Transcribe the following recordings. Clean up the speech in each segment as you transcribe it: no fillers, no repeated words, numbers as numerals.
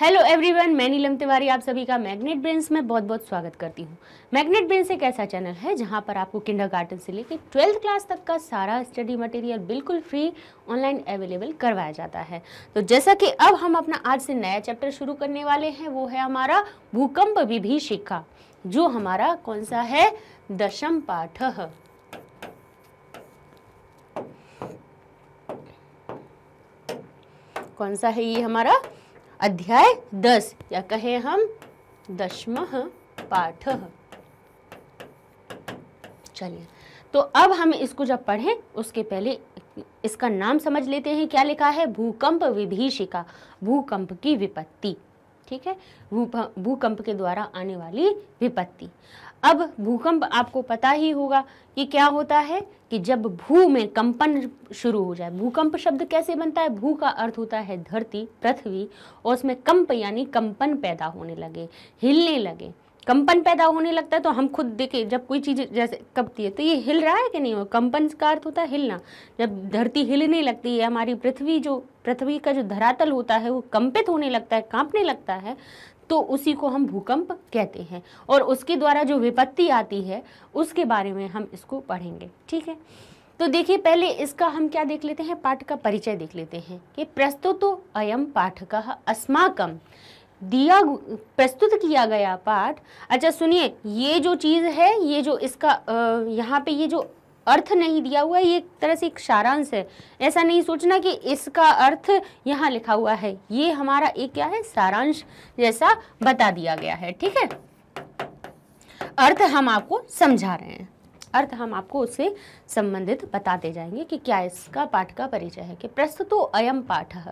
Hello everyone, मैं नीलम तिवारी आप सभी का मैग्नेट ब्रेन्स में बहुत बहुत स्वागत करती हूँ। मैग्नेट ब्रेन्स एक ऐसा चैनल है जहाँ पर आपको किंडरगार्टन से लेकर 12th क्लास तक का सारा स्टडी मटेरियल बिल्कुल फ्री ऑनलाइन अवेलेबल करवाया जाता है। तो जैसा कि अब हम अपना आज से नया चैप्टर शुरू करने वाले हैं, वो है हमारा भूकंप विभीषिका, जो हमारा कौन सा है, 10वां पाठ। कौन सा है ये हमारा अध्याय 10 या कहे हम 10वां पाठ। चलिए तो अब हम इसको जब पढ़ें उसके पहले इसका नाम समझ लेते हैं। क्या लिखा है, भूकंप विभीषिका, भूकंप की विपत्ति। ठीक है, भूकंप के द्वारा आने वाली विपत्ति। अब भूकंप आपको पता ही होगा कि क्या होता है कि जब भू में कंपन शुरू हो जाए। भूकंप शब्द कैसे बनता है, भू का अर्थ होता है धरती, पृथ्वी, और उसमें कंप यानी कंपन पैदा होने लगे, हिलने लगे। कंपन पैदा होने लगता है तो हम खुद देखें, जब कोई चीज़ जैसे कंपती है तो ये हिल रहा है कि नहीं। कंपन का अर्थ होता है हिलना। जब धरती हिलने लगती है, हमारी पृथ्वी, जो पृथ्वी का जो धरातल होता है वो कंपित होने लगता है, कांपने लगता है, तो उसी को हम भूकंप कहते हैं। और उसके द्वारा जो विपत्ति आती है उसके बारे में हम इसको पढ़ेंगे। ठीक है, तो देखिए पहले इसका हम क्या देख लेते हैं, पाठ का परिचय देख लेते हैं कि प्रस्तुतो अयम पाठकः अस्माकं, दिया प्रस्तुत किया गया पाठ। अच्छा सुनिए, ये जो चीज़ है, ये जो इसका यहाँ पे ये जो अर्थ नहीं दिया हुआ है, ये एक तरह से एक सारांश है। ऐसा नहीं सोचना कि इसका अर्थ यहाँ लिखा हुआ है, ये हमारा एक क्या है, सारांश जैसा बता दिया गया है। ठीक है, अर्थ हम आपको समझा रहे हैं, अर्थ हम आपको उससे संबंधित बताते जाएंगे कि क्या इसका पाठ का परिचय है कि प्रस्तुतो अयम पाठः,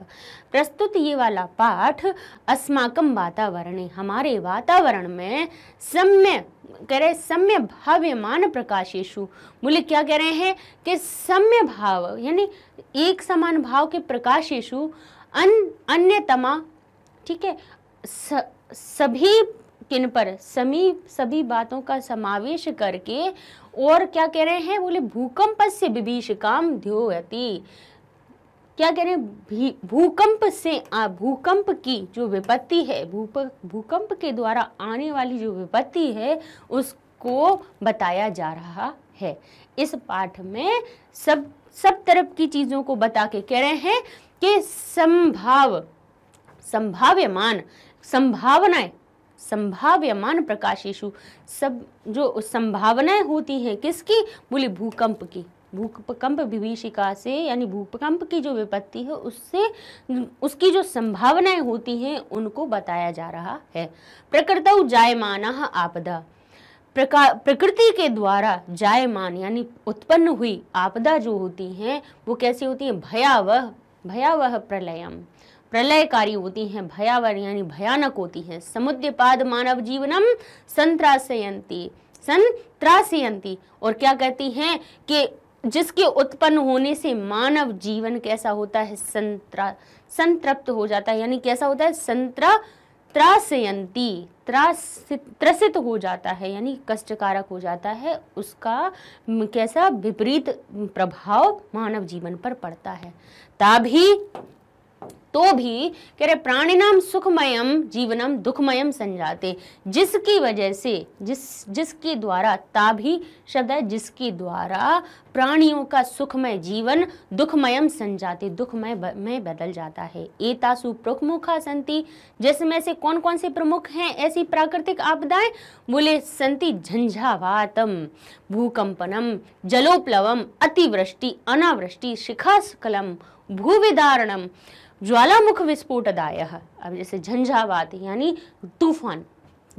प्रस्तुत ये वाला पाठ, अस्माकं वातावरणे, हमारे वातावरण में, सम्य भाव्यमान प्रकाशेषु, बोले क्या कह रहे हैं कि सम्य भाव यानी एक समान भाव के प्रकाशेषु अन्यतमा। ठीक है, सभी किन पर, समीप सभी बातों का समावेश करके। और क्या कह रहे हैं, बोले भूकंपस्य विभीषिकां द्योयति, क्या कह रहे हैं, भूकंप से भूकंप की जो विपत्ति है, भूकंप के द्वारा आने वाली जो विपत्ति है उसको बताया जा रहा है इस पाठ में। सब तरफ की चीज़ों को बता के कह रहे हैं कि संभाव्यमान प्रकाशेषु, सब जो संभावनाएं होती हैं किसकी, बोले भूकंप की, भूकंप विभीषिका से यानी भूकंप की जो विपत्ति है उससे, उसकी जो संभावनाएं होती हैं उनको बताया जा रहा है। प्रकृतौ जायमाना आपदा, प्रकृति के द्वारा जायमान यानी उत्पन्न हुई आपदा जो होती हैं वो कैसी होती हैं, भयावह प्रलयम, प्रलयकारी होती हैं, भयावह यानी भयानक होती हैं। समुद्यपाद मानव जीवनम संत्रासयंती, और क्या कहती हैं कि जिसके उत्पन्न होने से मानव जीवन कैसा होता है, संतृप्त हो जाता है, यानी कैसा होता है, त्रासयंती, त्रसित हो जाता है यानी कष्टकारक हो जाता है। उसका कैसा विपरीत प्रभाव मानव जीवन पर पड़ता है। तो भी कह रहे प्राणिनाम सुखमयम जीवनम दुखमयम संजाते, जिसकी वजह से, जिसके द्वारा, ताभी शब्द है, जिसके द्वारा प्राणियों का सुखमय जीवन दुखमयम संजाते, दुखमय में बदल जाता है। एतासु प्रमुखा संति, जिसमें से कौन कौन से प्रमुख हैं ऐसी प्राकृतिक आपदाएं, बोले संति झंझावातम, भूकंपनम, जलोप्लवम, अतिवृष्टि, अनावृष्टि, शिखास्खलन, भूविदारणम, ज्वालामुख विस्फोटदायः। अब जैसे झंझावात यानी तूफान,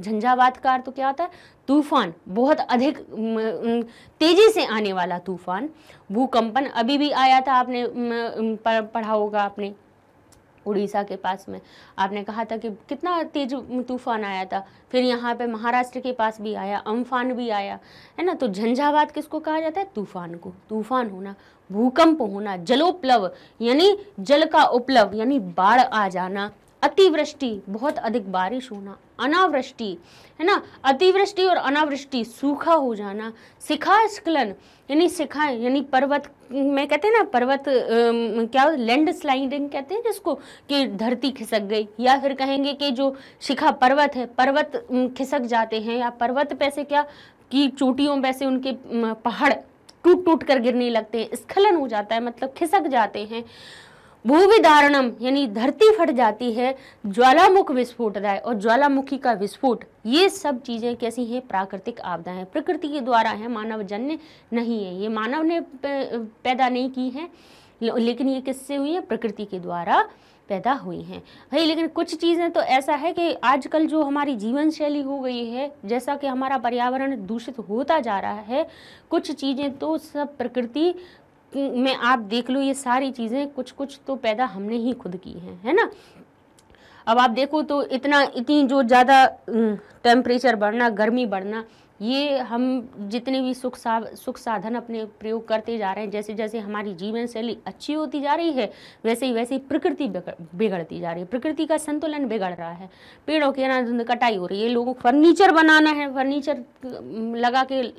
झंझावात का अर्थ तो क्या आता है, तूफान, बहुत अधिक तेजी से आने वाला तूफान। भूकंपन अभी भी आया था, आपने पढ़ा होगा, आपने उड़ीसा के पास में आपने कहा था कि कितना तेज तूफान आया था। फिर यहाँ पे महाराष्ट्र के पास भी आया, अम्फान भी आया है ना। तो झंझावात किसको कहा जाता है, तूफान को, तूफान होना, भूकंप होना, जलोप्लव यानी जल का उपलव यानी बाढ़ आ जाना, अतिवृष्टि, बहुत अधिक बारिश होना, अनावृष्टि, है ना, अतिवृष्टि और अनावृष्टि, सूखा हो जाना, शिखास्खलन यानी शिखा यानी पर्वत में कहते हैं ना पर्वत क्या लैंड स्लाइडिंग कहते हैं जिसको, कि धरती खिसक गई, या फिर कहेंगे कि जो शिखा पर्वत है पर्वत खिसक जाते हैं, या पर्वत पे से क्या कि चोटियों पे से उनके पहाड़ टूट टूट कर गिरने लगते हैं, स्खलन हो जाता है मतलब खिसक जाते हैं। भूविदारणम यानी धरती फट जाती है, ज्वालामुख विस्फोट राय और ज्वालामुखी का विस्फोट, ये सब चीज़ें कैसी हैं, प्राकृतिक आपदाएं हैं, प्रकृति के द्वारा है, मानव जन्य नहीं है, ये मानव ने पैदा नहीं की है, लेकिन ये किससे हुई है, प्रकृति के द्वारा पैदा हुई हैं भाई। लेकिन कुछ चीज़ें तो ऐसा है कि आजकल जो हमारी जीवन शैली हो गई है, जैसा कि हमारा पर्यावरण दूषित होता जा रहा है, कुछ चीज़ें तो सब प्रकृति में, आप देख लो ये सारी चीज़ें कुछ कुछ तो पैदा हमने ही खुद की हैं, है ना। अब आप देखो तो इतनी जो ज़्यादा टेम्परेचर बढ़ना, गर्मी बढ़ना, ये हम जितने भी सुख साधन अपने प्रयोग करते जा रहे हैं, जैसे जैसे हमारी जीवन शैली अच्छी होती जा रही है वैसे ही प्रकृति बिगड़ती जा रही है, प्रकृति का संतुलन बिगड़ रहा है, पेड़ों की अनाधार कटाई हो रही है, लोगों को फर्नीचर बनाना है, फर्नीचर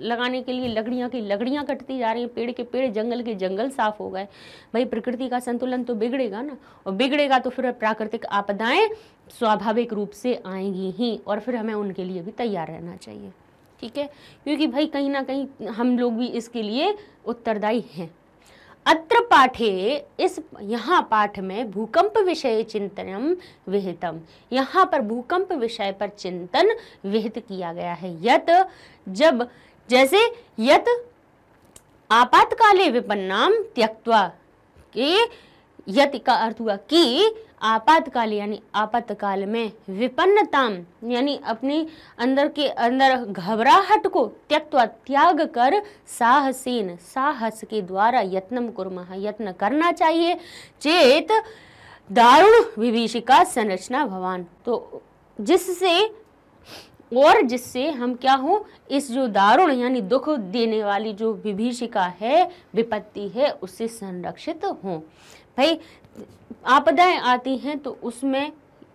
लगाने के लिए लकड़ियाँ कटती जा रही है, पेड़ के पेड़, जंगल के जंगल साफ हो गए। भाई प्रकृति का संतुलन तो बिगड़ेगा ना, और बिगड़ेगा तो फिर प्राकृतिक आपदाएँ स्वाभाविक रूप से आएंगी ही, और फिर हमें उनके लिए भी तैयार रहना चाहिए, ठीक है, क्योंकि भाई कहीं ना कहीं हम लोग भी इसके लिए उत्तरदायी हैं। अत्र पाठे, इस यहाँ पाठ में भूकंप विषय चिंतनम विहितम, यहाँ पर भूकंप विषय पर चिंतन विहित किया गया है। यत जब जैसे यत आपातकाले विपन्नाम त्यक्त्वा, के यत का अर्थ हुआ कि आपातकाल यानी आपातकाल में, विपन्नताम यानी अपने अंदर के अंदर घबराहट को, त्यक्त्वा त्याग कर, साहसेन साहस के द्वारा, यत्नम कुर्मः यत्न करना चाहिए, चेत दारुण विभीषिका संरचना भवान, तो जिससे हम क्या हो, इस जो दारुण यानी दुख देने वाली जो विभीषिका है, विपत्ति है, उससे संरक्षित हो। भाई आपदाएं आती हैं तो उसमें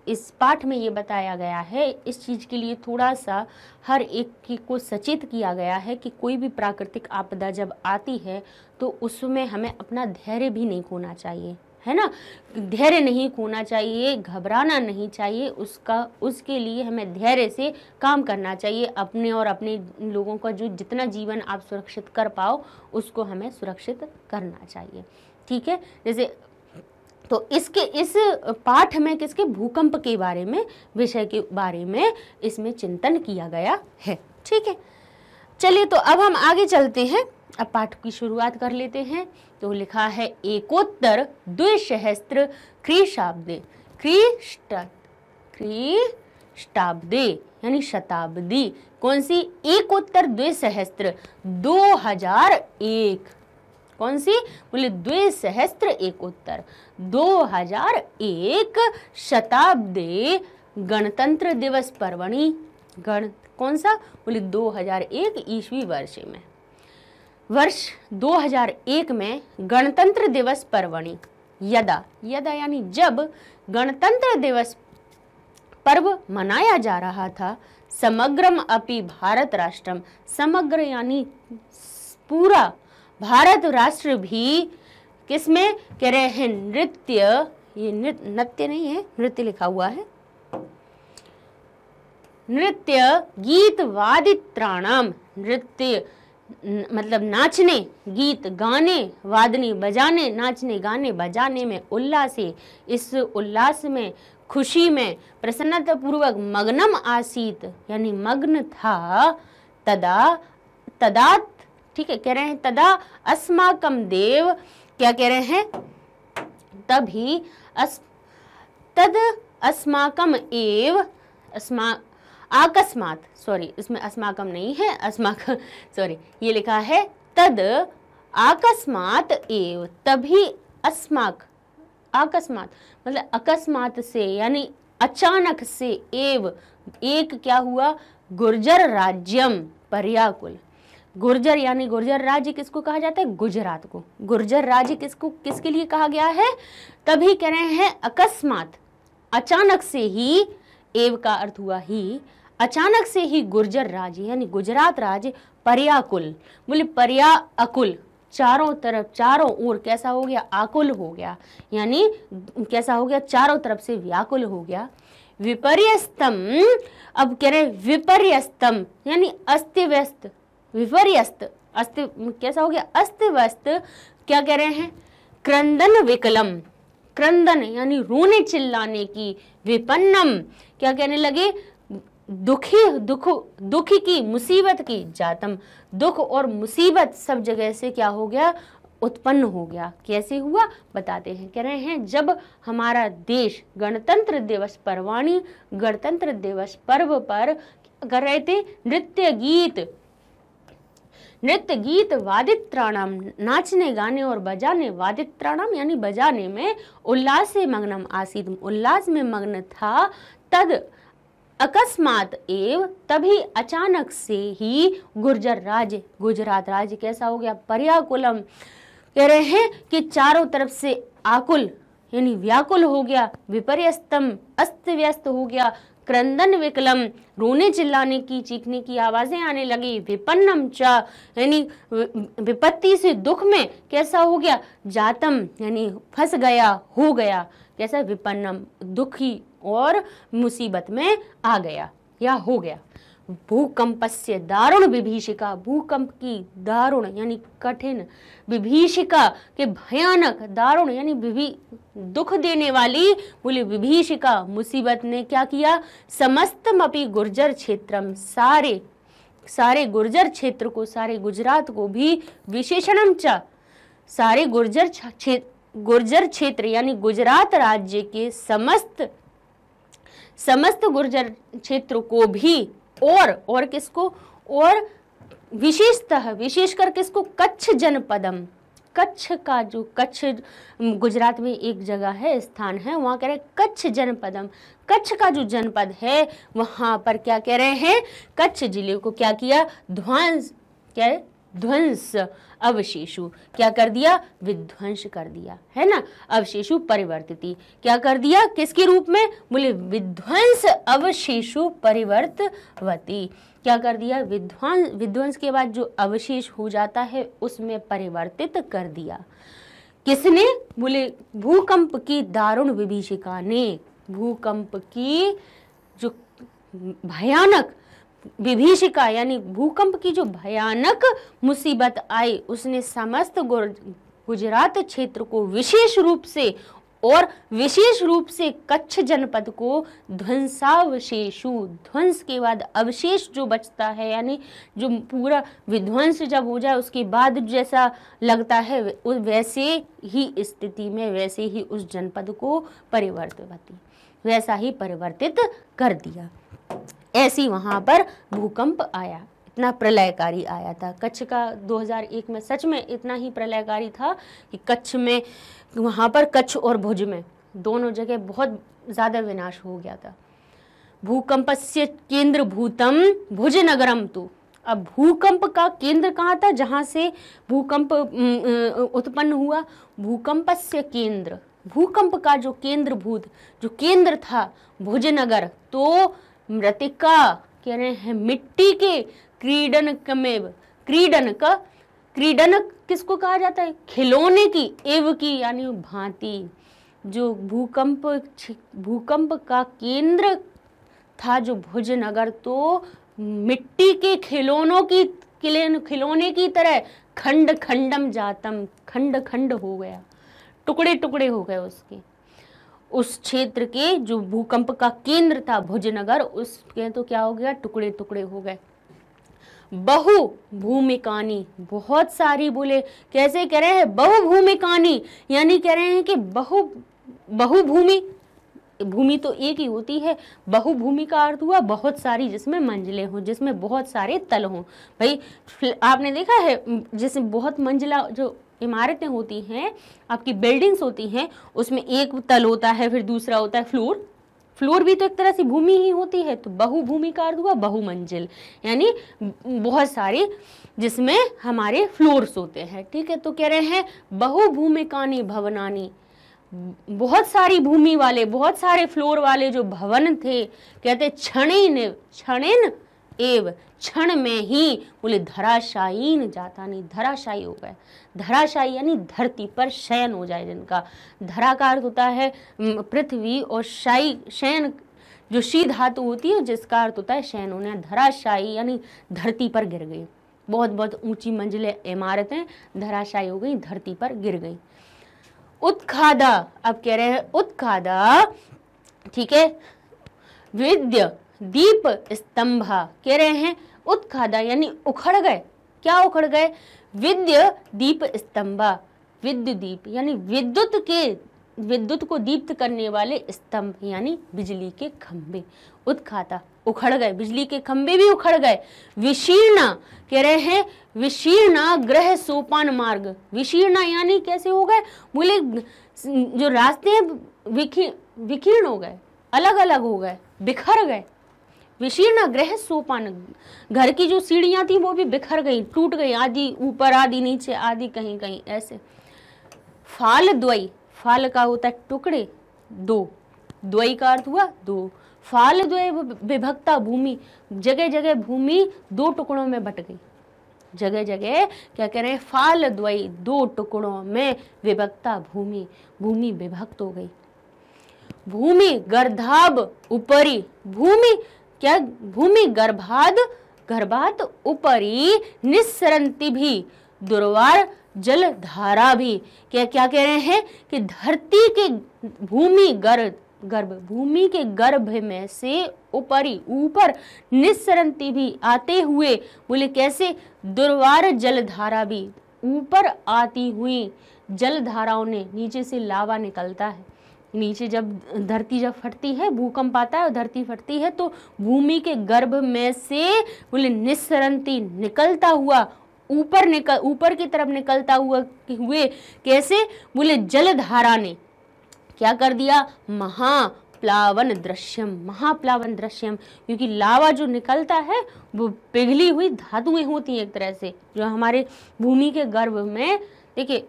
इस पाठ में ये बताया गया है, इस चीज़ के लिए थोड़ा सा हर एक को सचेत किया गया है कि कोई भी प्राकृतिक आपदा जब आती है तो उसमें हमें अपना धैर्य भी नहीं खोना चाहिए, है ना, धैर्य नहीं खोना चाहिए, घबराना नहीं चाहिए, उसके लिए हमें धैर्य से काम करना चाहिए, अपने और अपने लोगों का जो जितना जीवन आप सुरक्षित कर पाओ उसको हमें सुरक्षित करना चाहिए, ठीक है। जैसे तो इसके इस पाठ में किसके, भूकंप के बारे में, विषय के बारे में इसमें चिंतन किया गया है, ठीक है। चलिए तो अब हम आगे चलते हैं, अब पाठ की शुरुआत कर लेते हैं। तो लिखा है एकोत्तर द्विसहस्त्र ख्रीशाब्दे, ख्रीष्टाब्दे यानी शताब्दी, कौन सी, एकोत्तर द्विसहस्त्र 2001, कौन सी, बोले द्विसहस्त्र एकोत्तर 2001 शताब्दी गणतंत्र दिवस पर्वणी, कौन सा, बोले 2001 ईस्वी वर्ष 2001 में गणतंत्र दिवस पर्वणी, यदा यदा यानी जब गणतंत्र दिवस पर्व मनाया जा रहा था, समग्रम अपि भारत राष्ट्रम, समग्र यानी पूरा भारत राष्ट्र भी किसमें कह रहे हैं, नृत्य, ये नृत्य नहीं है, नृत्य लिखा हुआ है, नृत्य गीत वादित्राणाम, नृत्य मतलब नाचने, गीत गाने, वादने बजाने, नाचने गाने बजाने में उल्लासे, इस उल्लास में, खुशी में, प्रसन्नता पूर्वक, मग्नम आसीत यानी मग्न था, तदा ठीक है, कह रहे हैं तदा अस्माकम देव, क्या कह रहे हैं, तभी तद अस्माकम एव, आकस्मात, सॉरी इसमें अस्माकम नहीं है, अस्माकम सॉरी, ये लिखा है तद आकस्मात एव, तभी आकस्मात मतलब अकस्मात से यानी अचानक से, एव एक क्या हुआ, गुर्जर राज्यम पर्याकुल, गुर्जर यानी गुर्जर राज्य किसको कहा जाता है, गुजरात को, गुर्जर राज्य किसके लिए कहा गया है, तभी कह रहे हैं अकस्मात अचानक से ही, एव का अर्थ हुआ ही, अचानक से ही गुर्जर राज्य यानी गुजरात राज्य पर्याकुल, बोले पर्याकुल चारों तरफ, चारों ओर कैसा हो गया, आकुल हो गया, यानी कैसा हो गया, चारों तरफ से व्याकुल हो गया। विपर्यस्तम, अब कह रहे विपर्यस्तम यानी अस्त व्यस्त, विपर्यस्त अस्त कैसा हो गया, अस्त व्यस्त। क्या कह रहे हैं, क्रंदन विकलम, क्रंदन यानी रोने चिल्लाने की, विपन्नम क्या कहने लगे, दुखी, दुख, दुखी की, मुसीबत की, जातम दुख और मुसीबत सब जगह से क्या हो गया, उत्पन्न हो गया। कैसे हुआ बताते हैं, कह रहे हैं जब हमारा देश गणतंत्र दिवस पर्वाणी, गणतंत्र दिवस पर्व पर कर रहे थे नृत्य गीत, नृत्य गीत वादित्राणाम नाचने गाने और बजाने, वादित्राणाम यानी बजाने में, उल्लास से मग्नम आसीत उल्लास में मग्न था, तद अकस्मात एव तभी अचानक से ही गुर्जर राज्य गुजरात राज्य कैसा हो गया, पर्याकुलम। कह रहे हैं कि चारों तरफ से आकुल यानी व्याकुल हो गया, विपर्यस्तम अस्त व्यस्त हो गया, क्रंदन विकलम रोने चिल्लाने की, चीखने की आवाजें आने लगी, विपन्नम चा यानी विपत्ति से, दुख में कैसा हो गया, जातम यानी फंस गया, हो गया, कैसा विपन्नम दुखी और मुसीबत में आ गया या हो गया। भूकंपस्य दारुण विभीषिका, भूकंप की दारुण यानी कठिन, विभीषिका के भयानक, दारुण यानी दुख देने वाली, बोले विभीषिका मुसीबत ने क्या किया, समस्तमपि गुर्जर क्षेत्रम सारे, सारे गुर्जर क्षेत्र को, सारे गुजरात को भी, विशेषणम च सारे गुर्जर क्षेत्र यानी गुजरात राज्य के समस्त गुर्जर क्षेत्र को भी, और किसको, और विशेषतः विशेषकर किसको, कच्छ जनपदम, कच्छ का जो कच्छ गुजरात में एक जगह है, स्थान है, वहाँ कह रहे कच्छ जनपदम, कच्छ का जो जनपद है वहाँ पर क्या कह रहे हैं, कच्छ जिले को क्या किया, ध्वंस, क्या है, ध्वंस अवशेषु क्या कर दिया, विध्वंस कर दिया है ना, अवशेषु परिवर्तिति क्या कर दिया, किसके रूप में, बोले विध्वंस अवशेषु परिवर्तवती क्या कर दिया, विध्वंस के बाद जो अवशेष हो जाता है उसमें परिवर्तित कर दिया। किसने, बोले भूकंप की दारुण विभीषिका ने, भूकंप की जो भयानक विभीषिका यानी भूकंप की जो भयानक मुसीबत आई उसने समस्त गुजरात क्षेत्र को विशेष रूप से, और विशेष रूप से कच्छ जनपद को ध्वंसावशेषु, ध्वंस के बाद अवशेष जो बचता है यानी जो पूरा विध्वंस जब हो जाए उसके बाद जैसा लगता है वैसे ही स्थिति में, वैसे ही उस जनपद को परिवर्तित, वैसा ही परिवर्तित कर दिया। ऐसी वहाँ पर भूकंप आया, इतना प्रलयकारी आया था। कच्छ का 2001 में सच में इतना ही प्रलयकारी था कि कच्छ में, वहाँ पर कच्छ और भुज में दोनों जगह बहुत ज़्यादा विनाश हो गया था। भूकंपस्य केंद्र भूतम भुज नगरम तु, अब भूकंप का केंद्र कहाँ था जहाँ से भूकंप उत्पन्न हुआ, भूकंपस्य केंद्र, भूकंप का जो केंद्र भूत, जो केंद्र था भुज नगर, तो मृतिका कह रहे हैं मिट्टी के, क्रीडन कमेव, क्रीडन का, क्रीडन किसको कहा जाता है, खिलौने की, एव की यानी भांति, जो भूकंप का केंद्र था जो भुज नगर, तो मिट्टी के खिलौनों की, खिलौने की तरह खंड खंडम जातम, खंड खंड हो गया, टुकड़े टुकड़े हो गए उसके, उस क्षेत्र के जो भूकंप का केंद्र था भुजनगर उसके तो क्या हो गया, टुकड़े टुकड़े हो गए। बहु भूमिकानी, बहुत सारी, बोले कैसे कह रहे हैं, बहु भूमिकानी यानी कह रहे हैं कि बहुभूमि, भूमि तो एक ही होती है, बहुभूमि का अर्थ हुआ बहुत सारी, जिसमें मंजिलें हों, जिसमें बहुत सारे तल हों। भाई आपने देखा है जिसमें बहुत मंजिला जो इमारतें होती हैं, आपकी बिल्डिंग्स होती हैं, उसमें एक तल होता है, फिर दूसरा होता है फ्लोर, फ्लोर भी तो एक तरह से भूमि ही होती है। तो बहुभूमि का अर्थ हुआ बहुमंजिल, यानी बहुत सारी जिसमें हमारे फ्लोर्स होते हैं, ठीक है। तो कह रहे हैं बहुभूमिकानी भवनानी, बहुत सारी भूमि वाले, बहुत सारे फ्लोर वाले जो भवन थे, कहते क्षणेन एव, क्षण में ही बोले धराशायीन जाता नहीं, धराशायी हो गए। धराशायी यानी धरती पर शयन हो जाए जिनका। धरा का अर्थ होता है पृथ्वी और शायी शयन जो शी धातु होती है जिसका अर्थ होता है शयन होना। धराशायी यानी धरती पर गिर गई, बहुत बहुत ऊंची मंजिलें इमारतें धराशायी हो गई, धरती पर गिर गई। उत्खादा, अब कह रहे हैं उत्खादा, ठीक है, विद्य दीप स्तंभा, कह रहे हैं उत्खादा यानी उखड़ गए। क्या उखड़ गए? विद्य दीप स्तंभा, विद्य दीप यानी विद्युत के, विद्युत को दीप्त करने वाले स्तंभ यानी बिजली के खंभे। उत्खादा उखड़ गए, बिजली के खंभे भी उखड़ गए। विशीर्णा, कह रहे हैं विशीर्णा ग्रह सोपान मार्ग। विशीर्णा यानी कैसे हो गए? बोले जो रास्ते विकीर्ण हो गए, अलग अलग हो गए, बिखर गए। विशीर्ण ग्रह सोपान, घर की जो सीढ़ियां थी वो भी बिखर गई, टूट गई, आधी ऊपर आधी नीचे आधी कहीं कहीं ऐसे। फाल द्वयी, फाल का होता है टुकड़े, दो, द्वयी का अर्थ हुआ दो। फाल द्वय विभक्ता भूमि, जगह जगह भूमि दो टुकड़ों में बट गई। जगह जगह क्या कह रहे हैं? फाल द्वयी, दो टुकड़ों में विभक्ता भूमि, भूमि विभक्त हो गई। भूमि गर्भाद उपरि, भूमि क्या? भूमि गर्भाद, गर्भात उपरि निस्सरंती भी दुर्वार जल धारा भी। क्या क्या कह रहे हैं कि धरती के भूमि गर्भ, गर्भ भूमि के गर्भ में से उपरि ऊपर निस्सरंती भी आते हुए, बोले कैसे? दुर्वार जल धारा भी, ऊपर आती हुई जल धाराओं ने, नीचे से लावा निकलता है, नीचे जब धरती जब फटती है, भूकंप आता है और धरती फटती है तो भूमि के गर्भ में से बोले निस्सरंती निकलता हुआ, ऊपर निकल, ऊपर की तरफ निकलता हुआ हुए कैसे? बोले जलधारा ने क्या कर दिया? महाप्लावन दृश्यम, महाप्लावन दृश्यम, क्योंकि लावा जो निकलता है वो पिघली हुई धातुएं होती हैं एक तरह से, जो हमारे भूमि के गर्भ में। देखिए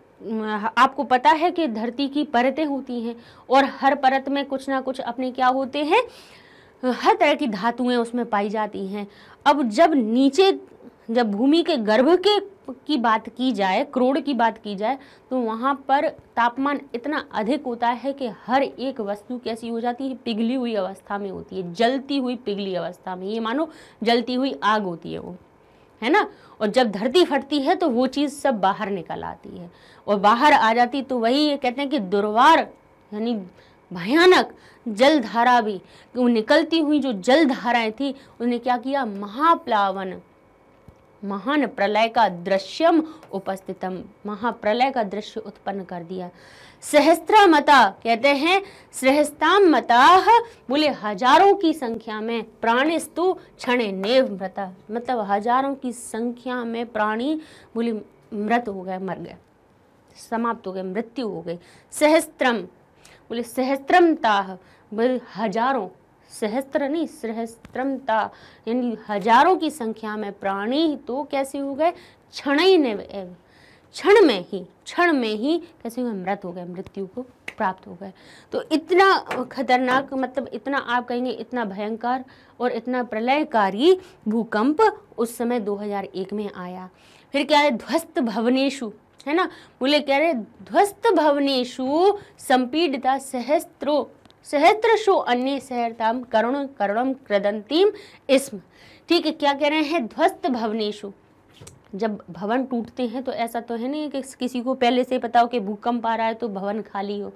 आपको पता है कि धरती की परतें होती हैं और हर परत में कुछ ना कुछ अपने क्या होते हैं, हर तरह की धातुएं उसमें पाई जाती हैं। अब जब नीचे, जब भूमि के गर्भ के की बात की जाए, करोड़ की बात की जाए, तो वहाँ पर तापमान इतना अधिक होता है कि हर एक वस्तु कैसी हो जाती है? पिघली हुई अवस्था में होती है, जलती हुई पिघली अवस्था में। ये मानो जलती हुई आग होती है वो, है ना। और जब धरती फटती है तो वो चीज़ सब बाहर निकल आती है और बाहर आ जाती, तो वही ये कहते हैं कि दुर्वार यानी भयानक जलधारा भी, वो निकलती हुई जो जलधाराएं थी उन्हें क्या किया? महाप्लावन, महान प्रलय का दृश्यम उपस्थितम, महाप्रलय का दृश्य उत्पन्न कर दिया। सहस्त्रामता, कहते हैं सहस्त्रामताः, बोले हजारों की संख्या में। प्राणिस्तु क्षणेनैव मृता, मतलब हजारों की संख्या में प्राणी बोले मृत हो गए, मर गए, समाप्त हो गए, मृत्यु हो गई। सहस्त्रम बोले सहस्त्रमताः, बोले हजारों, सहस्त्र नहीं सहस्त्रमता यानी हजारों की संख्या में प्राणी तो कैसे हो गए? क्षणेनैव, क्षण में ही, क्षण में ही कैसे हुए? मृत हो गए, मृत्यु को प्राप्त हो गए। तो इतना खतरनाक, मतलब इतना आप कहेंगे इतना भयंकर और इतना प्रलयकारी भूकंप उस समय 2001 में आया। फिर क्या है? ध्वस्त भवनेषु, है ना, बोले कह रहे ध्वस्त भवनेषु संपीडिता सहस्त्रो, सहस्त्रशो अन्य सहरताम करुण करुणम क्रदंतीम इस्म। ठीक है, क्या कह रहे हैं? ध्वस्त भवनेषु, जब भवन टूटते हैं तो ऐसा तो है नहीं कि किसी को पहले से पता हो कि भूकंप आ रहा है तो भवन खाली हो।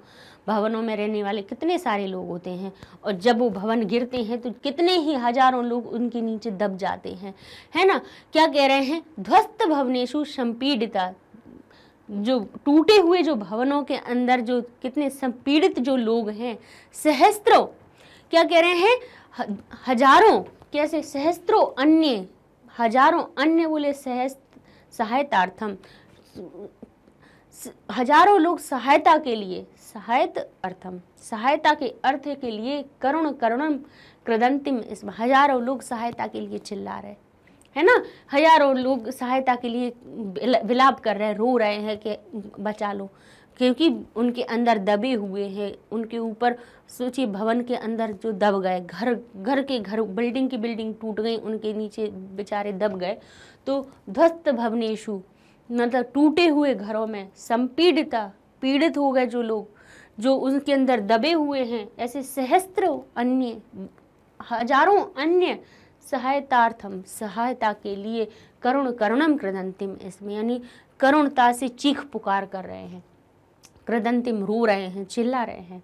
भवनों में रहने वाले कितने सारे लोग होते हैं और जब वो भवन गिरते हैं तो कितने ही हजारों लोग उनके नीचे दब जाते हैं, है ना। क्या कह रहे हैं? ध्वस्त भवनेषु संपीडिता, जो टूटे हुए जो भवनों के अंदर जो कितने संपीड़ित जो लोग हैं। सहस्त्रों, क्या कह रहे हैं? हजारों, कैसे? सहस्त्रों अन्य, हजारों अन्य बोले सहायतार्थम, हजारों लोग सहायता के लिए, सहायत अर्थम, सहायता के अर्थ के लिए करुण करुणम क्रदंतिम इसमें, हजारों लोग सहायता के लिए चिल्ला रहे, है ना, हजारों लोग सहायता के लिए विलाप कर रहे, रो रहे हैं कि बचा लो। क्योंकि उनके अंदर दबे हुए हैं, उनके ऊपर सोचिए भवन के अंदर जो दब गए, घर के घर, बिल्डिंग की बिल्डिंग टूट गई, उनके नीचे बेचारे दब गए। तो ध्वस्त भवनेषु मतलब टूटे हुए घरों में संपीड़िता, पीड़ित हो गए जो लोग, जो उनके अंदर दबे हुए हैं, ऐसे सहस्त्रों अन्य, हजारों अन्य सहायतार्थम, सहायता के लिए करुण करुणम कृदंतिम, इसमें यानी करुणता से चीख पुकार कर रहे हैं, कृदंतिम रो रहे हैं, चिल्ला रहे हैं।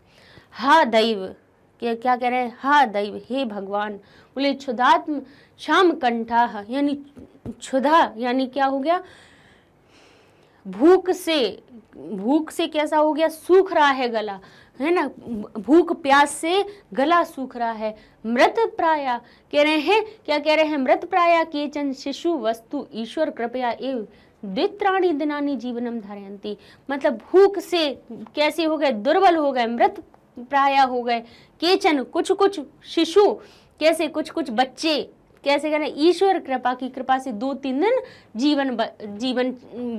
हा दैव, क्या कह रहे हैं, हा दैव, हे भगवान। बोले क्षुधात्म क्षाम कंठा, यानी क्षुधा यानी क्या हो गया, भूख से, भूख से कैसा हो गया, सूख रहा है गला, है ना, भूख प्यास से गला सूख रहा है। मृत प्राया कह रहे हैं, क्या कह रहे हैं, मृत प्राया केचन शिशु वस्तु ईश्वर कृपया एव द्वित्राणी दिनानी जीवनम धारयंती, मतलब भूख से कैसे हो गए, दुर्बल हो गए, मृत प्राया हो गए। केचन कुछ कुछ, शिशु कैसे, कुछ कुछ बच्चे कैसे करें, ईश्वर कृपा की कृपा से 2-3 दिन जीवन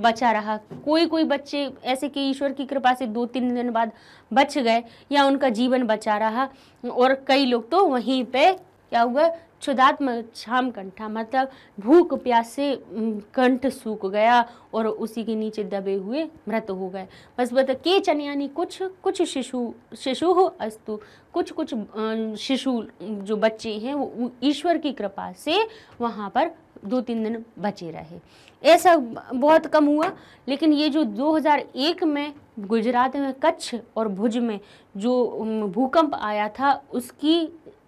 बचा रहा। कोई कोई बच्चे ऐसे कि ईश्वर की कृपा से 2-3 दिन बाद बच गए या उनका जीवन बचा रहा, और कई लोग तो वहीं पे क्या हुआ, क्षुधात्म क्षाम कंठा मतलब भूख प्यास से कंठ सूख गया और उसी के नीचे दबे हुए मृत हो गए। बस बता, केचन यानी कुछ कुछ शिशु, शिशु हो अस्तु, कुछ कुछ शिशु जो बच्चे हैं वो ईश्वर की कृपा से वहाँ पर 2-3 दिन बचे रहे। ऐसा बहुत कम हुआ, लेकिन ये जो 2001 में गुजरात में कच्छ और भुज में जो भूकंप आया था उसकी,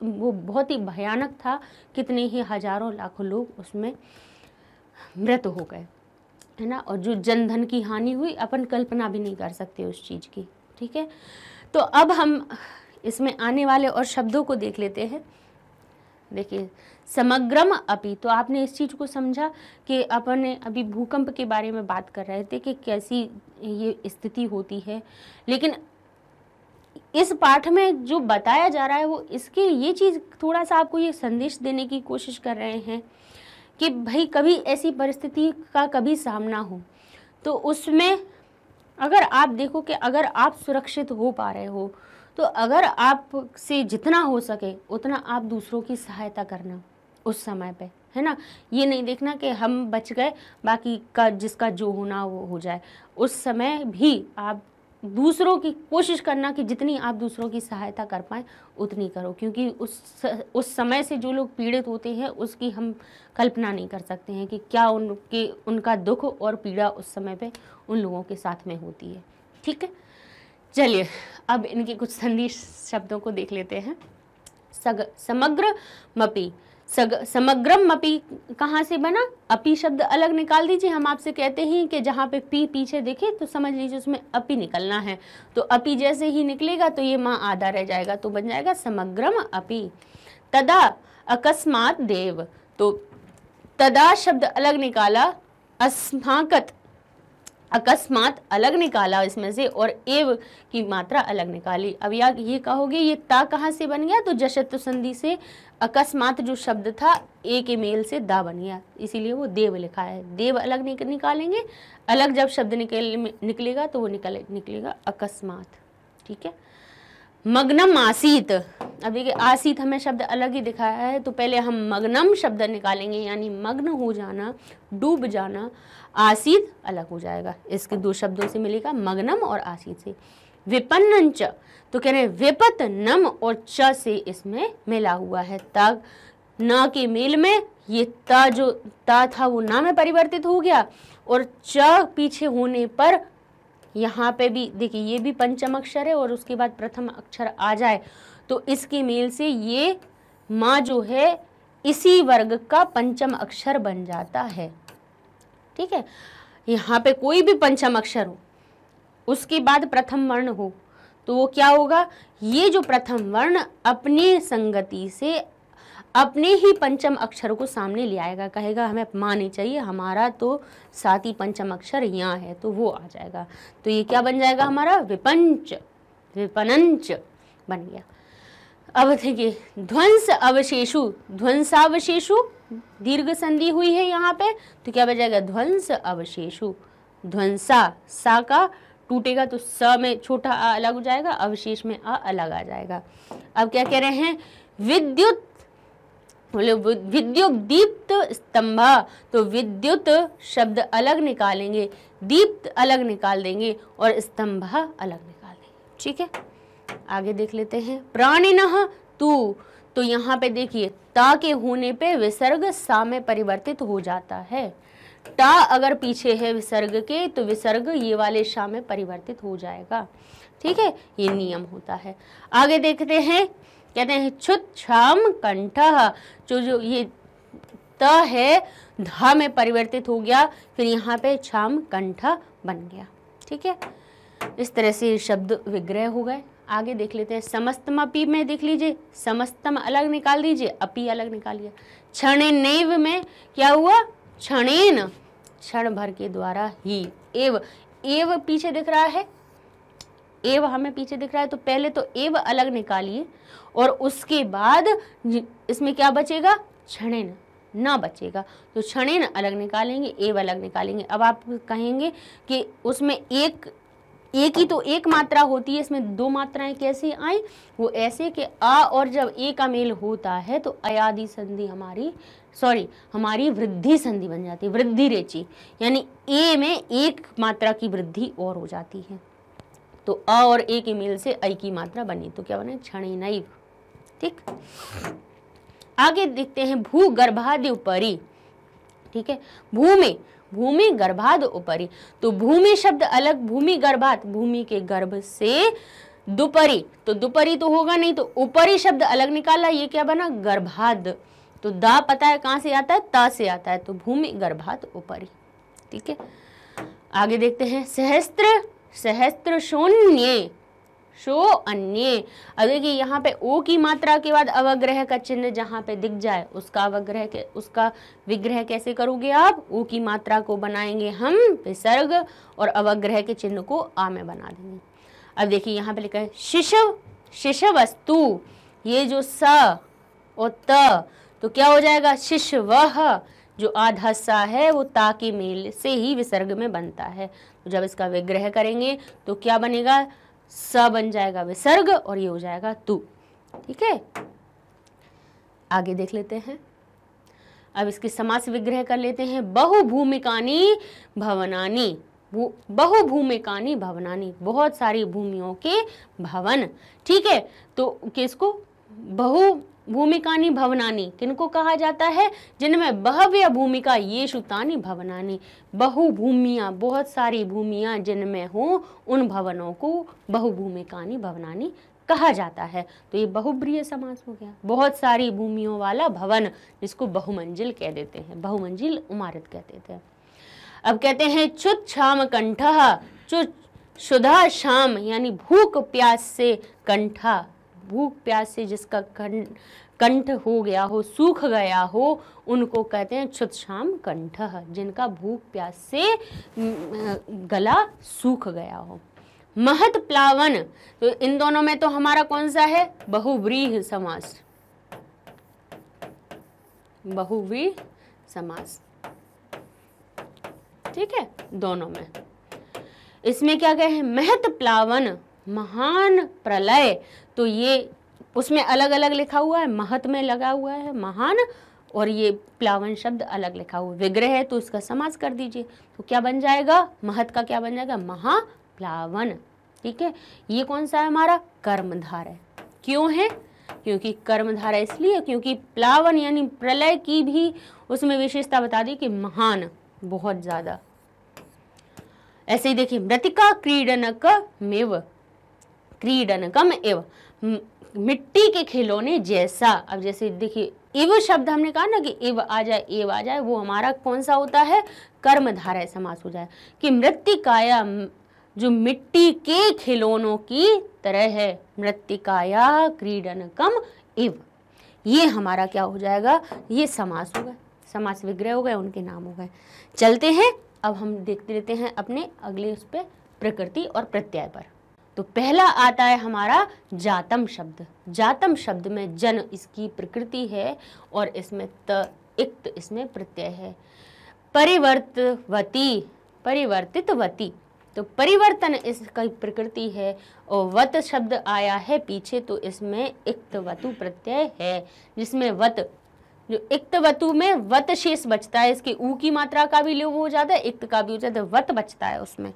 वो बहुत ही भयानक था, कितने ही हजारों लाखों लोग उसमें मृत हो गए, है ना, और जो जनधन की हानि हुई अपन कल्पना भी नहीं कर सकते उस चीज़ की। ठीक है, तो अब हम इसमें आने वाले और शब्दों को देख लेते हैं। देखिए, समग्रम अपि, तो आपने इस चीज़ को समझा कि अपन ने अभी भूकंप के बारे में बात कर रहे थे कि कैसी ये स्थिति होती है, लेकिन इस पाठ में जो बताया जा रहा है वो इसके ये चीज़ थोड़ा सा आपको ये संदेश देने की कोशिश कर रहे हैं कि भाई कभी ऐसी परिस्थिति का कभी सामना हो तो उसमें अगर आप देखो कि अगर आप सुरक्षित हो पा रहे हो तो अगर आप से जितना हो सके उतना आप दूसरों की सहायता करना उस समय पे, है ना। ये नहीं देखना कि हम बच गए, बाकी का जिसका जो होना वो हो जाए, उस समय भी आप दूसरों की कोशिश करना कि जितनी आप दूसरों की सहायता कर पाएँ उतनी करो, क्योंकि उस समय से जो लोग पीड़ित होते हैं उसकी हम कल्पना नहीं कर सकते हैं कि क्या उनका दुख और पीड़ा उस समय पे उन लोगों के साथ में होती है। ठीक है, चलिए अब इनके कुछ संदेश शब्दों को देख लेते हैं। समग्रमपि, समग्रमपि कहाँ से बना, अपि शब्द अलग निकाल दीजिए। हम आपसे कहते हैं कि जहाँ पे पी पीछे देखे तो समझ लीजिए उसमें अपि निकलना है, तो अपि जैसे ही निकलेगा तो ये माँ आधा रह जाएगा, तो बन जाएगा समग्रम अपि। तदा अकस्मात देव, तो तदा शब्द अलग निकाला, अस्माकत अकस्मात अलग निकाला इसमें से, और एव की मात्रा अलग निकाली। अब यार ये कहोगे ये ता कहाँ से बन गया, तो जशत्व संधि से अकस्मात जो शब्द था ए के मेल से दा बन गया, इसीलिए वो देव लिखा है। देव अलग निकालेंगे, अलग जब शब्द निकलेगा तो वो निकलेगा अकस्मात। ठीक है, मग्नम आसीत, अब देखिए आसीत हमें शब्द अलग ही दिखाया है, तो पहले हम मग्नम शब्द निकालेंगे, यानी मग्न हो जाना, डूब जाना, आसीत अलग हो जाएगा, इसके दो शब्दों से मिलेगा मग्नम और आसीत से। विपन्न च, तो कह रहे हैं विपत नम और च से इसमें मिला हुआ है, तग ना के मेल में ये ता, जो ता था वो ना में परिवर्तित हो गया, और च पीछे होने पर यहाँ पे भी देखिए ये भी पंचम अक्षर है और उसके बाद प्रथम अक्षर आ जाए तो इसके मेल से ये माँ जो है इसी वर्ग का पंचम अक्षर बन जाता है। ठीक है, यहाँ पे कोई भी पंचम अक्षर हो उसके बाद प्रथम वर्ण हो तो वो क्या होगा, ये जो प्रथम वर्ण अपने संगति से अपने ही पंचम अक्षर को सामने ले आएगा, कहेगा हमें माँ नहीं चाहिए, हमारा तो साथ ही पंचम अक्षर यहाँ है, तो वो आ जाएगा, तो ये क्या बन जाएगा हमारा विपंच, विपनंच बन गया। अब देखिए ध्वंस अवशेषु, ध्वंसावशेषु दीर्घ संधि हुई है यहाँ पे, तो क्या बन जाएगा ध्वंस अवशेषु, ध्वंसा सा का टूटेगा तो स में छोटा अ अलग हो जाएगा, अवशेष में अ अलग आ जाएगा। अब क्या कह रहे हैं, विद्युत विद्युत दीप्त स्तंभ, तो विद्युत शब्द अलग निकालेंगे, दीप्त अलग निकाल देंगे और स्तंभ अलग निकाल देंगे। ठीक है, आगे देख लेते हैं। प्राणिनः तू, तो यहाँ पे देखिए ता के होने पे विसर्ग सा में परिवर्तित हो जाता है। टा अगर पीछे है विसर्ग के तो विसर्ग ये वाले शा में परिवर्तित हो जाएगा। ठीक है, ये नियम होता है। आगे देखते हैं, कहते हैं छुत छाम कंठः, जो ये त है धा में परिवर्तित हो गया, फिर यहाँ पे छाम कंठा बन गया। ठीक है, इस तरह से शब्द विग्रह हो गए। आगे देख लेते हैं, समस्तम अपी में देख लीजिए, समस्तम अलग निकाल दीजिए, अपी अलग निकालिए। क्षणेनैव में क्या हुआ, क्षणेन क्षण भर के द्वारा ही, एव एव पीछे दिख रहा है, एव हमें पीछे दिख रहा है, तो पहले तो एव अलग निकालिए और उसके बाद इसमें क्या बचेगा, क्षणेन ना बचेगा, तो क्षणेन अलग निकालेंगे, एव अलग निकालेंगे। अब आप कहेंगे कि उसमें एक ही तो एक मात्रा होती है, इसमें दो मात्राएं कैसे आई, वो ऐसे कि आ और जब ए का मेल होता है तो अयादि संधि हमारी वृद्धि संधि बन जाती है, वृद्धि रेची, यानी ए में एक मात्रा की वृद्धि और हो जाती है। तो अ और ए के मेल से ऐ की मात्रा बनी, तो क्या बने, क्षणेनैव। ठीक, आगे देखते हैं, भूगर्भादि उपरि। ठीक है, भूमि भूमि गर्भाद उपरि, तो भूमि शब्द अलग, भूमि गर्भात भूमि के गर्भ से, दुपरी तो दुपरी तो होगा नहीं, तो उपरी शब्द अलग निकाला, ये क्या बना, गर्भाद। तो दा पता है कहाँ से आता है, ता से आता है, तो भूमि गर्भात उपरि। ठीक है, आगे देखते हैं, सहस्त्र सहस्त्र शून्य शो अन्य, अब देखिए यहाँ पे ओ की मात्रा के बाद अवग्रह का चिन्ह जहाँ पे दिख जाए उसका उसका विग्रह कैसे करोगे आप, ओ की मात्रा को बनाएंगे हम विसर्ग और अवग्रह के चिन्ह को आ में बना देंगे। अब देखिए यहाँ पे लिखा है शिशव शिशवस्तु, ये जो स और त तो क्या हो जाएगा, शिशवह, जो आधा सा है वो ता के मेल से ही विसर्ग में बनता है, तो जब इसका विग्रह करेंगे तो क्या बनेगा, स बन जाएगा विसर्ग और ये हो जाएगा तू। ठीक है, आगे देख लेते हैं। अब इसके समास विग्रह कर लेते हैं, बहुभूमिकानी भवनानी, बहुभूमिकानी भवनानी, बहुत सारी भूमियों के भवन। ठीक है, तो किसको बहुभूमिकानी भवनानी किनको कहा जाता है, जिनमें बहव्य भूमिका ये शुतानी भवनानी, बहुभूमियाँ बहुत सारी भूमियाँ जिनमें हों उन भवनों को बहुभूमिकानी भवनानी कहा जाता है। तो ये बहुब्रीय समास हो गया, बहुत सारी भूमियों वाला भवन जिसको बहुमंजिल कह देते हैं, बहुमंजिल इमारत कह देते हैं। अब कहते हैं चुत छाम कंठा, चुत क्षुधा शाम, यानी भूख प्यास से कंठा, भूख प्यास से जिसका कंठ हो गया हो, सूख गया हो, उनको कहते हैं क्षुतशाम कंठः, जिनका भूख प्यास से गला सूख गया हो। महत प्लावन, तो इन दोनों में तो हमारा कौन सा है, बहुव्रीहि समास, बहुव्रीहि समास। ठीक है, दोनों में इसमें क्या कहे, महत प्लावन महान प्रलय, तो ये उसमें अलग अलग लिखा हुआ है, महत में लगा हुआ है महान और ये प्लावन शब्द अलग लिखा हुआ है, विग्रह है तो इसका समास कर दीजिए, तो क्या बन जाएगा, महत का क्या बन जाएगा, महाप्लावन। ठीक है, ये कौन सा है हमारा, कर्मधारय है। क्यों है, क्योंकि कर्मधारय इसलिए क्योंकि प्लावन यानी प्रलय की भी उसमें विशेषता बता दी कि महान, बहुत ज़्यादा। ऐसे ही देखिए, मृतिका क्रीडनक मेव, क्रीडनकम एव, मिट्टी के खिलौने जैसा। अब जैसे देखिए इव शब्द हमने कहा ना कि एव आ जाए, वो हमारा कौन सा होता है, कर्मधारय समास हो जाए कि मृत्तिकाया, जो मिट्टी के खिलौनों की तरह है, मृत्तिकाया क्रीडनकम एव, ये हमारा क्या हो जाएगा, ये समास हो गए, समास विग्रह हो गए, उनके नाम हो गए। चलते हैं, अब हम देखते रहते हैं अपने अगले उस पर प्रकृति और प्रत्यय पर। तो पहला आता है हमारा जातम शब्द। जातम शब्द में जन इसकी प्रकृति है और इसमें त इक्त इसमें प्रत्यय है। परिवर्तितवती, तो परिवर्तन इसकी प्रकृति है। और वत शब्द आया है पीछे, तो इसमें इक्तवतु प्रत्यय है, जिसमें वत जो इक्तवतु में वत शेष बचता है, इसकी ऊ की मात्रा का भी लोप हो जाता है, इक्त का भी हो जाता है, वत बचता है उसमें।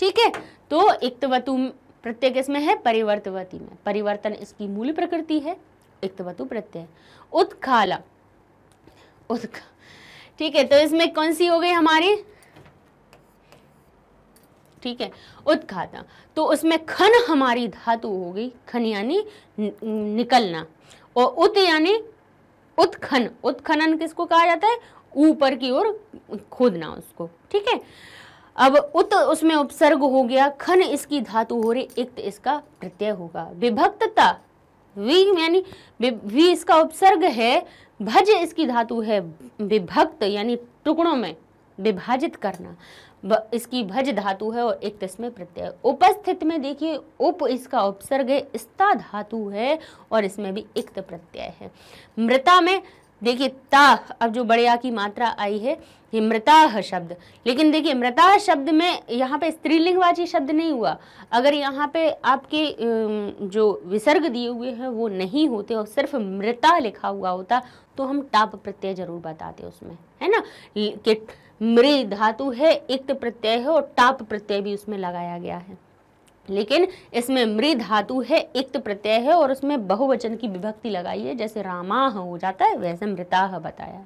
ठीक है, तो इक्तवतु प्रत्यय किसमें है? परिवर्तवती में। परिवर्तन इसकी मूल प्रकृति है, इक्तवतु प्रत्यय। उत्खाला, उत्खा, ठीक है, तो इसमें कौन सी हो गई हमारी? ठीक है, उत्खाता, तो उसमें खन हमारी धातु हो गई, खन यानी निकलना, और उत यानी उत्खन, उत्खनन किसको कहा जाता है? ऊपर की ओर खोदना उसको। ठीक है, अब उत उसमें उपसर्ग हो गया, खन इसकी धातु हो रही, इक्त इसका प्रत्यय होगा। विभक्तता, वी यानी वी इसका उपसर्ग है, भज इसकी धातु है, विभक्त यानी टुकड़ों में विभाजित करना, इसकी भज धातु है और एक तस्में प्रत्यय। उपस्थित में देखिए उप इसका उपसर्ग है, स्था धातु है और इसमें भी इक्त प्रत्यय है। मृता में देखिए ता, अब जो बड़े आ की मात्रा आई है, ये मृताह शब्द, लेकिन देखिए मृताह शब्द में यहाँ पे स्त्रीलिंगवाची शब्द नहीं हुआ। अगर यहाँ पे आपके जो विसर्ग दिए हुए हैं वो नहीं होते और सिर्फ मृता लिखा हुआ होता तो हम टाप प्रत्यय जरूर बताते उसमें, है ना, कि मृ धातु है, इक्त प्रत्यय है और टाप प्रत्यय भी उसमें लगाया गया है। लेकिन इसमें मृ धातु है, इक्त प्रत्यय है और उसमें बहुवचन की विभक्ति लगाई है, जैसे रामाह हो जाता है वैसे मृताह बताया।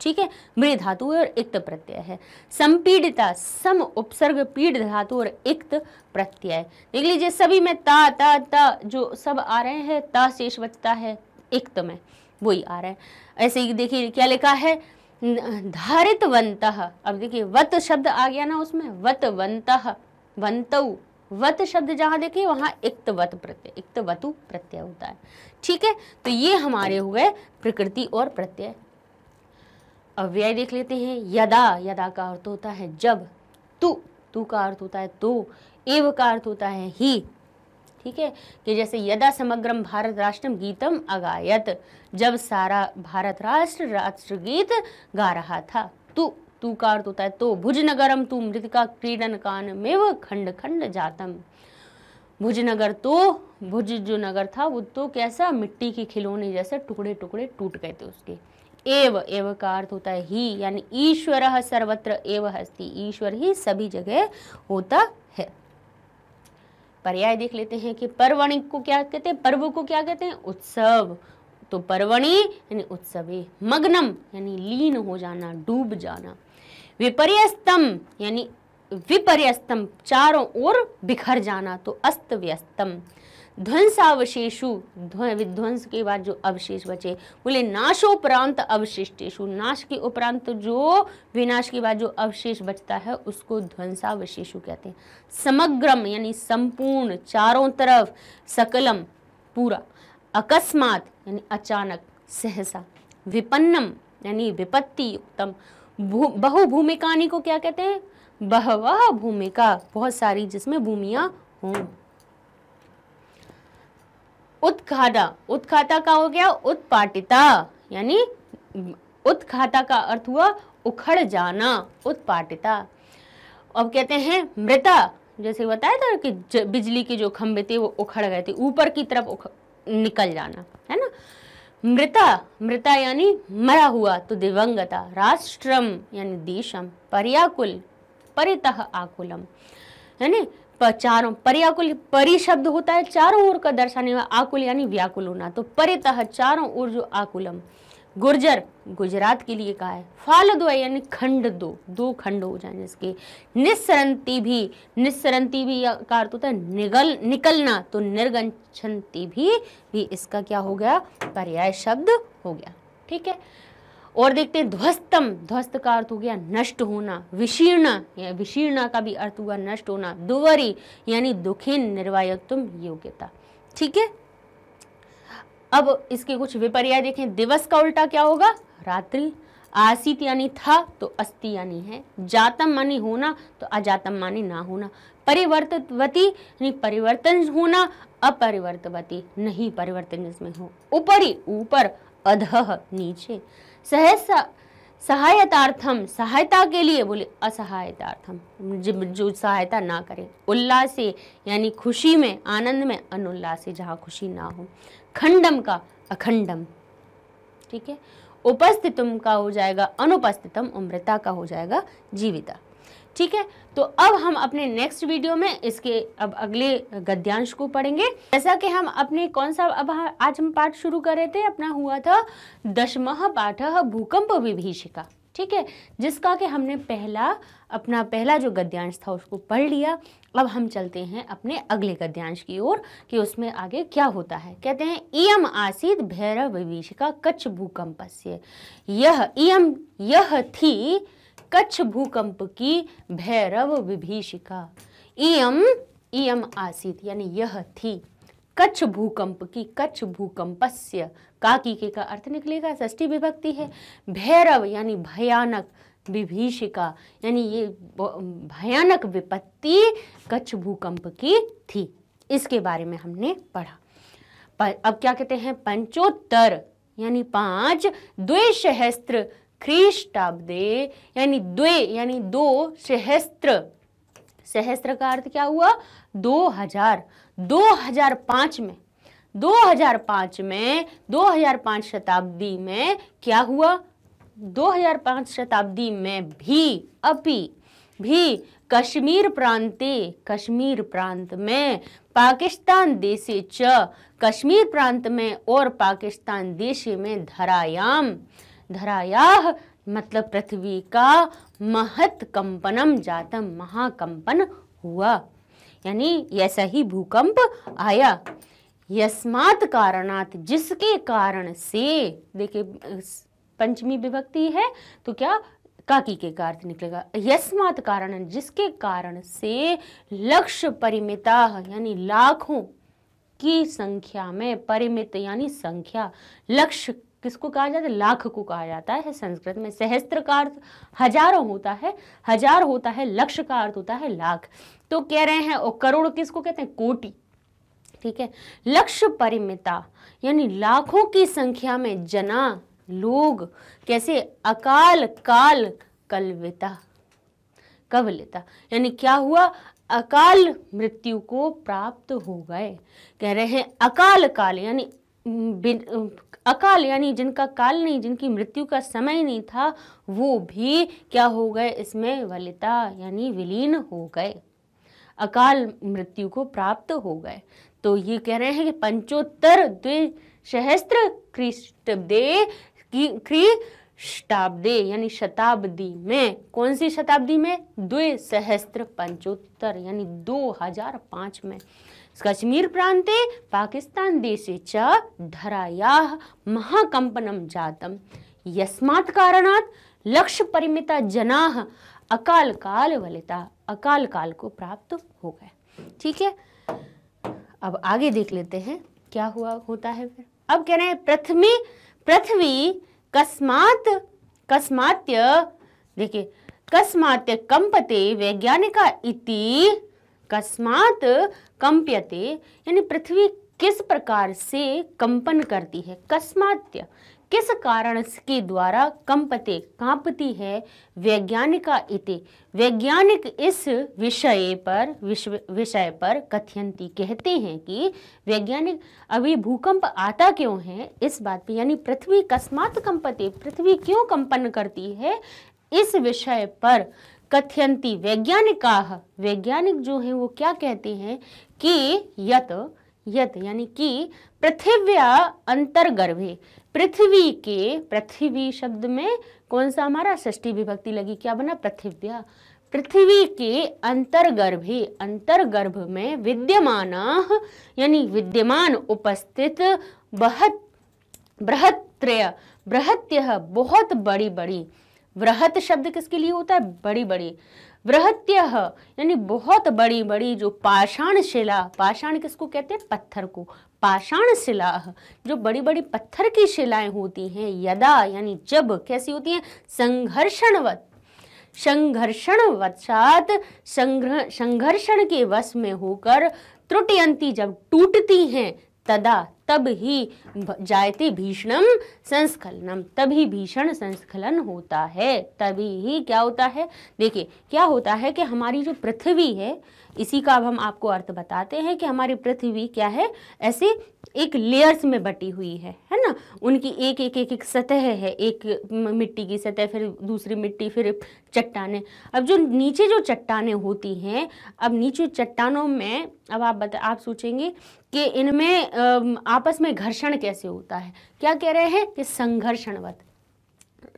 ठीक है, मृ धातु है और इक्त प्रत्यय है। संपीड़िता, सम उपसर्ग, पीड़ धातु और इक्त प्रत्यय। देख लीजिए सभी में ता ता ता जो सब आ रहे हैं, ता शेष बचता है इक्त में, वही आ रहा है। ऐसे ही देखिए क्या लिखा है, धारितवंतः, अब देखिए वत शब्द आ गया ना उसमें, वतवंतः, वंतौ, वत शब्द जहाँ देखिए वहाँ इक्तवत प्रत्यय, इक्तवतु प्रत्यय होता है। ठीक है, तो ये हमारे हो गए प्रकृति और प्रत्यय। अव्यय देख लेते हैं। यदा, यदा का अर्थ होता है जब, तू, तू का अर्थ होता है तो, एव का अर्थ होता है ही। ठीक है, कि जैसे यदा समग्रम भारत राष्ट्रम गीतम अगायत, जब सारा भारत राष्ट्र राष्ट्रगीत गा रहा था। तू का अर्थ होता है तो। भुजनगरम तू मृतिका क्रीडन कान मेव खंड खंड जातम, भुजनगर तो, भुज जो नगर था वो तो कैसा मिट्टी के खिलौने जैसे टुकड़े टुकड़े टूट गए थे उसके। एव, एव का अर्थ होता है ही, यानी ईश्वरः सर्वत्र एव अस्ति, ईश्वर ही सभी जगह होता है। पर्याय देख लेते हैं कि पर्वणि को क्या कहते हैं? पर्व को क्या कहते हैं? उत्सव, तो पर्वणी यानी उत्सवे। मग्नम यानी लीन हो जाना, डूब जाना। विपर्यस्तम यानी विपर्यस्तम चारों ओर बिखर जाना, तो अस्त व्यस्तम। ध्वंसावशेषु, विध्वंस के बाद जो अवशेष बचे, बोले नाशोपरांत अवशिष्टेषु, नाश के उपरांत जो विनाश के बाद जो अवशेष बचता है उसको ध्वंसावशेषु कहते हैं। समग्रम यानी संपूर्ण, चारों तरफ, सकलम पूरा। अकस्मात यानी अचानक, सहसा। विपन्नम यानी विपत्ति युक्तम। बहुभूमिकानी को क्या कहते हैं? बहवः भूमिका, बहुत सारी जिसमें भूमियां हों। उत्खादा, उत्खाता का हो गया उत्पाटिता, यानी उत्खाता का अर्थ हुआ उखड़ जाना, उत्पाटिता। अब कहते हैं मृता, जैसे बताया था कि बिजली के जो खंभे थे वो उखड़ गए थे, ऊपर की तरफ निकल जाना, है ना। मृता, मृता यानी मरा हुआ, तो दिवंगता। राष्ट्रम यानी देशम। पर्याकुल, परितः आकुलम, है ना, चारों, पर्याकुल परि शब्द होता है चारों ओर का दर्शाने वाला, आकुल यानी व्याकुल होना, तो परितः चारों ओर जो आकुलम। गुर्जर, गुजरात के लिए कहा है। फाल दो यानी खंड दो, दो खंड हो जाने इसके। निस्सरंती भी, निस्सरंती भी का अर्थ होता है निगल, निकलना, तो निर्गंछन्ति भी इसका क्या हो गया? पर्याय शब्द हो गया। ठीक है, और देखते हैं ध्वस्तम, ध्वस्त का अर्थ हो गया नष्ट होना। विशीर्णा या विशीर्णा का भी अर्थ हुआ नष्ट होना। दुवरी यानी दुखेन निर्वायत्वम योग्यता। ठीक है, अब इसके कुछ विपर्याय देखें। दिवस का उल्टा क्या होगा? रात्रि। आसीत यानी था, तो अस्ति यानी है। जातम मानी होना, तो अजातम मानी ना होना। परिवर्तवती यानी परिवर्तन होना, अपरिवर्तवती नहीं परिवर्तन जिसमें हो। ऊपरी, ऊपर। अधः नीचे। सहसा सहायतार्थम सहायता के लिए बोले असहायतार्थम जो सहायता ना करे। उल्लासे यानी खुशी में आनंद में, अनुल्लासे जहाँ खुशी ना हो। खंडम का अखंडम, ठीक है। उपस्थितम का हो जाएगा अनुपस्थितम, उम्रता का हो जाएगा जीविता, ठीक है। तो अब हम अपने नेक्स्ट वीडियो में इसके अब अगले गद्यांश को पढ़ेंगे। जैसा कि हम अपने कौन सा अब आज हम पाठ शुरू कर रहे थे, अपना हुआ था 10वां पाठ भूकंप विभीषिका, ठीक है, जिसका कि हमने अपना पहला जो गद्यांश था उसको पढ़ लिया। अब हम चलते हैं अपने अगले गद्यांश की ओर कि उसमें आगे क्या होता है। कहते हैं इयम आसीद भैरव विभीषिका कच्छ भूकंपस्य, यह थी कच्छ भूकंप की भैरव विभीषिका। इयम आसीद यानी यह थी कच्छ भूकंप की, कच्छ भूकंपस्य काकी के का अर्थ निकलेगा, षष्ठी विभक्ति है। भैरव यानी भयानक, विभीषिका यानी ये भयानक विपत्ति कच्छ भूकंप की थी, इसके बारे में हमने पढ़ा। पर अब क्या कहते हैं, पंचोत्तर यानी 5 द्विसहस्त्र ख्रीष्टाब्दे यानी द्वे यानी 2 सहस्त्र, सहस्त्र का अर्थ क्या हुआ 2000, 2005 में 2005 शताब्दी में क्या हुआ, 2005 शताब्दी में भी कश्मीर प्रांत में पाकिस्तान देशे च, कश्मीर प्रांत में और पाकिस्तान देशे में धरायाह मतलब पृथ्वी का महत कंपनम जातम, महाकंपन हुआ, यानी ऐसा ही भूकंप आया। यस्मात् कारणात् जिसके कारण से, देखिए पंचमी विभक्ति है तो क्या काकी के कार्य निकलेगा, यस्मात् कारण जिसके कारण से लक्ष्य परिमिताः यानी लाखों की संख्या में, परिमित यानी संख्या, लक्ष्य किसको कहा जाता है, लाख को कहा जाता है संस्कृत में। सहस्त्र का अर्थ हजारों होता है, हजार होता है, लक्ष्य का अर्थ होता है लाख, तो कह रहे हैं, और करोड़ किसको कहते हैं, कोटि, ठीक है। लक्ष्य परिमिता यानी लाखों की संख्या में जना लोग, कैसे अकाल काल कलविता, कवलिता यानी क्या हुआ, अकाल मृत्यु को प्राप्त हो गए। कह रहे हैं अकाल काल यानी अकाल यानी जिनका काल नहीं, जिनकी मृत्यु का समय नहीं था, वो भी क्या हो गए इसमें, वलिता यानी विलीन हो गए, अकाल मृत्यु को प्राप्त हो गए। तो ये कह रहे हैं कि 75 द्विसहस्त्र ख्रीष्टाब्दे यानी शताब्दी में, कौन सी शताब्दी में, 2 सहस्त्र 75 यानी 2005 में कश्मीर प्रांते पाकिस्तान देशे च धरायाः महाकंपनम जातम, यस्मात् कारणात् लक्ष्य परिमिता जनाः अकाल काल वलिता, अकाल काल को प्राप्त हो गए, ठीक है। अब आगे देख लेते हैं क्या हुआ होता है फिर। अब कह रहे हैं पृथ्वी कस्मात्य, देखिए कस्मात्य कंपते वैज्ञानिका इति, कस्मात् कंप्यते यानी पृथ्वी किस प्रकार से कंपन करती है, कस्मात्य किस कारण के द्वारा, कंपते कांपती है, वैज्ञानिका इति वैज्ञानिक इस विषय पर कथयन्ति कहते हैं कि वैज्ञानिक। अभी भूकंप आता क्यों है इस बात पे, यानी पृथ्वी कस्मात् कंपते पृथ्वी क्यों कंपन करती है, इस विषय पर कथयन्ति वैज्ञानिकाः वैज्ञानिक जो हैं वो क्या कहते हैं कि यत यानी कि पृथिव्या अंतर्गर्भे, पृथ्वी के, पृथ्वी शब्द में कौन सा हमारा षष्ठी विभक्ति लगी, क्या बना पृथिव्या, पृथ्वी के अंतर्गर्भे अंतर्गर्भ में विद्यमानाः यानी विद्यमान, उपस्थित, बृहत्यः बहुत बड़ी बड़ी, वृहत शब्द किसके लिए होता है, बड़ी बड़ी, वृहत्यः यानी बहुत बड़ी बड़ी जो पाषाण शिला, पाषाण किसको कहते हैं, पत्थर को, पाषाण शिला जो बड़ी बड़ी पत्थर की शिलाएं होती हैं, यदा यानी जब, कैसी होती हैं, संघर्षणवशात संघर्षण के वश में होकर त्रुटयंती जब टूटती हैं, तदा तब ही जायते भीषणम संस्खलनम, तभी भीषण संस्खलन होता है, तभी ही क्या होता है। देखिए क्या होता है कि हमारी जो पृथ्वी है, इसी का अब हम आपको अर्थ बताते हैं कि हमारी पृथ्वी क्या है, ऐसे एक लेयर्स में बटी हुई है ना। उनकी एक एक एक एक सतह है, एक मिट्टी की सतह, फिर दूसरी मिट्टी, फिर चट्टानें। अब जो नीचे जो चट्टानें होती हैं, अब नीचे चट्टानों में अब आप सोचेंगे कि इनमें आपस में घर्षण कैसे होता है। क्या कह रहे हैं कि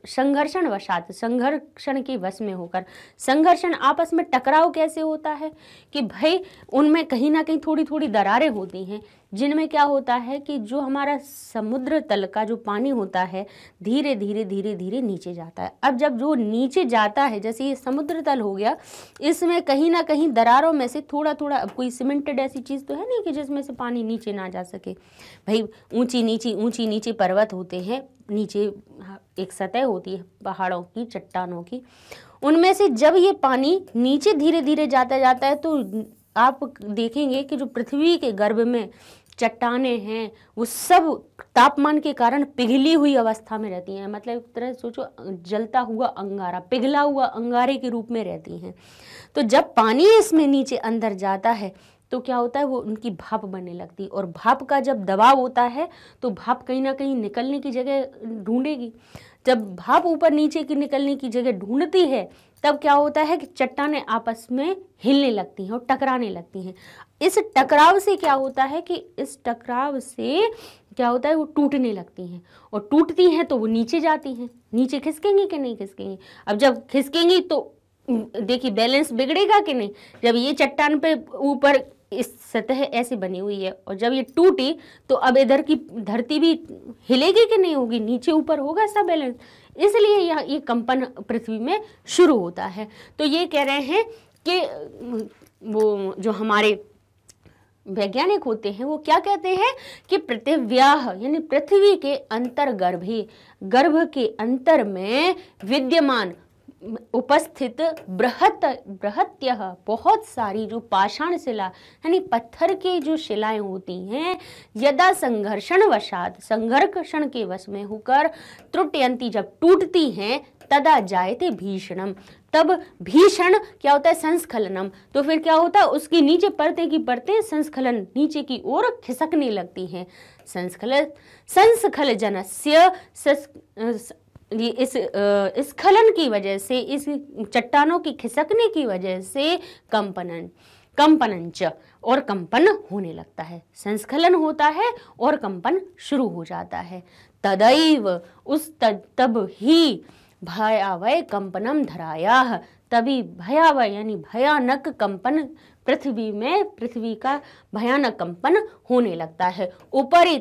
संघर्षण के वश में होकर संघर्षण आपस में टकराव कैसे होता है कि भाई उनमें कहीं ना कहीं थोड़ी थोड़ी दरारें होती हैं, जिनमें क्या होता है कि जो हमारा समुद्र तल का जो पानी होता है धीरे धीरे धीरे धीरे नीचे जाता है। अब जब जो नीचे जाता है, जैसे ये समुद्र तल हो गया, इसमें कहीं ना कहीं दरारों में से थोड़ा थोड़ा, अब कोई सीमेंटेड ऐसी चीज़ तो है नहीं कि जिसमें से पानी नीचे ना जा सके। भाई ऊंची नीचे पर्वत होते हैं, नीचे एक सतह होती है पहाड़ों की, चट्टानों की, उनमें से जब ये पानी नीचे धीरे धीरे जाता है तो आप देखेंगे कि जो पृथ्वी के गर्भ में चट्टाने हैं वो सब तापमान के कारण पिघली हुई अवस्था में रहती हैं। मतलब एक तरह सोचो जलता हुआ अंगारा, पिघला हुआ अंगारे के रूप में रहती हैं। तो जब पानी इसमें नीचे अंदर जाता है तो क्या होता है, वो उनकी भाप बनने लगती है, और भाप का जब दबाव होता है तो भाप कहीं ना कहीं निकलने की जगह ढूंढेगी। जब भाप ऊपर नीचे की निकलने की जगह ढूंढती है तब क्या होता है कि चट्टानें आपस में हिलने लगती हैं और टकराने लगती हैं। इस टकराव से क्या होता है कि वो टूटने लगती हैं, और टूटती हैं तो वो नीचे जाती हैं। नीचे खिसकेंगी कि नहीं खिसकेंगी? अब जब खिसकेंगी तो देखिए बैलेंस बिगड़ेगा कि नहीं। जब ये चट्टान पे ऊपर इस सतह ऐसे बनी हुई है और जब ये टूटी तो अब इधर की धरती भी हिलेगी कि नहीं होगी, नीचे ऊपर होगा सब बैलेंस, इसलिए यह ये कंपन पृथ्वी में शुरू होता है। तो ये कह रहे हैं कि वो जो हमारे वैज्ञानिक होते हैं वो क्या कहते हैं कि पृथिव्याह यानी पृथ्वी के अंतर्गर्भी, गर्भ के अंतर में विद्यमान उपस्थित बृहत्यः बहुत सारी जो पाषाण शिला यानी पत्थर की जो शिलाएं होती हैं, यदा संघर्षणवशात् संघर्षण के वश में होकर त्रुटयंती जब टूटती हैं, तदा जायते भीषणम तब भीषण क्या होता है संस्खलनम। तो फिर क्या होता है उसके नीचे परतें की परतें संस्खलन नीचे की ओर खिसकने लगती हैं। संस्खल जनस्य इस स्खलन की वजह से, इस चट्टानों की खिसकने की वजह से कंपनंच और कंपन होने लगता है, संस्खलन होता है और कंपन शुरू हो जाता है। तदैव तब ही भयावह कंपनम धरायाः तभी भयावह यानी भयानक कंपन पृथ्वी में, पृथ्वी का भयानक कंपन होने लगता है। ऊपरी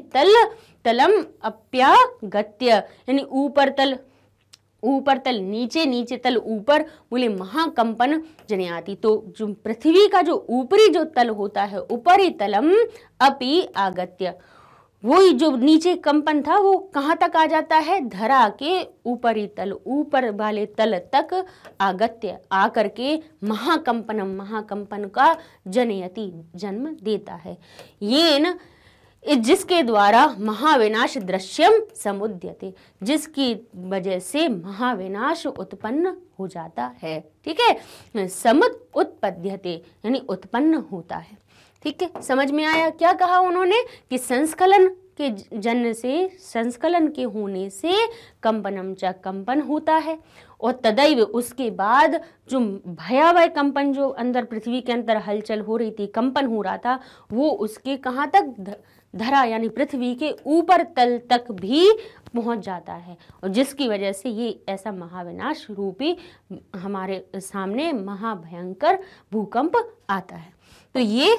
तलम अप्यागत्य यानी ऊपर तल नीचे तल ऊपर बोले महाकंपन जनयाति। तो जो पृथ्वी का जो ऊपरी जो तल होता है, ऊपरी तलम अपि आगत्य, वही जो नीचे कंपन था वो कहाँ तक आ जाता है, धरा के ऊपरी तल ऊपर वाले तल तक आगत्य आकर के महाकंपन का जनयति जन्म देता है। येन जिसके द्वारा महाविनाश दृश्यम समुद्यते, जिसकी वजह से महाविनाश उत्पन्न हो जाता है। ठीक है, समुद उत्पद्यते यानी उत्पन्न होता है। ठीक है, समझ में आया क्या कहा उन्होंने कि संस्खलन के जन्म से, संस्खलन के होने से कंपनम च कंपन होता है, और तदैव उसके बाद जो भयावह कंपन जो अंदर पृथ्वी के अंदर हलचल हो रही थी, कंपन हो रहा था, वो उसके कहाँ तक, धरा यानी पृथ्वी के ऊपर तल तक भी पहुंच जाता है, और जिसकी वजह से ये ऐसा महाविनाश रूपी हमारे सामने महाभयंकर भूकंप आता है। तो ये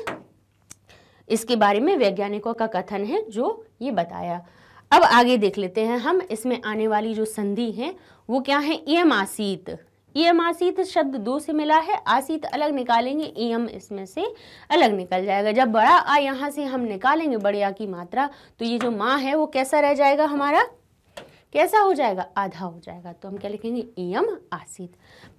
इसके बारे में वैज्ञानिकों का कथन है जो ये बताया। अब आगे देख लेते हैं हम, इसमें आने वाली जो संधि है वो क्या है, इयम आसीत। इयम आसीत शब्द दो से मिला है, आसीत अलग निकालेंगे, इयम इसमें से अलग निकल जाएगा। जब बड़ा आ यहाँ से हम निकालेंगे बड़े आ की मात्रा, तो ये जो माँ है वो कैसा रह जाएगा, हमारा कैसा हो जाएगा, आधा हो जाएगा। तो हम क्या लिखेंगे, इयम आसीत।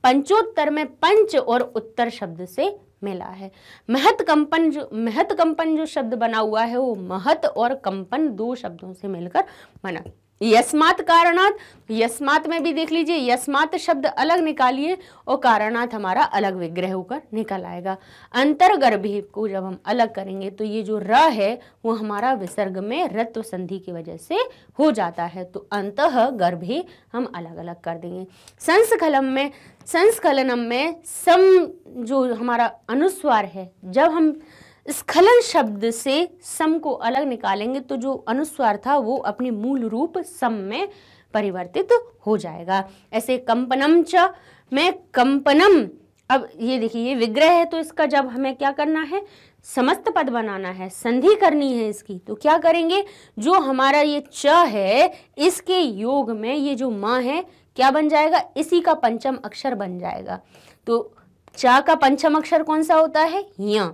पंचोत्तर में पंच और उत्तर शब्द से मिला है। महत कंपन जो शब्द बना हुआ है वो महत और कंपन दो शब्दों से मिलकर बना। यस्मात कारणात, यस्मात में भी देख लीजिए यस्मात शब्द अलग निकालिए और कारणात हमारा अलग विग्रह होकर निकल आएगा। अंतर्गर्भी को जब हम अलग करेंगे तो ये जो र है वो हमारा विसर्ग में रत्व संधि की वजह से हो जाता है, तो अंतःगर्भी हम अलग अलग कर देंगे। संस्खलनम में सम जो हमारा अनुस्वार है, जब हम स्खलन शब्द से सम को अलग निकालेंगे तो जो अनुस्वार था वो अपने मूल रूप सम में परिवर्तित हो जाएगा। ऐसे कंपनम च में कंपनम, अब ये देखिए ये विग्रह है तो इसका जब हमें क्या करना है, समस्त पद बनाना है, संधि करनी है इसकी, तो क्या करेंगे, जो हमारा ये च है इसके योग में ये जो माँ है क्या बन जाएगा, इसी का पंचम अक्षर बन जाएगा। तो च का पंचम अक्षर कौन सा होता है, य,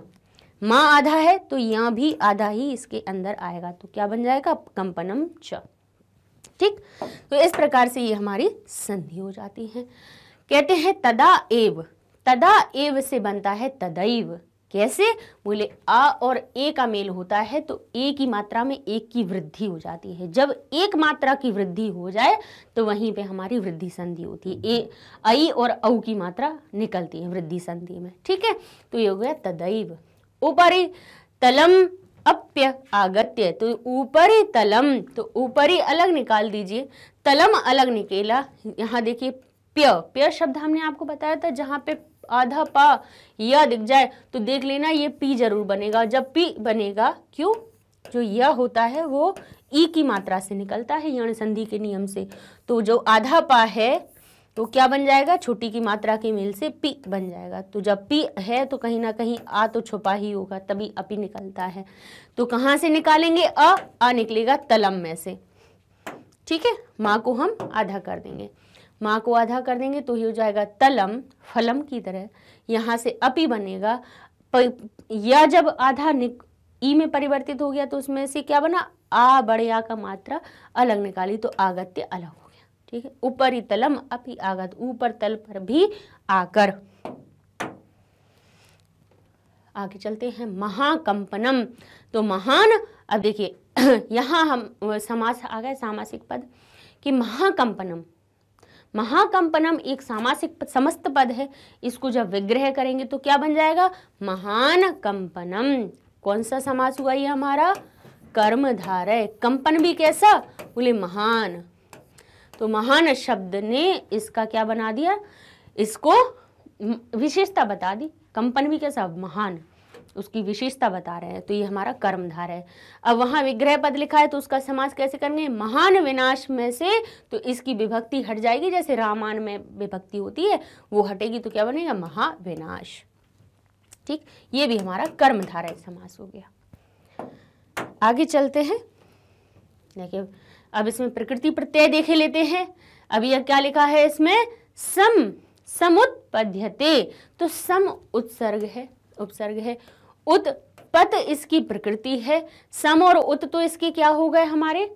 माँ आधा है तो यहाँ भी आधा ही इसके अंदर आएगा, तो क्या बन जाएगा, कंपनम च। ठीक, तो इस प्रकार से ये हमारी संधि हो जाती है। कहते हैं तदा एव से बनता है तदैव, कैसे, बोले आ और ए का मेल होता है तो ए की मात्रा में एक की वृद्धि हो जाती है। जब एक मात्रा की वृद्धि हो जाए तो वहीं पे हमारी वृद्धि संधि होती है, ए आई और औ की मात्रा निकलती है वृद्धि संधि में। ठीक है, तो ये हो गया तदैव। ऊपरी तलम अप्य आगत्य, तो ऊपरी तलम, तो ऊपरी अलग निकाल दीजिए, तलम अलग निकला। यहाँ देखिए प्य, प्य शब्द हमने आपको बताया था जहाँ पे आधा पा या दिख जाए तो देख लेना ये पी जरूर बनेगा। जब पी बनेगा, क्यों, जो यह होता है वो ई की मात्रा से निकलता है यण संधि के नियम से, तो जो आधा पा है तो क्या बन जाएगा, छोटी की मात्रा के मेल से पी बन जाएगा। तो जब पी है तो कहीं ना कहीं आ तो छुपा ही होगा तभी अपी निकलता है, तो कहाँ से निकालेंगे, आ निकलेगा तलम में से। ठीक है, माँ को हम आधा कर देंगे, माँ को आधा कर देंगे तो ये हो जाएगा तलम, फलम की तरह, यहाँ से अपी बनेगा। या जब आधा ई में परिवर्तित हो गया तो उसमें से क्या बना, आ, बड़े आ का मात्रा अलग निकाली तो आगत्य अलग हो। ठीक है, ऊपरी तलम अपि आगत, ऊपर तल पर भी आकर। आगे चलते हैं महाकंपनम, तो महान, अब देखिए यहाँ हम समास आ गए, सामासिक पद कि महाकंपनम, महाकंपनम एक सामासिक पद, समस्त पद है, इसको जब विग्रह करेंगे तो क्या बन जाएगा, महान कंपनम। कौन सा समास हुआ ये हमारा, कर्मधारय। कंपन भी कैसा, बोले महान, तो महान शब्द ने इसका क्या बना दिया, इसको विशेषता बता दी। कंपन भी कैसा, महान, उसकी विशेषता बता रहे हैं, तो ये हमारा कर्मधारय है। अब वहाँ विग्रह पद लिखा है तो उसका समास कैसे करेंगे, महान विनाश में से, तो इसकी विभक्ति हट जाएगी, जैसे रामायण में विभक्ति होती है वो हटेगी तो क्या बनेगा, महाविनाश। ठीक, ये भी हमारा कर्मधारय समास हो गया। आगे चलते हैं, देखिए अब इसमें प्रकृति प्रत्यय देखे लेते हैं। अब यह क्या लिखा है इसमें, सम समुत्पद्यते, तो सम उत्सर्ग है, उपसर्ग है, उत्पत इसकी प्रकृति है, सम और उत तो इसके क्या हो गए हमारे,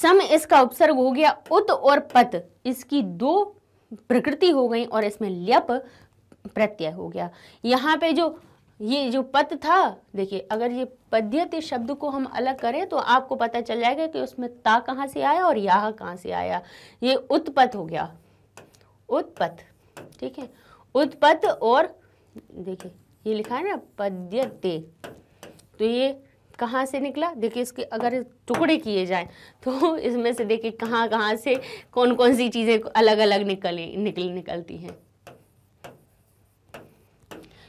सम इसका उपसर्ग हो गया, उत और पत इसकी दो प्रकृति हो गई और इसमें ल्यप प्रत्यय हो गया। यहाँ पे जो ये जो पद था, देखिए अगर ये पद्यते शब्द को हम अलग करें तो आपको पता चल जाएगा कि उसमें ता कहाँ से आया और याह कहाँ से आया। ये उत्पत हो गया, उत्पत, ठीक है, उत्पत, और देखिए ये लिखा है ना पद्यते, तो ये कहाँ से निकला, देखिए इसके अगर टुकड़े किए जाएं तो इसमें से देखिए कहाँ से कौन कौन सी चीज़ें अलग अलग निकलती हैं,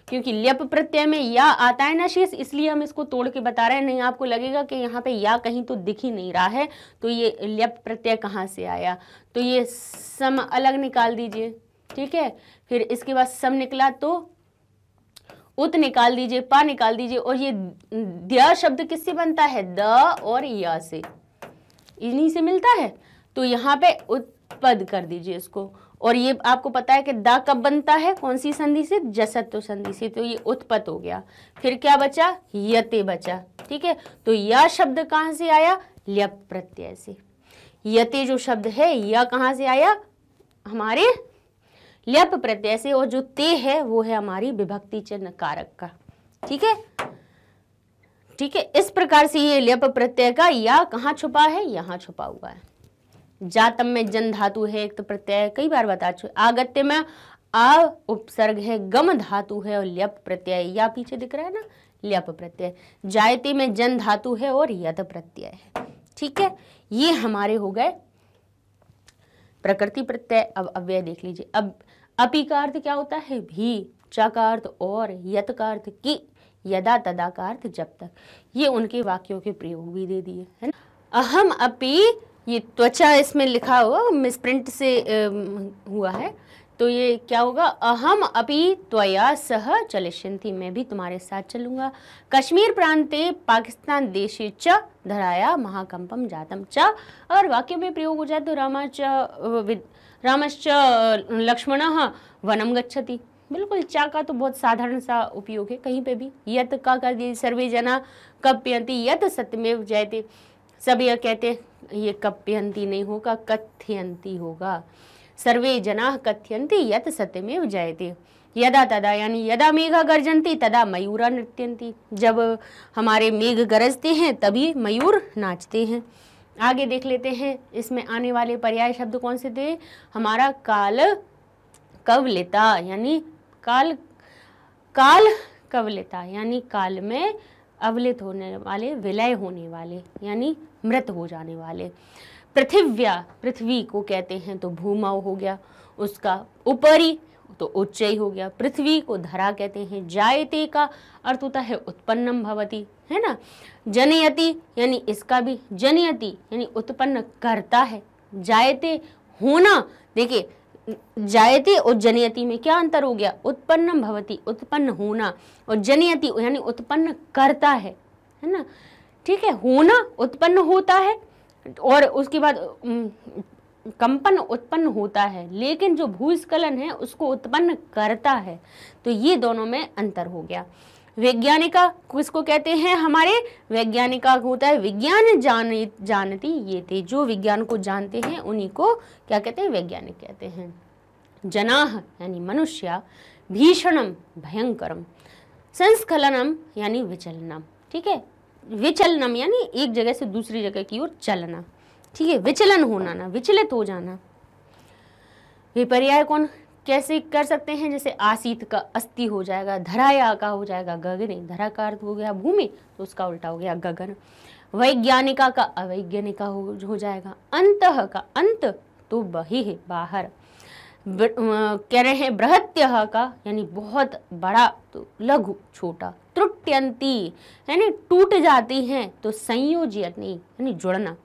क्योंकि ल्यप प्रत्यय में या आता है ना शेष, इसलिए हम इसको तोड़ के बता रहे हैं, नहीं आपको लगेगा कि यहाँ पे या कहीं तो दिख ही नहीं रहा है, तो ये ल्यप प्रत्यय कहाँ से आया, तो ये सम अलग निकाल दीजिए। ठीक है, फिर इसके बाद सम निकला तो उत निकाल दीजिए, पा निकाल दीजिए, और ये द्या शब्द किससे बनता है, द और या से, इन्हीं से मिलता है, तो यहाँ पे उत्पद कर दीजिए इसको। और ये आपको पता है कि दा कब बनता है, कौन सी संधि से, जसत्व संधि से, तो ये उत्पत हो गया। फिर क्या बचा, यते बचा। ठीक है, तो या शब्द कहाँ से आया, ल्यप प्रत्यय से। यते जो शब्द है, या कहाँ से आया, हमारे लप प्रत्यय से, और जो ते है वो है हमारी विभक्ति चिन्ह कारक का। ठीक है, ठीक है। इस प्रकार से ये लप प्रत्यय का या कहाँ छुपा है, यहाँ छुपा हुआ है। जातम में जन धातु है, एक तो प्रत्यय कई बार बता चुके। आगत्य में आ उपसर्ग है, गम धातु है और ल्यप प्रत्यय, या पीछे दिख रहा है ना, ल्यप प्रत्यय। जायते में जन धातु है और यत प्रत्यय है। ठीक है, ये हमारे हो गए प्रकृति प्रत्यय। अब अव्यय देख लीजिए। अब अपि का अर्थ क्या होता है, भी, चा का अर्थ और, यत का अर्थ की, यदा तदा का अर्थ जब तक। ये उनके वाक्यों के प्रयोग भी दे दिए है ना। अहम अपि, ये त्वचा इसमें लिखा हुआ मिसप्रिंट से हुआ है, तो ये क्या होगा, अहम अपि त्वया सह चलिष्यन्ति, मैं भी तुम्हारे साथ चलूंगा। कश्मीर प्रांते पाकिस्तान देशे च धराया महाकंपम जातम। च अगर वाक्य में प्रयोग हो जाए तो रामश्च लक्ष्मणः वनम गच्छति, बिल्कुल चा का तो बहुत साधारण सा उपयोग है। कहीं पे भी यत का कर दिए, सर्वे जना कप्यन्ति यत सत्यमेव जयते, सब यह कहते, ये कप्यन्ति नहीं होगा, कथ्यन्ति होगा। सर्वे जनाः कथ्यन्ति यत सत्यमेव जयते। यदा तदा यानी यदा मेघा गर्जन्ति तदा मयूरा नृत्यन्ति, जब हमारे मेघ गरजते हैं तभी मयूर नाचते हैं। आगे देख लेते हैं, इसमें आने वाले पर्याय शब्द कौन से थे, हमारा काल कवलिता, यानी काल, काल कवलिता यानी काल में अवलित होने वाले, विलय होने वाले यानी मृत हो जाने वाले। पृथिव्या, पृथ्वी को कहते हैं तो भूमौ हो गया, उसका उपरि तो उच्चय हो गया। पृथ्वी को धरा कहते हैं। जायते का अर्थ होता है उत्पन्नम भवति, है ना। जनयति यानी इसका भी, जनयति यानी उत्पन्न करता है। जायते होना, देखिए जायते और जनयति में क्या अंतर हो गया, उत्पन्नम भवति उत्पन्न होना, और जनयति यानी उत्पन्न करता है ना। ठीक है, होना उत्पन्न होता है और उसके बाद कंपन उत्पन्न होता है, लेकिन जो भूस्खलन है उसको उत्पन्न करता है, तो ये दोनों में अंतर हो गया। वैज्ञानिका किसको कहते हैं, हमारे वैज्ञानिका होता है विज्ञान जानती ये थे, जो विज्ञान को जानते हैं उन्हीं को क्या कहते हैं, वैज्ञानिक कहते हैं। जनाह यानी मनुष्य, भीषणम भयंकरम, संस्खलनम यानी विचलनम। ठीक है, विचलनम यानी एक जगह से दूसरी जगह की ओर चलना। ठीक है, विचलन होना ना, विचलित हो जाना। विपर्याय कौन कैसे कर सकते हैं, जैसे आसीत का अस्ति हो जाएगा, धराया का हो जाएगा गगने, धरा का अर्थ हो गया भूमि तो उसका उल्टा हो गया गगन। वैज्ञानिका का अवैज्ञानिका हो जाएगा। अंतः का अंत तो बही है, बाहर। कह रहे हैं बृहत्यः का यानी बहुत बड़ा तो लघु छोटा। त्रुट्यन्ति यानी टूट जाती हैं, तो संयोजयति यानी जुड़ना।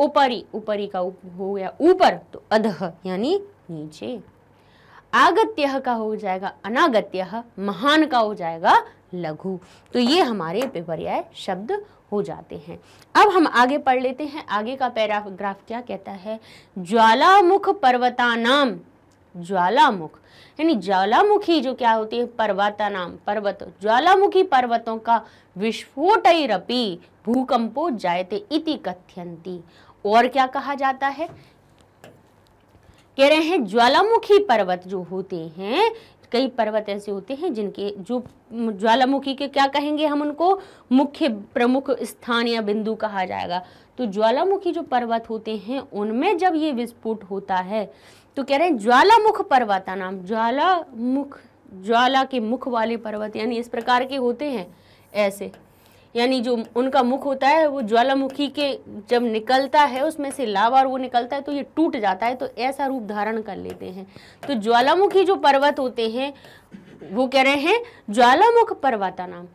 उपरि, उपरि का हो गया ऊपर तो अधः यानी नीचे। आगत्यः का हो जाएगा अनागत्यः, महान का हो जाएगा लघु। तो ये हमारे विपर्याय शब्द हो जाते हैं। अब हम आगे पढ़ लेते हैं। आगे का पैराग्राफ क्या कहता है, ज्वालामुख पर्वतानाम, ज्वालामुख यानी ज्वालामुखी जो क्या होती है, पर्वतानाम पर्वत, ज्वालामुखी पर्वतों का विस्फोटैरपि भूकंपो जायते इति कथ्यन्ति। और क्या कहा जाता है, कह रहे हैं ज्वालामुखी पर्वत जो होते हैं, कई पर्वत ऐसे होते हैं जिनके जो ज्वालामुखी के क्या कहेंगे हम, उनको मुख्य प्रमुख स्थान या बिंदु कहा जाएगा। तो ज्वालामुखी जो पर्वत होते हैं उनमें जब ये विस्फोट होता है तो कह रहे हैं ज्वालामुख पर्वतानाम, ज्वालामुख ज्वाला के मुख वाले पर्वत यानी इस प्रकार के होते हैं ऐसे, यानी जो उनका मुख होता है वो ज्वालामुखी के जब निकलता है उसमें से लावा और वो निकलता है तो ये टूट जाता है, तो ऐसा रूप धारण कर लेते हैं। तो ज्वालामुखी जो पर्वत होते हैं वो कह रहे हैं ज्वालामुख पर्वतानाम,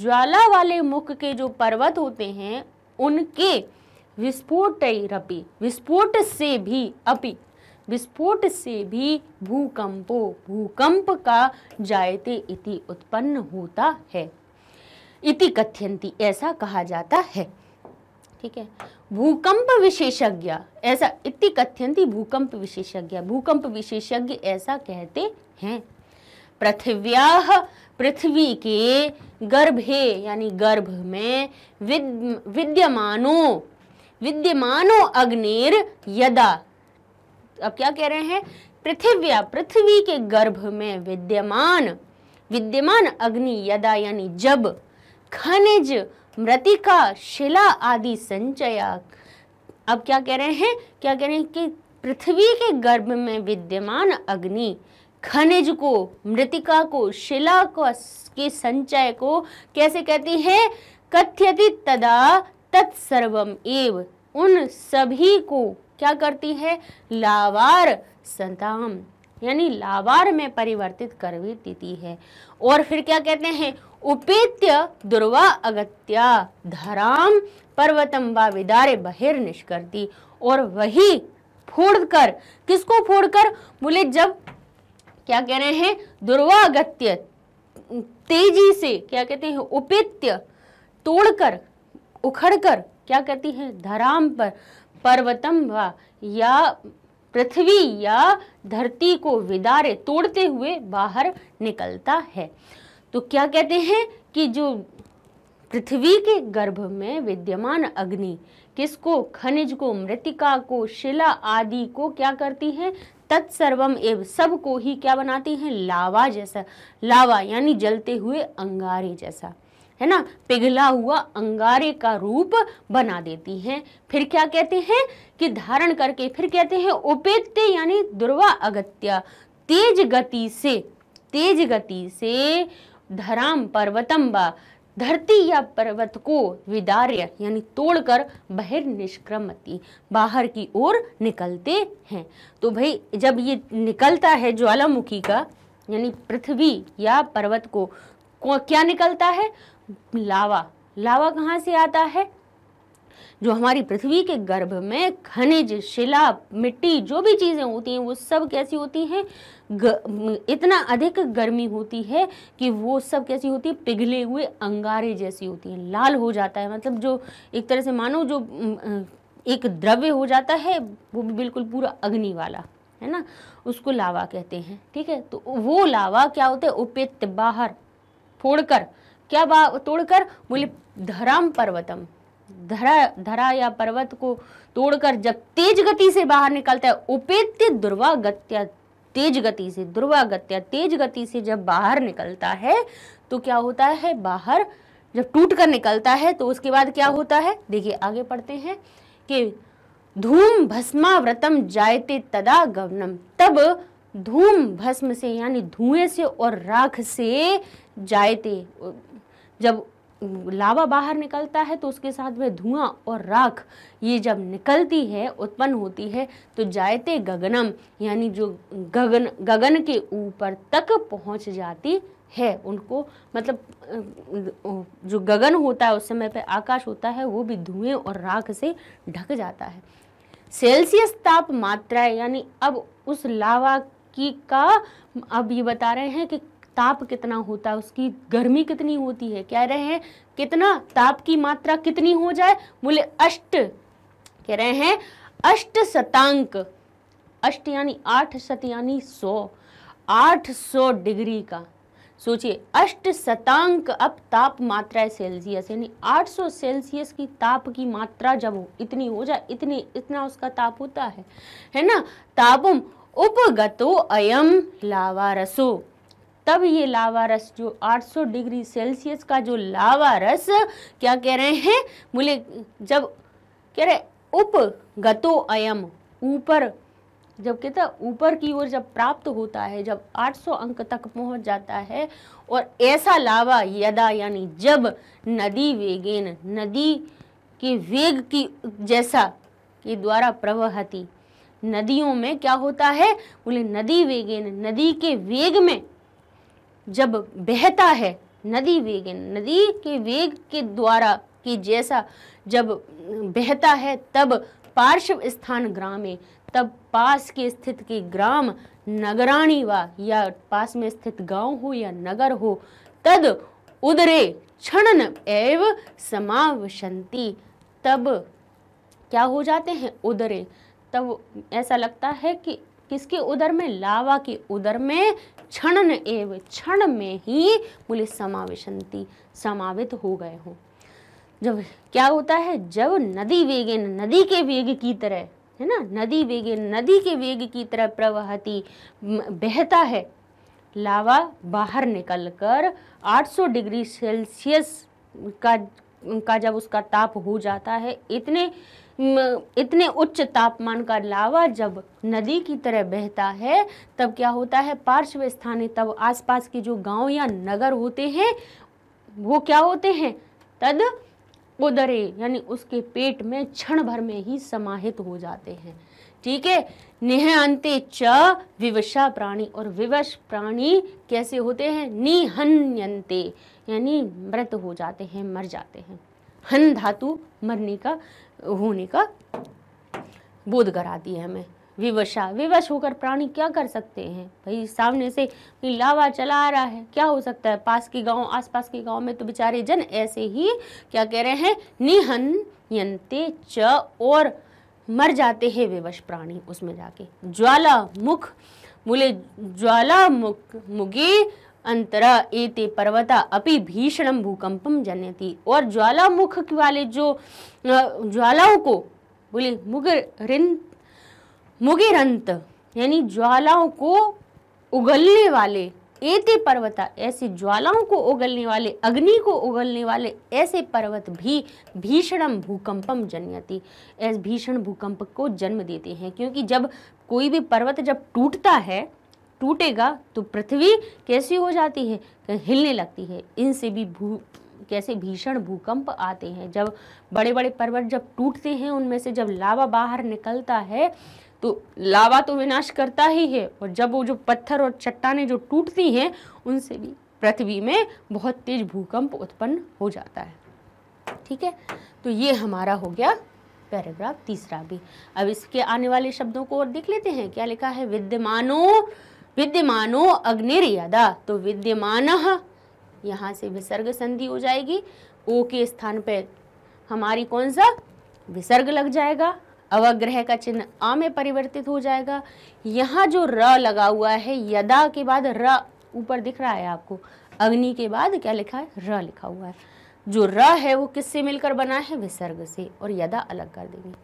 ज्वाला वाले मुख के जो पर्वत होते हैं उनके विस्फोटैरपि, विस्फोट से भी, अपि विस्फोट से भी भूकंपो, भूकंप का जायते इति उत्पन्न होता है, इति कथ्यन्ति ऐसा कहा जाता है। ठीक है, भूकंप विशेषज्ञ ऐसा, इति कथ्यन्ति भूकंप विशेषज्ञ, भूकंप विशेषज्ञ ऐसा कहते हैं। पृथिव्याः पृथ्वी के गर्भे यानी गर्भ में विद्यमानो अग्निर यदा, अब क्या कह रहे हैं पृथिव्या पृथ्वी के गर्भ में विद्यमान अग्नि यदा यानी जब खनिज मृतिका शिला आदि संचया। अब क्या कह रहे हैं कि पृथ्वी के गर्भ में विद्यमान अग्नि खनिज को, मृतिका को, शिला को के संचय को कैसे कहती है? कथ्यति तदा तत्सर्वम एव, उन सभी को क्या करती है? लावार संताम यानी लावार में परिवर्तित कर देती है। और फिर क्या कहते हैं? उपेत्य दुर्वा अगत्या धराम पर्वतम वा विदारे बहिर निष्कर्ति, और वही फोड़कर, किसको फोड़कर बोले? जब क्या कह रहे हैं दुर्वा अगत्य तेजी से क्या कहते हैं उपेत्य तोड़कर उखड़कर क्या कहती है धराम पर पर्वतम वा या पृथ्वी या धरती को विदारे तोड़ते हुए बाहर निकलता है। तो क्या कहते हैं कि जो पृथ्वी के गर्भ में विद्यमान अग्नि किसको, खनिज को, मृतिका को, शिला आदि को क्या करती है? तत्सर्वम एव सब को ही क्या बनाती है? लावा जैसा, लावा यानी जलते हुए अंगारे जैसा, है ना, पिघला हुआ अंगारे का रूप बना देती हैं। फिर क्या कहते हैं कि धारण करके, फिर कहते हैं उपेत्य यानी दुर्वा अगत्या तेज गति से धराम पर्वतम बा धरती या पर्वत को विदार्य यानी तोड़कर बहिर निष्क्रमती बाहर की ओर निकलते हैं। तो भाई जब ये निकलता है ज्वालामुखी का यानी पृथ्वी या पर्वत को क्या निकलता है? लावा। लावा कहाँ से आता है? जो हमारी पृथ्वी के गर्भ में खनिज, शिला, मिट्टी जो भी चीज़ें होती हैं वो सब कैसी होती हैं? इतना अधिक गर्मी होती है कि वो सब कैसी होती है? पिघले हुए अंगारे जैसी होती हैं, लाल हो जाता है, मतलब जो एक तरह से मानो जो एक द्रव्य हो जाता है वो भी बिल्कुल पूरा अग्नि वाला, है ना, उसको लावा कहते हैं। ठीक है, तो वो लावा क्या होता है? उपेत्य बाहर फोड़कर क्या तोड़कर बोले धराम पर्वतम धरा या पर्वत को तोड़कर जब तेज गति से बाहर निकलता है उपेत्य दुर्वागत्या तेज गति से जब बाहर निकलता है तो क्या होता है? बाहर जब टूट कर निकलता है तो उसके बाद क्या होता है? देखिए आगे पढ़ते हैं कि धूम भस्माव्रतम जायते तदा गमनम, तब धूम भस्म से यानी धुएं से और राख से जायते, जब लावा बाहर निकलता है तो उसके साथ में धुआं और राख ये जब निकलती है उत्पन्न होती है तो जायते गगनम यानी जो गगन के ऊपर तक पहुंच जाती है उनको, मतलब जो गगन होता है उस समय पे आकाश होता है वो भी धुएं और राख से ढक जाता है। सेल्सियस ताप मात्रा यानी अब उस लावा की का अब ये बता रहे हैं कि ताप कितना होता है, उसकी गर्मी कितनी होती है। कह रहे हैं कितना ताप की मात्रा कितनी हो जाए? बोले अष्ट शतांक, अष्ट यानी 8 शत यानी 100, 800 डिग्री का। सोचिए 8 शतांक अब ताप मात्रा है सेल्सियस यानी 800 सेल्सियस की ताप की मात्रा जब इतनी हो जाए, इतना उसका ताप होता है, है ना। तापम उपगतो अयम लावारसो, तब ये लावा रस जो 800 डिग्री सेल्सियस का जो लावा रस क्या कह रहे हैं? बोले जब कह रहे उपगतो अयम ऊपर जब कहता ऊपर की ओर जब प्राप्त होता है, जब 800 अंक तक पहुंच जाता है और ऐसा लावा यदा यानी जब नदी वेगेन नदी के वेग की जैसा के द्वारा प्रवहती नदियों में क्या होता है? बोले नदी वेगेन नदी के वेग में जब बहता है, नदी वेगेन नदी के वेग के द्वारा के जैसा जब बहता है तब पार्श्व स्थान ग्रामे, तब पास के स्थित के ग्राम नगराणी वा या पास में स्थित गांव हो या नगर हो, तद उदरे क्षणन एव समावशंति, तब क्या हो जाते हैं? उदरे। तब ऐसा लगता है कि किसके उदर में? लावा के उदर में क्षणन एव क्षण में ही बोले समाविशंति समावित हो गए हो। जब क्या होता है? जब नदी वेगेन नदी के वेग की तरह है ना, नदी के वेग की तरह प्रवाहती बहता है। लावा बाहर निकलकर 800 डिग्री सेल्सियस का जब उसका ताप हो जाता है, इतने उच्च तापमान का लावा जब नदी की तरह बहता है तब क्या होता है, पार्श्व स्थानीय तब आसपास के जो गांव या नगर होते हैं वो क्या होते हैं, तद उदरे यानी उसके पेट में क्षण भर में ही समाहित हो जाते हैं। ठीक है, निहंते च विवशा प्राणी, और विवश प्राणी कैसे होते हैं, निहन्यन्ते यानी मृत हो जाते हैं, मर जाते हैं। हन धातु मरने का, होने का बोध कराती है हमें। विवशा, विवश होकर प्राणी क्या कर सकते हैं भाई, सामने से लावा चला आ रहा है, क्या हो सकता है, पास के गांव, आसपास के गांव में तो बेचारे जन ऐसे ही क्या कह रहे हैं, निहन्यन्ते च, और मर जाते हैं विवश प्राणी उसमें जाके। ज्वालामुख बोले, ज्वालामुखे अंतरा एते पर्वता अपि भीषणम भूकंपम जनयति, और ज्वालामुख वाले जो ज्वालाओं को बोले मुगेरंत यानी ज्वालाओं को उगलने वाले, एते पर्वता ऐसे ज्वालाओं को उगलने वाले, अग्नि को उगलने वाले ऐसे पर्वत भी भीषणम भूकंपम जनयति, ऐसे भीषण भूकंप को जन्म देते हैं। क्योंकि जब कोई भी पर्वत जब टूटता है, टूटेगा तो पृथ्वी कैसी हो जाती है, हिलने लगती है। इनसे भी कैसे भीषण भूकंप आते हैं। जब बड़े बड़े पर्वत जब टूटते हैं, उनमें से जब लावा बाहर निकलता है तो लावा तो विनाश करता ही है, और जब वो जो पत्थर और चट्टानें जो टूटती हैं उनसे भी पृथ्वी में बहुत तेज भूकंप उत्पन्न हो जाता है। ठीक है, तो ये हमारा हो गया पैराग्राफ तीसरा भी। अब इसके आने वाले शब्दों को और देख लेते हैं। क्या लिखा है, विद्यमानो अग्निर्यदा, तो विद्यमान यहाँ से विसर्ग संधि हो जाएगी, ओ के स्थान पर हमारी कौन सा विसर्ग लग जाएगा, अवग्रह का चिन्ह आ में परिवर्तित हो जाएगा। यहाँ जो र लगा हुआ है, यदा के बाद र ऊपर दिख रहा है आपको, अग्नि के बाद क्या लिखा है, र लिखा हुआ है। जो र है वो किससे मिलकर बना है, विसर्ग से, और यदा अलग कर देंगे।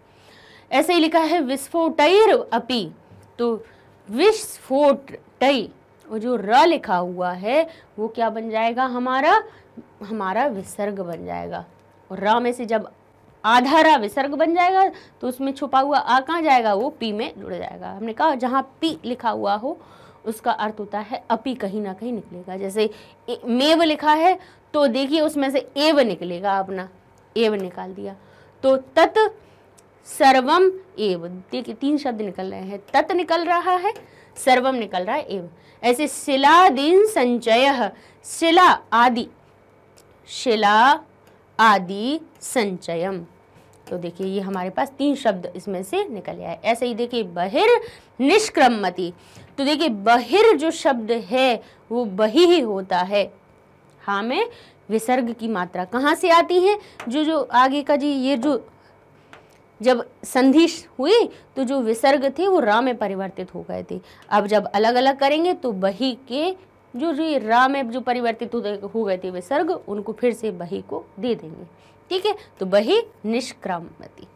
ऐसे ही लिखा है विस्फोटैर अपि, तो विस्फोटै और जो र लिखा हुआ है वो क्या बन जाएगा, हमारा विसर्ग बन जाएगा। और र में से जब आधारा विसर्ग बन जाएगा तो उसमें छुपा हुआ आ कहाँ जाएगा, वो पी में जुड़ जाएगा। हमने कहा जहाँ पी लिखा हुआ हो उसका अर्थ होता है अपी, कहीं ना कहीं निकलेगा। जैसे मेव लिखा है तो देखिए उसमें से एव निकलेगा, अपना एव निकाल दिया। तो तत् सर्वम एव, देखिए तीन शब्द निकल रहे हैं, तत् निकल रहा है, सर्वम निकल रहा है, एव। ऐसे शिलादीन संचय, शिला आदि संचयम, तो देखिए ये हमारे पास तीन शब्द इसमें से निकल आए। ऐसे ही देखिए बहिर निष्क्रमति, तो देखिए बहिर जो शब्द है वो बही ही होता है, हाँ में विसर्ग की मात्रा कहाँ से आती है, जो आगे का जी ये जो जब संधि हुई तो जो विसर्ग थे वो रा में परिवर्तित हो गए थे। अब जब अलग अलग करेंगे तो बही के जो रा में जो परिवर्तित हो गए थे विसर्ग, उनको फिर से बही को दे देंगे। ठीक है, तो बही निष्क्रमति।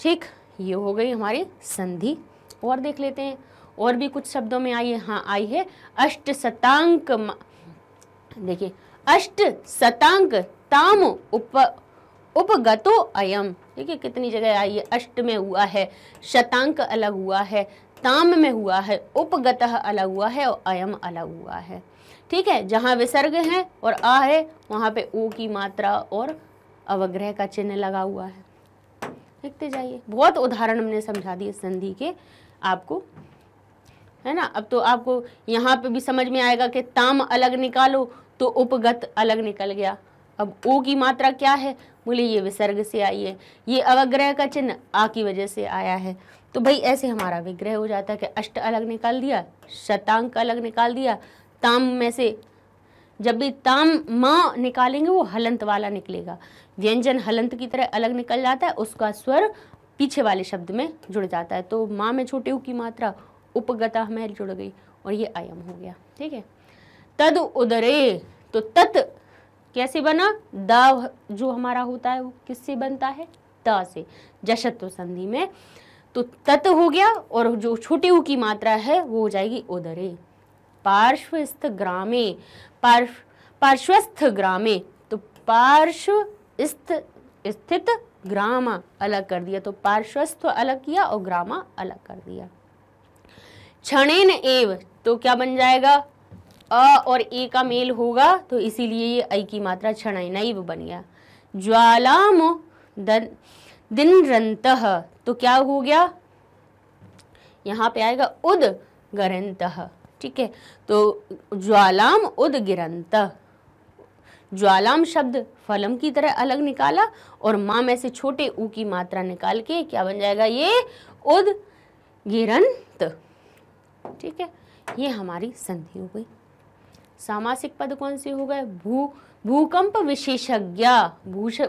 ठीक, ये हो गई हमारी संधि। और देख लेते हैं और भी कुछ शब्दों में आई है, हाँ आई है अष्ट शतांक। देखिए अष्ट शतांक ताम उपगतो अयम, देखिए कितनी जगह आई है, अष्ट में हुआ है, शतांक अलग हुआ है, ताम में हुआ है, उपगतः अलग हुआ है और अयम अलग हुआ है। ठीक है, जहाँ विसर्ग है और आ है वहाँ पे ओ की मात्रा और अवग्रह का चिन्ह लगा हुआ है। देखते जाइए, बहुत उदाहरण हमने समझा दिए संधि के आपको, है ना। अब तो आपको यहाँ पे भी समझ में आएगा कि ताम अलग निकालो तो उपगत अलग निकल गया। अब ओ की मात्रा क्या है, बोले ये विसर्ग से आई है, ये अवग्रह का चिन्ह आ की वजह से आया है। तो भाई ऐसे हमारा विग्रह हो जाता है कि अष्ट अलग निकाल दिया, शतांक अलग निकाल दिया, ताम में से जब भी ताम माँ निकालेंगे वो हलंत वाला निकलेगा, व्यंजन हलंत की तरह अलग निकल जाता है, उसका स्वर पीछे वाले शब्द में जुड़ जाता है। तो माँ में छोटे ऊ की मात्रा उपगता में जुड़ गई और ये अयम हो गया। ठीक है, तद उदरे, तो तत् कैसे बना, द जो हमारा होता है वो किससे बनता है, द से, जशत्व संधि में। तो तत् हो गया और जो छोटे ऊ की मात्रा है वो हो जाएगी ओदरे। पार्श्वस्थ ग्रामे, तो पार्श्वस्थ स्थित ग्रामा अलग कर दिया, तो पार्श्वस्थ अलग किया और ग्रामा अलग कर दिया। क्षणेन एव, तो क्या बन जाएगा, अ और ए का मेल होगा तो इसीलिए ये ऐ की मात्रा क्षणेन एव बन गया। ज्वालाम दिनरंतः, तो क्या हो गया, यहाँ पे आएगा उदगरंतः, ठीक है। तो ज्वालाम उदगिरंतः, ज्वालाम शब्द फलम की तरह अलग निकाला और माँ में से छोटे ऊ की मात्रा निकाल के क्या बन जाएगा, ये उदगिरंत, ठीक है। ये हमारी संधि हो गई। सामासिक पद कौन से हो गए, भूकंप विशेषज्ञ।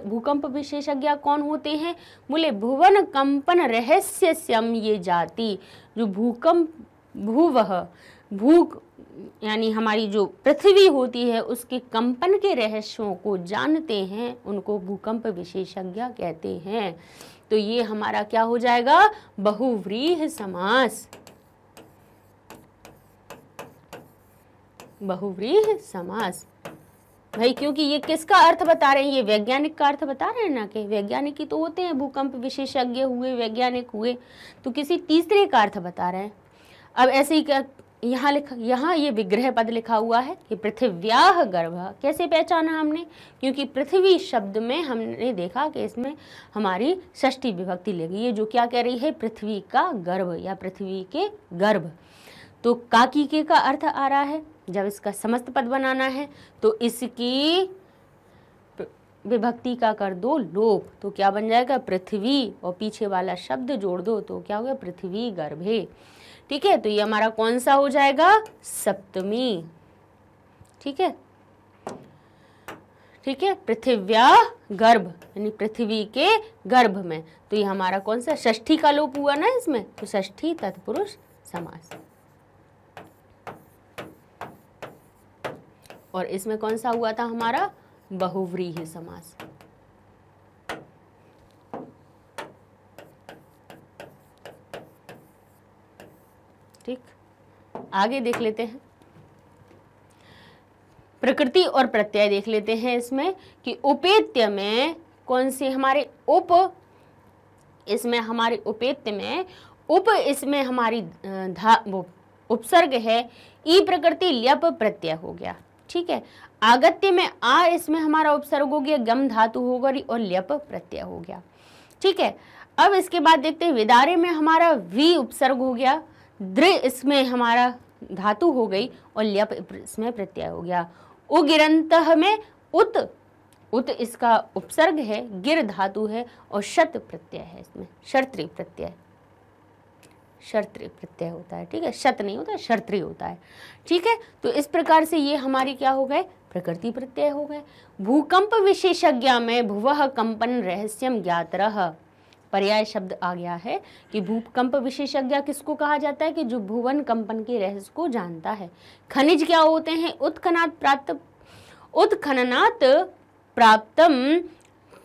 भूकंप विशेषज्ञ कौन होते हैं, बोले भुवन कंपन रहस्य स्यम ये जाति, जो भूकंप भूक यानी हमारी जो पृथ्वी होती है उसके कंपन के रहस्यों को जानते हैं, उनको भूकंप विशेषज्ञ कहते हैं। तो ये हमारा क्या हो जाएगा, बहुव्रीहि समास, बहुव्रीहि समास। भाई क्योंकि ये किसका अर्थ बता रहे हैं, ये वैज्ञानिक का अर्थ बता रहे हैं ना, कि वैज्ञानिक ही तो होते हैं, भूकंप विशेषज्ञ हुए, वैज्ञानिक हुए, तो किसी तीसरे का अर्थ बता रहे हैं। अब ऐसे ही यहाँ लिखा, यहाँ ये विग्रह पद लिखा हुआ है कि पृथिव्याह गर्भः, कैसे पहचाना हमने, क्योंकि पृथ्वी शब्द में हमने देखा कि इसमें हमारी षष्ठी विभक्ति लगी है, जो क्या कह रही है, पृथ्वी का गर्भ या पृथ्वी के गर्भ। तो काकीके का अर्थ आ रहा है, जब इसका समस्त पद बनाना है तो इसकी विभक्ति का कर दो लोप, तो क्या बन जाएगा, पृथ्वी और पीछे वाला शब्द जोड़ दो तो क्या हो गया, पृथ्वी गर्भे, ठीक है। तो ये हमारा कौन सा हो जाएगा, सप्तमी, ठीक है, ठीक है, पृथिव्या गर्भ यानी पृथ्वी के गर्भ में। तो ये हमारा कौन सा, षष्ठी का लोप हुआ ना इसमें, तो षष्ठी तत्पुरुष समास। और इसमें कौन सा हुआ था हमारा, बहुव्रीहि समास। ठीक, आगे देख लेते हैं, प्रकृति और प्रत्यय देख लेते हैं इसमें, कि उपेत्य में कौन से हमारे उप, इसमें हमारे उपेत्य में उप, इसमें हमारी धा उपसर्ग है, ई प्रकृति ल्यप प्रत्यय हो गया, ठीक है। आगत्य में आ, इसमें हमारा उपसर्ग हो गया, गम धातु हो गई और ल्यप प्रत्यय हो गया, ठीक है। अब इसके बाद देखते हैं, विदारे में हमारा वी उपसर्ग हो गया, द्रि इसमें हमारा धातु हो गई और ल्यप इसमें प्रत्यय हो गया। उगिरंतः में उत, उत इसका उपसर्ग है, गिर धातु है और शत प्रत्यय है, इसमें शर्त्री प्रत्यय, शर्त्री प्रत्यय होता है, ठीक है, शत नहीं होता, शर्त्री होता है, ठीक है। तो इस प्रकार से ये हमारी क्या हो गए, प्रकृति प्रत्यय हो गए। भूकंप विशेषज्ञ में भुवः कंपन रहस्यम ज्ञातरः, पर्याय शब्द आ गया है कि भूकंप विशेषज्ञ किसको कहा जाता है, कि जो भुवन कंपन के रहस्य को जानता है। खनिज क्या होते हैं, उत्खननात्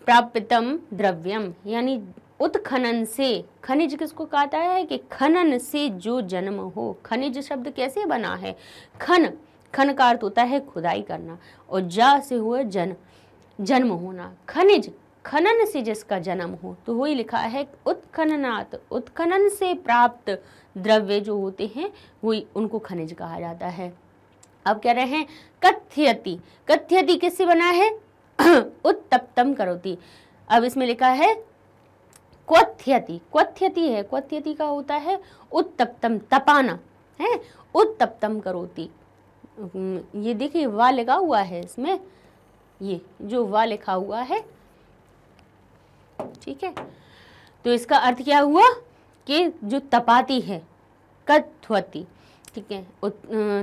प्राप्तम द्रव्यम, यानी उत्खनन से, खनिज किसको कहता है, कि खनन से जो जन्म हो। खनिज शब्द कैसे बना है, खन, खन का अर्थ होता है खुदाई करना और जा से हुआ जन्म होना, खनिज खनन से जिसका जन्म हो, तो वही लिखा है उत्खननात्, उत्खनन से प्राप्त द्रव्य जो होते हैं वही उनको खनिज कहा जाता है। अब कह रहे हैं कथ्यति, कथ्यति किससे बना है, उत्तप्तम करोति। अब इसमें लिखा है क्वथ्यति, क्वथ्यति है, क्वथ्यति का होता है उत्तप्तम, तपाना है, उत्तप्तम करोति। ये देखिए वा लिखा हुआ है इसमें, ये जो वा लिखा हुआ है, ठीक है। तो इसका अर्थ क्या हुआ, कि जो तपाती है, कथ्वती, ठीक है,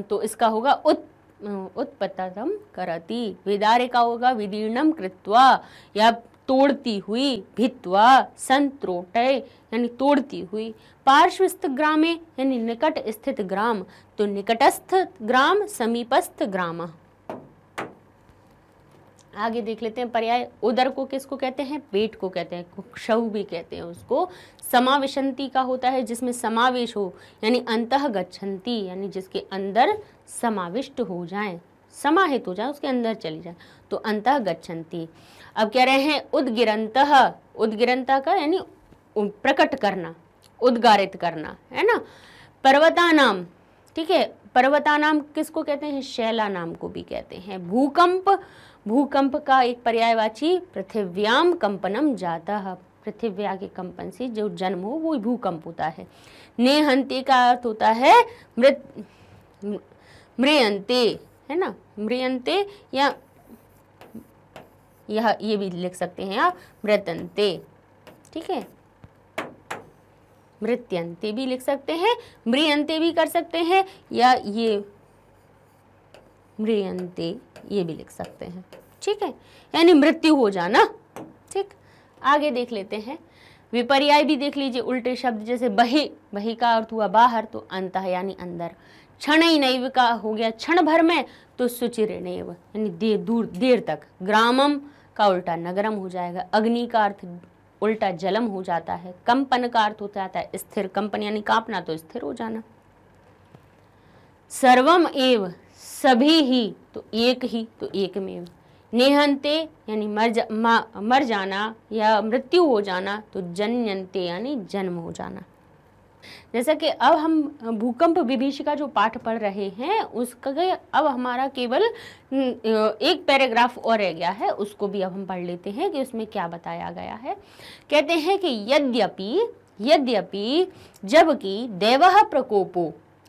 तो इसका होगा उत्पतम करती। विदारे का होगा विदीर्णम कृत्वा, या तोड़ती हुई, भित्वा संत्रोटय यानी तोड़ती हुई। पार्श्वस्थ ग्रामे यानी निकट स्थित ग्राम, तो निकटस्थ ग्राम समीपस्थ ग्राम, आगे देख लेते हैं पर्याय। उदर को किसको कहते हैं? पेट को कहते हैं, कुक्षऊ भी कहते हैं उसको। समाविशंति का होता है जिसमें समावेश हो, यानी अंतः गच्छन्ति, यानी जिसके अंदर समाविष्ट हो जाए, समाहित हो जाए, उसके अंदर चली जाए, तो अंतः गच्छन्ति। अब कह रहे हैं उद्गिरंतः, उद्गिरंतः का यानी प्रकट करना, उद्गारित करना, है ना। पर्वतानाम, ठीक है, पर्वतानाम किसको कहते हैं? शैला नाम को भी कहते हैं। भूकंप, भूकंप का एक पर्यायवाची पृथिव्याम कंपनम जाता है, पृथिव्या के कंपन से जो जन्म हो वो भूकंप होता है। नेहंते का अर्थ होता है मृत, मृयंते, है ना, मृयंते, या यह ये भी लिख सकते हैं आप मृतंते, ठीक है, मृत्यंते भी लिख सकते हैं, मृयंते भी कर सकते हैं, या ये मृयंते ये भी लिख सकते हैं, ठीक है, यानी मृत्यु हो जाना। ठीक, आगे देख लेते हैं विपर्याय भी देख लीजिए, उल्टे शब्द, जैसे बहि, बहि का अर्थ हुआ बाहर, तो अंतः यानी अंदर। क्षणैनैव का हो गया क्षण भर में, तो सुचिरेणैव यानी देर, दूर, देर तक। ग्रामम का उल्टा नगरम हो जाएगा। अग्नि का अर्थ उल्टा जलम हो जाता है। कंपन का अर्थ हो जाता है स्थिर, कंपन यानी कांपना, तो स्थिर हो जाना। सर्वम एव सभी ही, तो एक ही, तो एकमेव। नेहंते यानी मर जाना या मृत्यु हो जाना, तो जनयंते यानी जन्म हो जाना। जैसा कि अब हम भूकंप विभीषिका जो पाठ पढ़ रहे हैं उसका अब हमारा केवल एक पैराग्राफ और रह गया है, उसको भी अब हम पढ़ लेते हैं कि उसमें क्या बताया गया है। कहते हैं कि यद्यपि, यद्यपि जबकि, देवः प्रकोपो,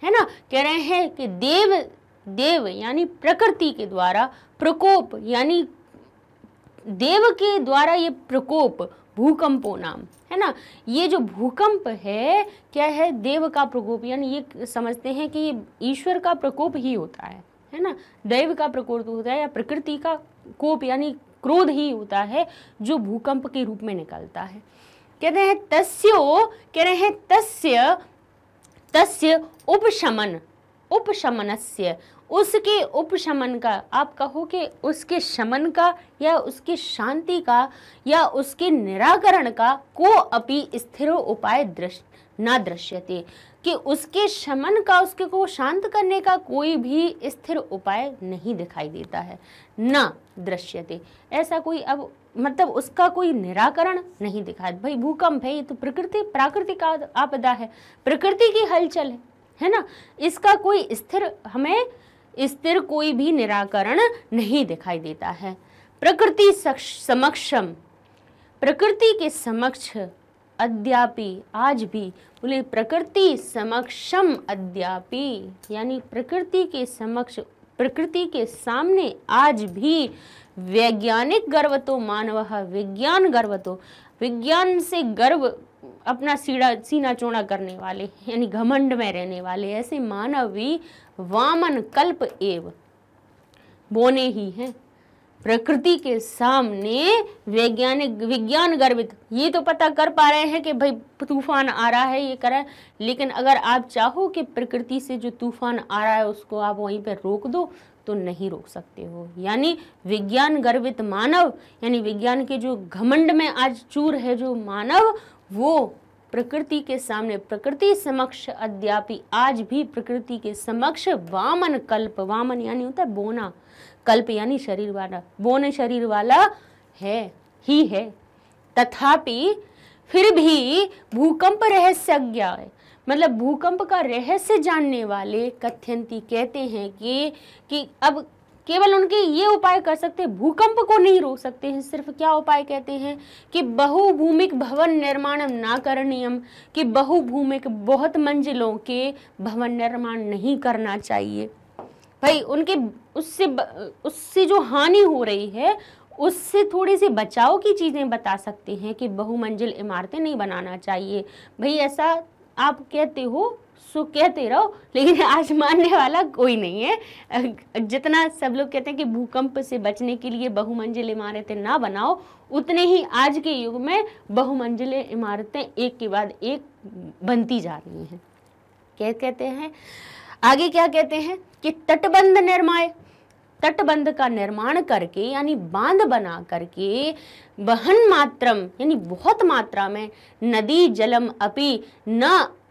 है ना, कह रहे हैं कि देव, देव यानी प्रकृति के द्वारा, प्रकोप यानी देव के द्वारा ये प्रकोप भूकंपो नाम, है ना, ये जो भूकंप है क्या है? देव का प्रकोप, यानी ये समझते हैं कि ईश्वर का प्रकोप ही होता है ना, देव का प्रकोप होता है या प्रकृति का कोप यानी क्रोध ही होता है जो भूकंप के रूप में निकलता है। कहते हैं तस्यो, कह रहे हैं तस्य, तस्य उपशमन, उपशमनस्य, उसके उपशमन का, आप कहो कि उसके शमन का या उसकी शांति का या उसके निराकरण का को अपि स्थिरो उपाय न दृश्यते, कि उसके शमन का, उसके को शांत करने का कोई भी स्थिर उपाय नहीं दिखाई देता है। न दृश्यते, ऐसा कोई, अब मतलब उसका कोई निराकरण नहीं दिखाई। भाई भूकंप है, ये तो प्रकृति, प्राकृतिक आपदा है, प्रकृति की हलचल है ना, इसका कोई स्थिर, हमें स्थिर कोई भी निराकरण नहीं दिखाई देता है। प्रकृति समक्षम, प्रकृति के समक्ष अद्यापि, आज भी बोले, प्रकृति समक्षम अद्यापि यानी प्रकृति के समक्ष, प्रकृति के सामने आज भी वैज्ञानिक गर्वतो मानवः, विज्ञान गर्वतो, विज्ञान से गर्व, अपना सीना चौड़ा करने वाले यानी घमंड में रहने वाले ऐसे मानवी वामन कल्प एव बोने ही हैं। प्रकृति के सामने वैज्ञानिक, विज्ञान गर्वित, ये तो पता कर पा रहे हैं कि भाई तूफान आ रहा है, ये करा, लेकिन अगर आप चाहो कि प्रकृति से जो तूफान आ रहा है उसको आप वहीं पर रोक दो तो नहीं रोक सकते हो। यानी विज्ञान गर्वित मानव, यानी विज्ञान के जो घमंड में आज चूर है जो मानव, वो प्रकृति के सामने, प्रकृति समक्ष अद्यापि, आज भी प्रकृति के समक्ष वामन कल्प, वामन यानी होता है बोना, कल्प यानी शरीर वाला, बोने शरीर वाला है ही है। तथापि, फिर भी भूकंप रहस्यज्ञ है, मतलब भूकंप का रहस्य जानने वाले कथ्यंती कहते हैं कि अब केवल उनके ये उपाय कर सकते हैं, भूकंप को नहीं रोक सकते हैं। सिर्फ क्या उपाय कहते हैं कि बहुभूमिक भवन निर्माणम ना करणीयम, कि बहुभूमिक, बहुत मंजिलों के भवन निर्माण नहीं करना चाहिए। भाई उनके उससे जो हानि हो रही है उससे थोड़ी सी बचाव की चीज़ें बता सकते हैं कि बहुमंजिल इमारतें नहीं बनाना चाहिए। भाई ऐसा आप कहते हो सो कहते रहो, लेकिन आज मानने वाला कोई नहीं है। जितना सब लोग कहते हैं कि भूकंप से बचने के लिए बहुमंजिल इमारतें ना बनाओ, उतने ही आज के युग में बहुमंजिल इमारतें एक के बाद एक बनती जा रही हैं। क्या कहते हैं आगे, क्या कहते हैं कि तटबंध निर्माण, तटबंध का निर्माण करके यानी बांध बना करके बहन मात्रम यानी बहुत मात्रा में नदी जलम अपि न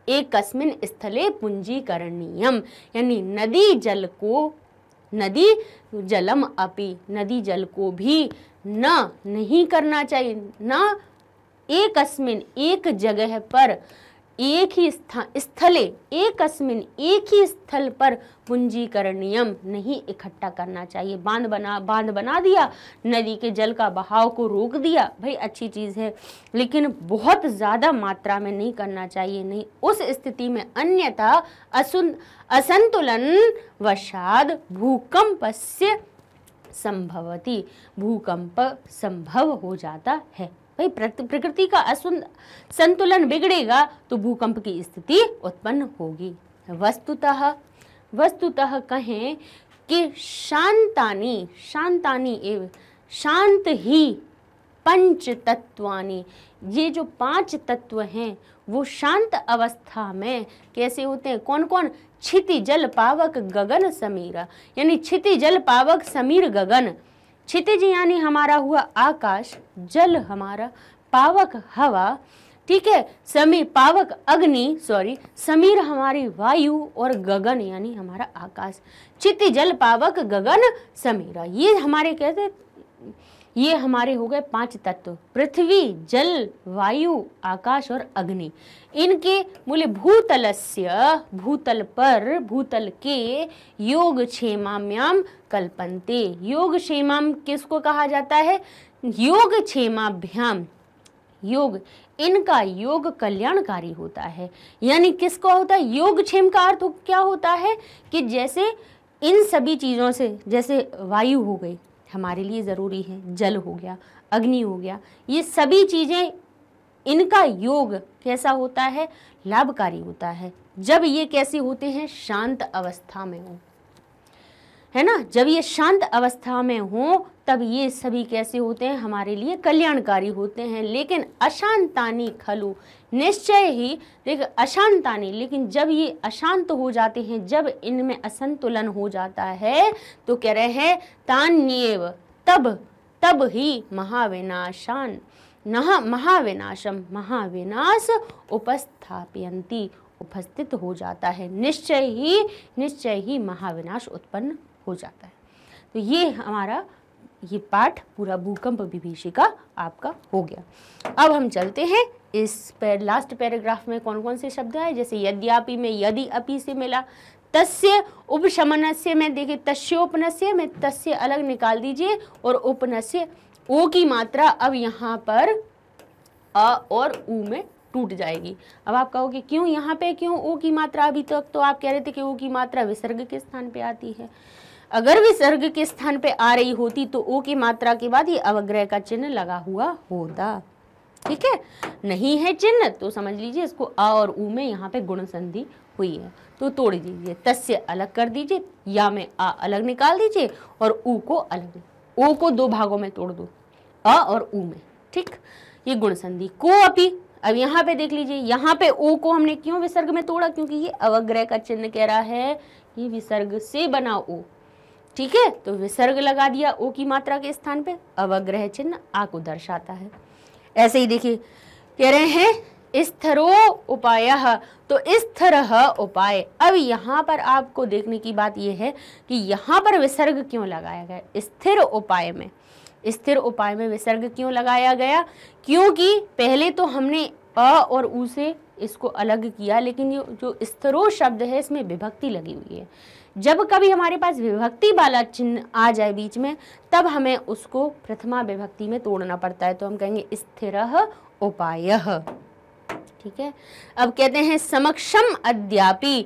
एकस्मिन् स्थले पुंजीकरणीयम यानी नदी जल को भी नहीं करना चाहिए, न एकस्मिन् एक जगह पर एक ही स्थले एक ही स्थल पर पूंजीकरणीयम नहीं इकट्ठा करना चाहिए। बांध बना दिया, नदी के जल का बहाव को रोक दिया, भाई अच्छी चीज़ है, लेकिन बहुत ज़्यादा मात्रा में नहीं करना चाहिए, नहीं उस स्थिति में अन्यथा असंतुलन वशाद भूकंपस्य संभवति भूकंप संभव हो जाता है। भाई प्रकृति का संतुलन बिगड़ेगा तो भूकंप की स्थिति उत्पन्न होगी। वस्तुतः कहें कि शांतानि एवं शांत ही पंच तत्वानि, ये जो पांच तत्व हैं वो शांत अवस्था में कैसे होते हैं? कौन कौन? क्षितिजल पावक गगन समीरा यानी क्षितिजल पावक समीर गगन। क्षितिज यानी हमारा हुआ आकाश, जल हमारा, पावक हवा, ठीक है, समीर हमारी वायु और गगन यानी हमारा आकाश। क्षितिजल पावक गगन समीरा, ये हमारे हो गए पांच तत्व, पृथ्वी जल वायु आकाश और अग्नि। इनके मूल्य भूतलस्य भूतल के योग क्षेमाम्याम कल्पन्ते। योग क्षेमाम किसको कहा जाता है? योग क्षेमाभ्याम, योग इनका योग कल्याणकारी होता है। यानी किसको होता है योग क्षेम का अर्थ? क्या होता है कि जैसे इन सभी चीज़ों से, जैसे वायु हो गई हमारे लिए ज़रूरी है, जल हो गया, अग्नि हो गया, ये सभी चीज़ें इनका योग कैसा होता है? लाभकारी होता है। जब ये कैसे होते हैं? शांत अवस्था में हो, है ना, जब ये शांत अवस्था में हो तब ये सभी कैसे होते हैं? हमारे लिए कल्याणकारी होते हैं। लेकिन अशांतानी खलु, निश्चय ही, देखिए अशांतानी, लेकिन जब ये अशांत हो जाते हैं, जब इनमें असंतुलन हो जाता है तो कह रहे हैं तान्येव तब ही महाविनाशान नह महाविनाशम महाविनाश उपस्थापयन्ति, उपस्थित हो जाता है, निश्चय ही महाविनाश उत्पन्न हो जाता है। तो ये हमारा ये पाठ पूरा भूकंप विभीषिका आपका हो गया। अब हम चलते हैं इस लास्ट पैराग्राफ में कौन कौन से शब्द आए, जैसे यद्यापि में यदि अपि से मिला, तस्य उपशमनस्य में देखिए तस्योपनस्य में तस्य अलग निकाल दीजिए और उपनस्य ओ की मात्रा अब यहाँ पर अ और ऊ में टूट जाएगी। अब आप कहोगे क्यों यहाँ पे क्यों ओ की मात्रा? अभी तक तो आप कह रहे थे कि ओ की मात्रा विसर्ग के स्थान पे आती है। अगर विसर्ग के स्थान पे आ रही होती तो ओ की मात्रा के बाद ये अवग्रह का चिन्ह लगा हुआ होता, ठीक है, नहीं है चिन्ह तो समझ लीजिए इसको अ और ऊ में यहाँ पे गुण संधि हुई है तो तोड़ दीजिए, तस्य अलग कर दीजिए, या में आ अलग निकाल दीजिए और ऊ को अलग, ओ को दो भागों में तोड़ दो, अ और ऊ में, ठीक, ये गुण संधि। को अपी, अब यहाँ पे देख लीजिए, यहाँ पे ओ को हमने क्यों विसर्ग में तोड़ा? क्योंकि ये अवग्रह का चिन्ह कह रहा है, ये विसर्ग से बना ओ, ठीक है, तो विसर्ग लगा दिया ओ की मात्रा के स्थान पे, अवग्रह चिन्ह आ को दर्शाता है। ऐसे ही देखिए कह रहे हैं स्थरो उपायः, तो स्थरः उपाय। अब यहाँ पर आपको देखने की बात यह है कि यहाँ पर विसर्ग क्यों लगाया गया? स्थिर उपाय में विसर्ग क्यों लगाया गया? क्योंकि पहले तो हमने अ और ऊ से इसको अलग किया, लेकिन ये जो स्थरो शब्द है इसमें विभक्ति लगी हुई है। जब कभी हमारे पास विभक्ति वाला चिन्ह आ जाए बीच में, तब हमें उसको प्रथमा विभक्ति में तोड़ना पड़ता है, तो हम कहेंगे स्थिरः उपायः, ठीक है। अब कहते हैं समक्षम अद्यापि,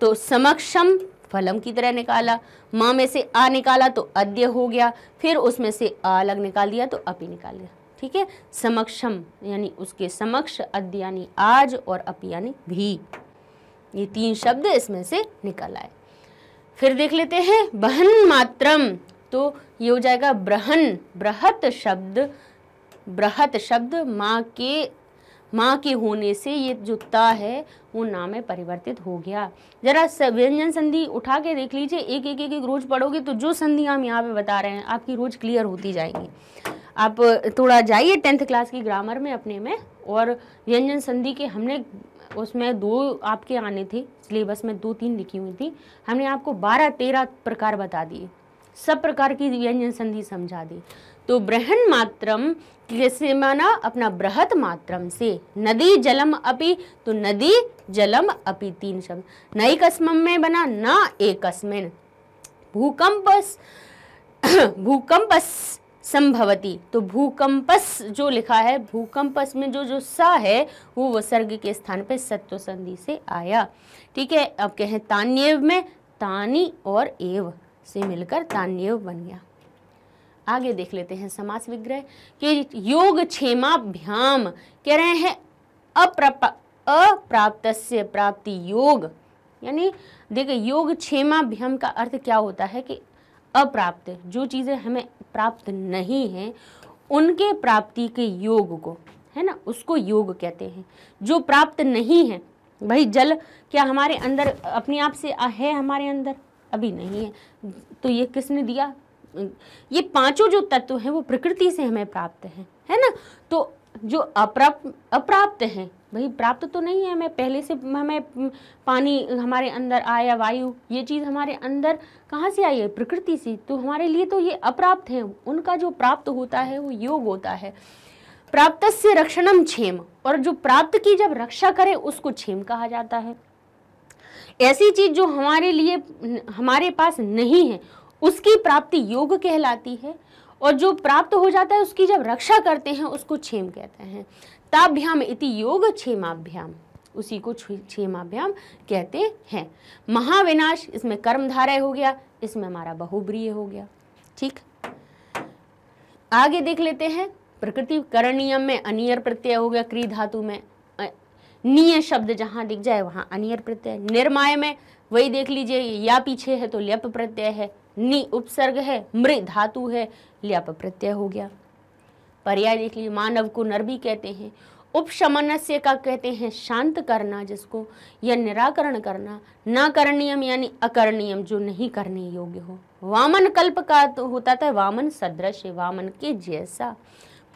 तो समक्षम फलम की तरह निकाला, माँ में से आ निकाला तो अद्य हो गया, फिर उसमें से आ अलग निकाल दिया तो अपि निकाल दिया, ठीक है। समक्षम यानी उसके समक्ष, अद्य यानी आज और अपि यानी भी, ये तीन शब्द इसमें से निकल आए। फिर देख लेते हैं बहन मात्रम, तो ये हो जाएगा बृहन, बृहत शब्द माँ के माँ के होने से ये जो ता है वो ना में परिवर्तित हो गया। जरा व्यंजन संधि उठा के देख लीजिए, एक एक एक एक रोज पढ़ोगे तो जो संधि हम यहाँ पे बता रहे हैं आपकी रोज क्लियर होती जाएंगी। आप थोड़ा जाइए 10th क्लास की ग्रामर में अपने में, और व्यंजन संधि के हमने उसमें 2 आपके आने थे सिलेबस में, 2-3 लिखी हुई थी, हमने आपको 12-13 प्रकार बता दिए, सब प्रकार की व्यंजन संधि समझा दी। तो बृहन मात्रम कैसे माना अपना बृहत मात्रम से, नदी जलम अपि तो नदी जलम अपि 3 शब्द, नैकस्मम में बना ना एकस्मिन, भूकंपस संभवती तो भूकंपस जो लिखा है भूकंपस में जो सा है वो उपसर्ग के स्थान पे सत्व संधि से आया, ठीक है। अब कहें तान्येव में तानी और एव से मिलकर तान्येव बन गया। आगे देख लेते हैं समास विग्रह कि योग क्षेमाभ्याम कह रहे हैं अप्राप्तस्य प्राप्ति योग, यानी देखिए योग क्षेमाभ्याम का अर्थ क्या होता है कि अप्राप्त जो चीज़ें हमें प्राप्त नहीं हैं उनके प्राप्ति के योग को, है ना, उसको योग कहते हैं। जो प्राप्त नहीं है, भाई जल क्या हमारे अंदर अपने आप से है, हमारे अंदर अभी नहीं है, तो ये किसने दिया? ये पांचों जो तत्व हैं वो प्रकृति से हमें प्राप्त हैं, है ना। तो जो अप्राप्त हैं, भाई प्राप्त तो नहीं है हमें, पहले से हमें पानी हमारे अंदर आया, वायु, ये चीज़ हमारे अंदर कहाँ से आई है? प्रकृति से। तो हमारे लिए तो ये अप्राप्त है, उनका जो प्राप्त होता है वो योग होता है। प्राप्तस्य रक्षणम क्षेम, और जो प्राप्त की जब रक्षा करे उसको क्षेम कहा जाता है। ऐसी चीज़ जो हमारे लिए हमारे पास नहीं है उसकी प्राप्ति योग कहलाती है, और जो प्राप्त हो जाता है उसकी जब रक्षा करते हैं उसको क्षेम कहते हैं। ताभ्याम इति योग क्षेमाभ्याम, उसी को क्षेमाभ्याम कहते हैं। महाविनाश इसमें कर्मधारय हो गया, इसमें हमारा बहुब्रीय हो गया, ठीक। आगे देख लेते हैं प्रकृति करणीयम में अनियर प्रत्यय हो गया, क्री धातु में निय शब्द जहाँ दिख जाए वहाँ अनियर प्रत्यय। निर्माय में वही देख लीजिए, या पीछे है तो ल्यप प्रत्यय है, नि उपसर्ग है, मृ धातु है, ल्यप प्रत्यय हो गया। पर्याय देख लीजिए, मानव को नर भी कहते हैं। उपशमनस्य का कहते हैं शांत करना जिसको, या निराकरण करना। ना करणीयम यानी अकरणीयम जो नहीं करने योग्य हो। वामन कल्प का तो होता था वामन सदृश, वामन के जैसा।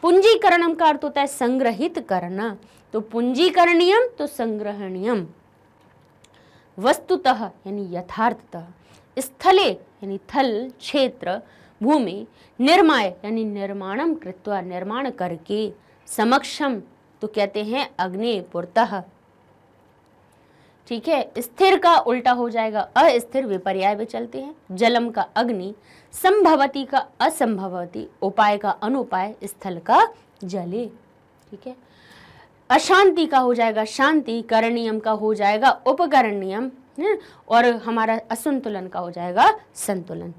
पुंजीकरणम का अर्थ होता है संग्रहित करना, तो पुंजीकरणीयम तो संग्रहणीयम। वस्तुतः यानी यथार्थतः, स्थले यानी थल क्षेत्र भूमि, निर्माय यानी निर्माणम कृत्वा निर्माण करके, समक्षम तो कहते हैं अग्ने पुरतः, ठीक है। स्थिर का उल्टा हो जाएगा अस्थिर, विपर्याय में चलते हैं। जलम का अग्नि, संभवती का असंभवती, उपाय का अनुपाय, स्थल का जले, ठीक है। अशांति का हो जाएगा शांति, करणीयम का हो जाएगा उपकरणीयम, और हमारा असंतुलन का हो जाएगा संतुलन।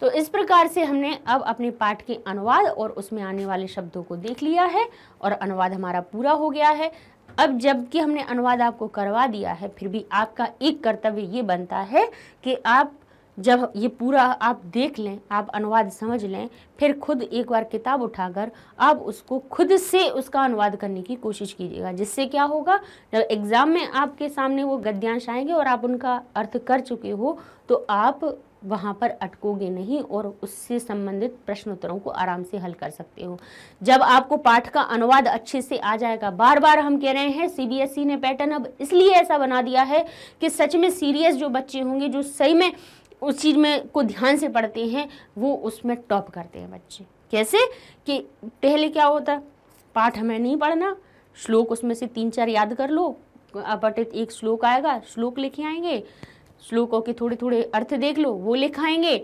तो इस प्रकार से हमने अब अपने पाठ के अनुवाद और उसमें आने वाले शब्दों को देख लिया है, और अनुवाद हमारा पूरा हो गया है। अब जबकि हमने अनुवाद आपको करवा दिया है, फिर भी आपका एक कर्तव्य ये बनता है कि आप जब ये पूरा आप देख लें, आप अनुवाद समझ लें, फिर खुद एक बार किताब उठाकर आप उसको खुद से उसका अनुवाद करने की कोशिश कीजिएगा। जिससे क्या होगा, जब एग्ज़ाम में आपके सामने वो गद्यांश आएंगे और आप उनका अर्थ कर चुके हो तो आप वहाँ पर अटकोगे नहीं, और उससे संबंधित प्रश्नोत्तरों को आराम से हल कर सकते हो। जब आपको पाठ का अनुवाद अच्छे से आ जाएगा, बार बार हम कह रहे हैं CBSE ने पैटर्न अब इसलिए ऐसा बना दिया है कि सच में सीरियस जो बच्चे होंगे, जो सही में उस चीज़ में को ध्यान से पढ़ते हैं, वो उसमें टॉप करते हैं बच्चे। कैसे कि पहले क्या होता, पाठ हमें नहीं पढ़ना, श्लोक उसमें से 3-4 याद कर लो, अपठित एक श्लोक आएगा, श्लोक लिखे आएंगे, श्लोकों के थोड़े थोड़े अर्थ देख लो, वो लिखाएंगे,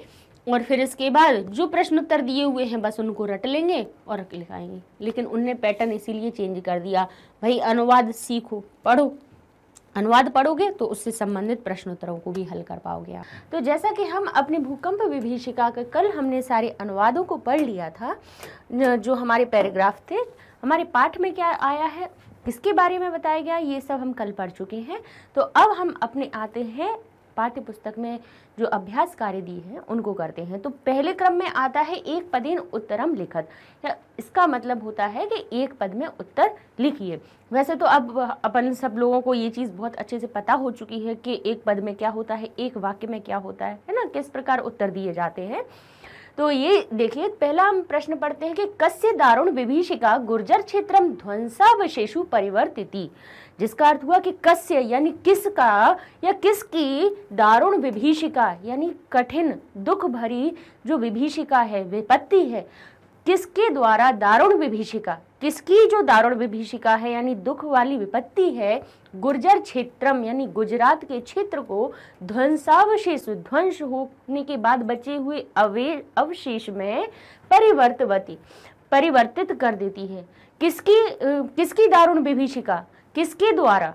और फिर इसके बाद जो प्रश्न उत्तर दिए हुए हैं बस उनको रट लेंगे और लिखाएंगे। लेकिन उनने पैटर्न इसीलिए चेंज कर दिया, भाई अनुवाद सीखो, पढ़ो, अनुवाद पढ़ोगे तो उससे संबंधित प्रश्नोत्तरों को भी हल कर पाओगे। तो जैसा कि हम अपने भूकंप विभीषिका का कल हमने सारे अनुवादों को पढ़ लिया था, जो हमारे पैराग्राफ थे, हमारे पाठ में क्या आया है, इसके बारे में बताया गया, ये सब हम कल पढ़ चुके हैं। तो अब हम अपने आते हैं पाठ्य पुस्तक में जो अभ्यास कार्य दिए हैं उनको करते हैं। तो पहले क्रम में आता है एक पदेन उत्तरम लिखत, इसका मतलब होता है कि एक पद में उत्तर लिखिए। वैसे तो अब अपन सब लोगों को ये चीज़ बहुत अच्छे से पता हो चुकी है कि एक पद में क्या होता है, एक वाक्य में क्या होता है ना, किस प्रकार उत्तर दिए जाते हैं। तो ये देखिए, पहला हम प्रश्न पढ़ते हैं कि कस्य दारुण विभीषिका गुर्जर क्षेत्रम ध्वंसावशेषु परिवर्तिति, जिसका अर्थ हुआ कि कस्य यानी किसका या किसकी, दारुण विभीषिका यानी कठिन दुख भरी जो विभीषिका है, विपत्ति है, किसके द्वारा, दारुण विभीषिका किसकी, जो दारुण विभीषिका है यानी दुख वाली विपत्ति है, गुर्जर क्षेत्रम यानी गुजरात के क्षेत्र को, ध्वंसावशेष ध्वंस होने के बाद बचे हुए अवशेष में परिवर्तित कर देती है। किसकी दारुण विभीषिका, किसके द्वारा,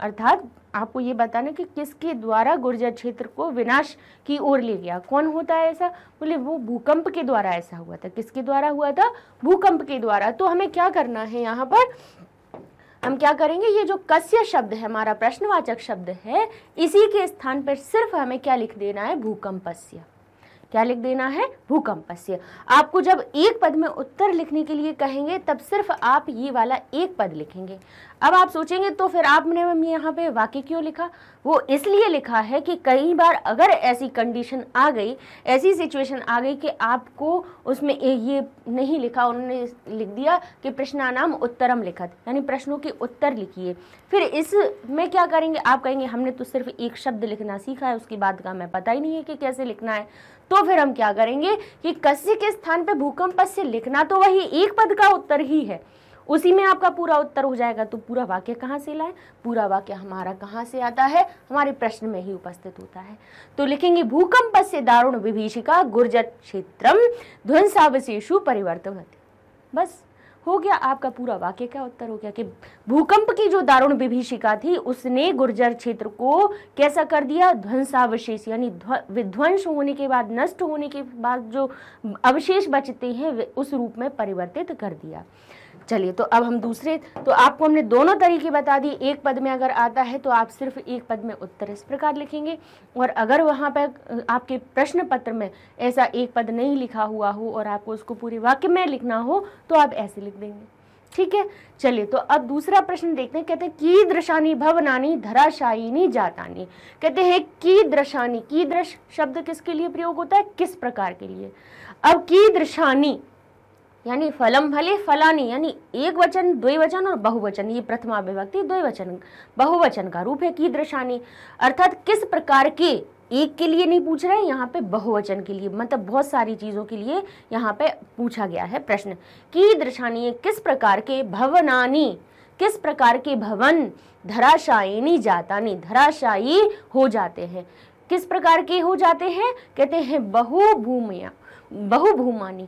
अर्थात आपको ये बताना कि किसके द्वारा गुर्जर क्षेत्र को विनाश की ओर ले गया। कौन होता है ऐसा, बोले वो भूकंप के द्वारा ऐसा हुआ था। किसके द्वारा हुआ था, भूकंप के द्वारा। तो हमें क्या करना है, यहाँ पर हम क्या करेंगे, ये जो कस्य शब्द है हमारा प्रश्नवाचक शब्द है, इसी के स्थान पर सिर्फ हमें क्या लिख देना है, भूकंपस्य, क्या लिख देना है, भूकंपस्य। आपको जब एक पद में उत्तर लिखने के लिए कहेंगे तब सिर्फ आप ये वाला एक पद लिखेंगे। अब आप सोचेंगे तो फिर आपने यहाँ पे वाक्य क्यों लिखा, वो इसलिए लिखा है कि कई बार अगर ऐसी कंडीशन आ गई, ऐसी सिचुएशन आ गई कि आपको उसमें ये नहीं लिखा, उन्होंने लिख दिया कि प्रश्नानाम उत्तरम लिखत यानी प्रश्नों के उत्तर लिखिए, फिर इसमें क्या करेंगे, आप कहेंगे हमने तो सिर्फ एक शब्द लिखना सीखा है, उसके बाद का मैं पता ही नहीं है कि कैसे लिखना है। तो फिर हम क्या करेंगे कि कस्य के स्थान पे भूकंपस्य लिखना, तो वही एक पद का उत्तर ही है, उसी में आपका पूरा उत्तर हो जाएगा। तो पूरा वाक्य कहाँ से लाए, पूरा वाक्य हमारा कहाँ से आता है, हमारे प्रश्न में ही उपस्थित होता है। तो लिखेंगे भूकंपस्य दारुण विभीषिका गुर्जर क्षेत्रम ध्वंसावशेषु परिवर्तयति, बस हो गया आपका पूरा वाक्य का उत्तर हो गया कि भूकंप की जो दारुण विभीषिका थी उसने गुर्जर क्षेत्र को कैसा कर दिया, ध्वंसावशेष यानी विध्वंस होने के बाद, नष्ट होने के बाद जो अवशेष बचते हैं उस रूप में परिवर्तित कर दिया। चलिए, तो अब हम दूसरे, तो आपको हमने दोनों तरीके बता दिए, एक पद में अगर आता है तो आप सिर्फ एक पद में उत्तर इस प्रकार लिखेंगे, और अगर वहाँ पर आपके प्रश्न पत्र में ऐसा एक पद नहीं लिखा हुआ हो और आपको उसको पूरे वाक्य में लिखना हो तो आप ऐसे लिख देंगे, ठीक है। चलिए, तो अब दूसरा प्रश्न देखते हैं, कहते हैं कीदृशानि भवनानि धराशायिनी जातानि, कहते हैं कीदृशानि, कीदृश शब्द किसके लिए प्रयोग होता है, किस प्रकार के लिए। अब कीदृशानि यानी फलम भले फलानी यानी एक वचन, द्विवचन और बहुवचन, ये प्रथमा विभक्ति द्विवचन बहुवचन का रूप है कीदृशानि, अर्थात किस प्रकार के, एक के लिए नहीं पूछ रहे हैं यहाँ पे, बहुवचन के लिए, मतलब बहुत सारी चीज़ों के लिए यहाँ पे पूछा गया है प्रश्न। कीदृशानि किस प्रकार के, भवनानी किस प्रकार के भवन, धराशायिनी जातानि धराशायी हो जाते हैं, किस प्रकार के हो जाते हैं, कहते हैं बहुभूमिया बहुभूमानी,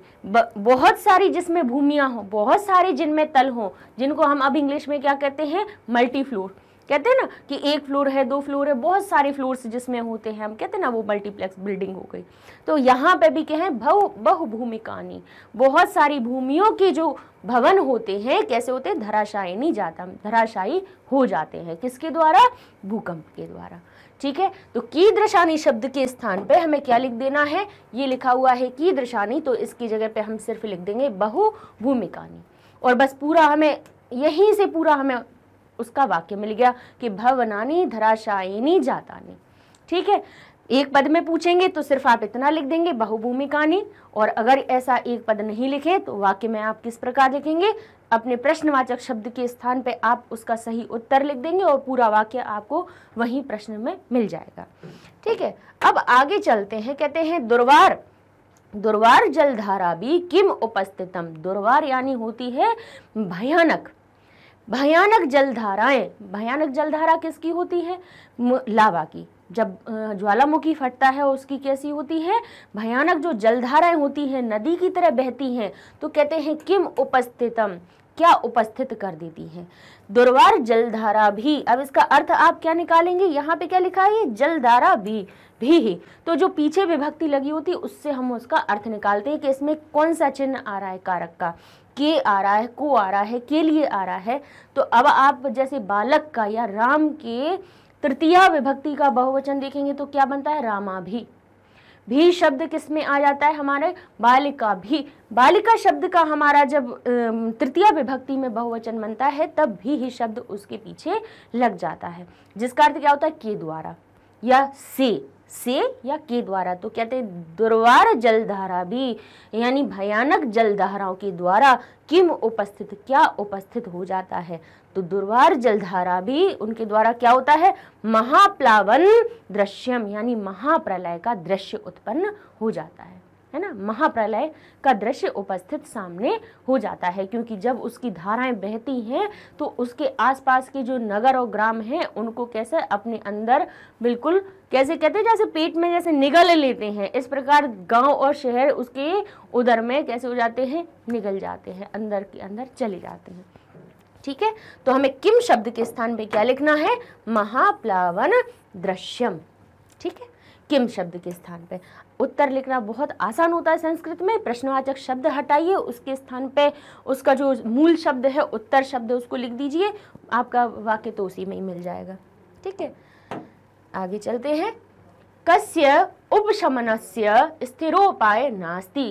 बहुत सारी जिसमें भूमियां हो, बहुत सारे जिनमें तल हो, जिनको हम अब इंग्लिश में क्या कहते हैं, मल्टी फ्लोर कहते हैं ना, कि एक फ्लोर है, दो फ्लोर है, बहुत सारे फ्लोर्स जिसमें होते हैं, हम कहते हैं ना वो मल्टीप्लेक्स बिल्डिंग हो गई। तो यहाँ पे भी कहें बहुभूमिकानी, बहुत सारी भूमियों के जो भवन होते हैं कैसे होते हैं, धराशायी नहीं जाता, धराशायी हो जाते हैं, किसके द्वारा, भूकंप के द्वारा, ठीक है। तो कीदृशानि शब्द के स्थान पे हमें क्या लिख देना है, ये लिखा हुआ है कीदृशानि, तो इसकी जगह पे हम सिर्फ लिख देंगे बहुभूमिकानि, और बस पूरा हमें यहीं से पूरा हमें उसका वाक्य मिल गया कि भवनानि धराशायिनी जातानि, ठीक है। एक पद में पूछेंगे तो सिर्फ आप इतना लिख देंगे बहुभूमिकानि, और अगर ऐसा एक पद नहीं लिखे तो वाक्य में आप किस प्रकार लिखेंगे, अपने प्रश्नवाचक शब्द के स्थान पे आप उसका सही उत्तर लिख देंगे और पूरा वाक्य आपको वही प्रश्न में मिल जाएगा, ठीक है। अब आगे चलते हैं, कहते हैं दुर्वार दुर्वार जलधारा भी किम उपस्थितम, दुर्वार यानी होती है भयानक, भयानक जलधाराएं, भयानक जलधारा किसकी होती है, लावा की, जब ज्वालामुखी फटता है उसकी कैसी होती है, भयानक जो जलधाराएं होती हैं नदी की तरह बहती हैं, तो कहते हैं किम उपस्थितम, क्या उपस्थित कर देती है, दुर्वार जलधारा भी। अब इसका अर्थ आप क्या निकालेंगे, यहाँ पे क्या लिखा है, जलधारा भी ही, तो जो पीछे विभक्ति लगी होती है उससे हम उसका अर्थ निकालते हैं कि इसमें कौन सा चिन्ह आ रहा है कारक का, के आ रहा है, को आ रहा है, के लिए आ रहा है। तो अब आप जैसे बालक का या राम के तृतीय विभक्ति का बहुवचन देखेंगे तो क्या बनता है रामा। भी शब्द किसमें आ जाता है हमारे बालिका। भी बालिका शब्द का हमारा जब तृतीय विभक्ति में बहुवचन बनता है तब भी शब्द उसके पीछे लग जाता है, जिसका अर्थ क्या होता है के द्वारा या से या के द्वारा। तो कहते हैं दुर्वार जलधारा भी, यानी भयानक जलधाराओं के द्वारा किम उपस्थित क्या उपस्थित हो जाता है। तो दुर्वार जलधारा भी उनके द्वारा क्या होता है महाप्लावन दृश्यम, यानी महाप्रलय का दृश्य उत्पन्न हो जाता है ना। महाप्रलय का दृश्य उपस्थित सामने हो जाता है, क्योंकि जब उसकी धाराएं बहती हैं तो उसके आसपास के जो नगर और ग्राम हैं उनको कैसे अपने अंदर बिल्कुल कैसे कहते हैं जैसे पेट में जैसे निगल लेते हैं, इस प्रकार गांव और शहर उसके उधर में कैसे हो जाते हैं निगल जाते हैं, अंदर के अंदर चले जाते हैं। ठीक है, तो हमें किम शब्द के स्थान पे क्या लिखना है महाप्लावन दृश्यम। ठीक है, किम शब्द के स्थान पे उत्तर लिखना बहुत आसान होता है संस्कृत में। प्रश्नवाचक शब्द हटाइए, उसके स्थान पे उसका जो मूल शब्द है उत्तर शब्द उसको लिख दीजिए, आपका वाक्य तो उसी में ही मिल जाएगा। ठीक है, आगे चलते हैं। कस्य उपशमनस्य स्थिरोपाय नास्ति।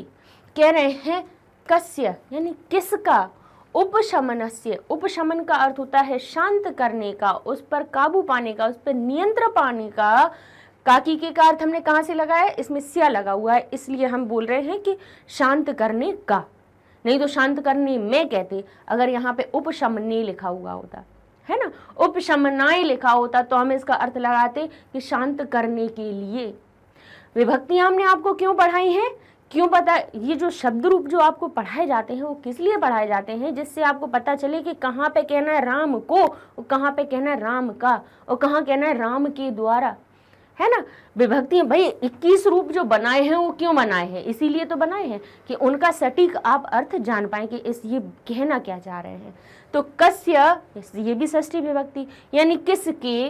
कह रहे हैं कस्य यानी किसका, उपशमनस्य, उपशमन का अर्थ होता है शांत करने का, उस पर काबू पाने का, उस पर नियंत्रण पाने का। काकी के का अर्थ हमने कहाँ से लगाया, इसमें स्या लगा हुआ है, इसलिए हम बोल रहे हैं कि शांत करने का, नहीं तो शांत करने में कहते। अगर यहाँ पे उपशमने लिखा हुआ होता है ना, उपशमनाय लिखा होता तो हम इसका अर्थ लगाते कि शांत करने के लिए। विभक्तियाँ हमने आपको क्यों पढ़ाई हैं, क्यों पता, ये जो शब्द रूप जो आपको पढ़ाए जाते हैं वो किस लिए पढ़ाए जाते हैं, जिससे आपको पता चले कि कहाँ पे कहना है राम को और कहाँ पे कहना है राम का और कहाँ कहना है राम के द्वारा, है ना। विभक्तियाँ भाई 21 रूप जो बनाए हैं वो क्यों बनाए हैं, इसीलिए तो बनाए हैं कि उनका सटीक आप अर्थ जान पाएँ कि इस ये कहना क्या चाह रहे हैं। तो कस्य ये भी षष्ठी विभक्ति, यानी किसके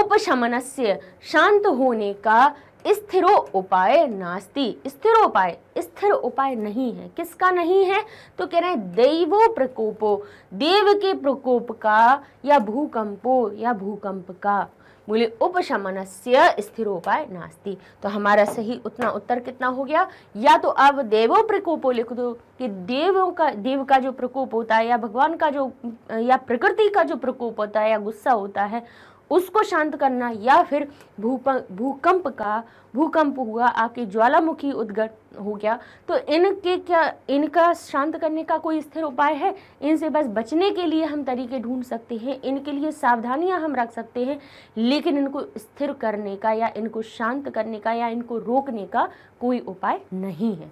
उपशमनस्य शांत होने का स्थिरो उपाय नास्ति, स्थिर उपाय नहीं है। किसका नहीं है, तो कह रहे हैं दैवो प्रकोपो, देव के प्रकोप का या भूकंपो या भूकंप का। बोले उपशमनस्य स्थिरो उपाय नास्ति। तो हमारा सही उतना उत्तर कितना हो गया, या तो आप देवो प्रकोपो लिख दो कि देव का जो प्रकोप होता है या भगवान का जो या प्रकृति का जो प्रकोप होता है या गुस्सा होता है उसको शांत करना, या फिर भूकंप का, भूकंप हुआ आपके ज्वालामुखी उद्गत हो गया, तो इनके क्या इनका शांत करने का कोई स्थिर उपाय है। इनसे बस बचने के लिए हम तरीके ढूंढ सकते हैं, इनके लिए सावधानियां हम रख सकते हैं, लेकिन इनको स्थिर करने का या इनको शांत करने का या इनको रोकने का कोई उपाय नहीं है।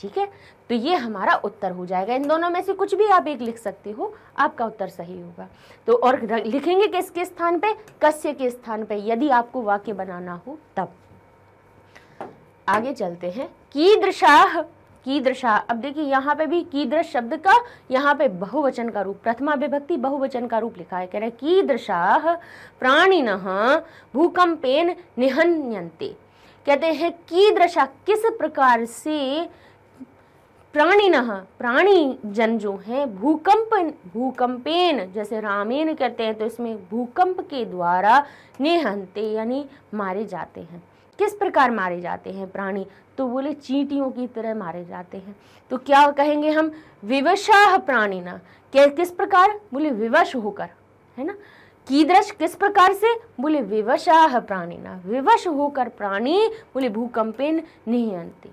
ठीक है, तो ये हमारा उत्तर हो जाएगा। इन दोनों में से कुछ भी आप एक लिख सकते हो, आपका उत्तर सही होगा। तो और लिखेंगे किसके स्थान पे, कस्य के स्थान पे, यदि आपको वाक्य बनाना हो तब। आगे चलते हैं। कीदृशाः, कीदृशाः, अब देखिए यहाँ पे भी कीदृश शब्द का यहाँ पे बहुवचन का रूप, प्रथमा विभक्ति बहुवचन का रूप लिखा है। कह रहे कीदृशाः प्राणिनः भूकंपेन निहन्यन्ते। कहते हैं कीदृशाः किस प्रकार से प्राणिनः प्राणी जन जो है भूकंपेन जैसे रामेन कहते हैं तो इसमें भूकंप के द्वारा निहंते यानी मारे जाते हैं। किस प्रकार मारे जाते हैं प्राणी, तो बोले चींटियों की तरह मारे जाते हैं। तो क्या कहेंगे हम विवशाः प्राणिनः, क्या किस प्रकार, बोले विवश होकर, है ना। कीदृश किस प्रकार से, बोले विवशाः प्राणिनः, विवश होकर प्राणी बोले भूकंपेन निहंते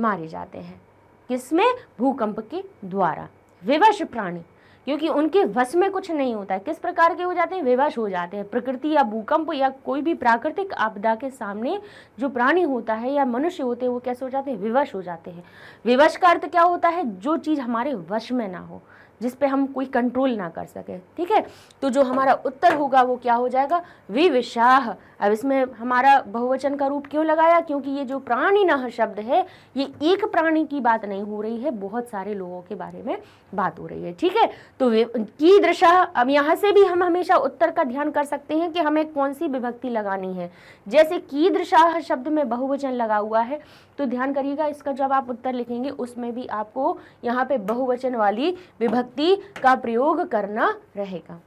मारे जाते हैं। किसमें, भूकंप के द्वारा। विवश प्राणी क्योंकि उनके वश में कुछ नहीं होता है, किस प्रकार के हो जाते हैं विवश हो जाते हैं। प्रकृति या भूकंप या कोई भी प्राकृतिक आपदा के सामने जो प्राणी होता है या मनुष्य होते हैं वो कैसे हो जाते हैं विवश हो जाते हैं। विवश का अर्थ क्या होता है, जो चीज़ हमारे वश में ना हो, जिस पे हम कोई कंट्रोल ना कर सके। ठीक है, तो जो हमारा उत्तर होगा वो क्या हो जाएगा विवशाः। अब इसमें हमारा बहुवचन का रूप क्यों लगाया, क्योंकि ये जो प्राणिनः शब्द है ये एक प्राणी की बात नहीं हो रही है, बहुत सारे लोगों के बारे में बात हो रही है। ठीक है, तो कीदृशाः, अब यहाँ से भी हम हमेशा उत्तर का ध्यान कर सकते हैं कि हमें कौन सी विभक्ति लगानी है। जैसे कीदृशाः शब्द में बहुवचन लगा हुआ है तो ध्यान करिएगा, इसका जब आप उत्तर लिखेंगे उसमें भी आपको यहाँ पे बहुवचन वाली विभक्ति का प्रयोग करना रहेगा।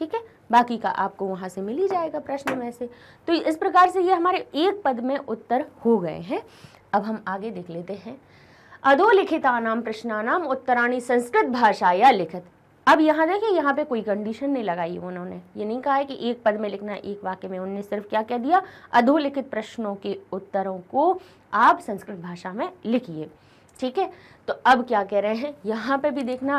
ठीक है, बाकी का आपको वहाँ से मिल ही जाएगा प्रश्न में से। तो इस प्रकार से ये हमारे एक पद में उत्तर हो गए हैं। अब हम आगे देख लेते हैं, अधोलिखितानाम प्रश्नानाम उत्तराणि संस्कृत भाषाया लिखित। अब यहाँ देखिए, यहाँ पे कोई कंडीशन नहीं लगाई उन्होंने, ये नहीं कहा है कि एक पद में लिखना है, एक वाक्य में। उन्होंने सिर्फ क्या कह दिया, अधोलिखित प्रश्नों के उत्तरों को आप संस्कृत भाषा में लिखिए। ठीक है, तो अब क्या कह रहे हैं, यहाँ पे भी देखना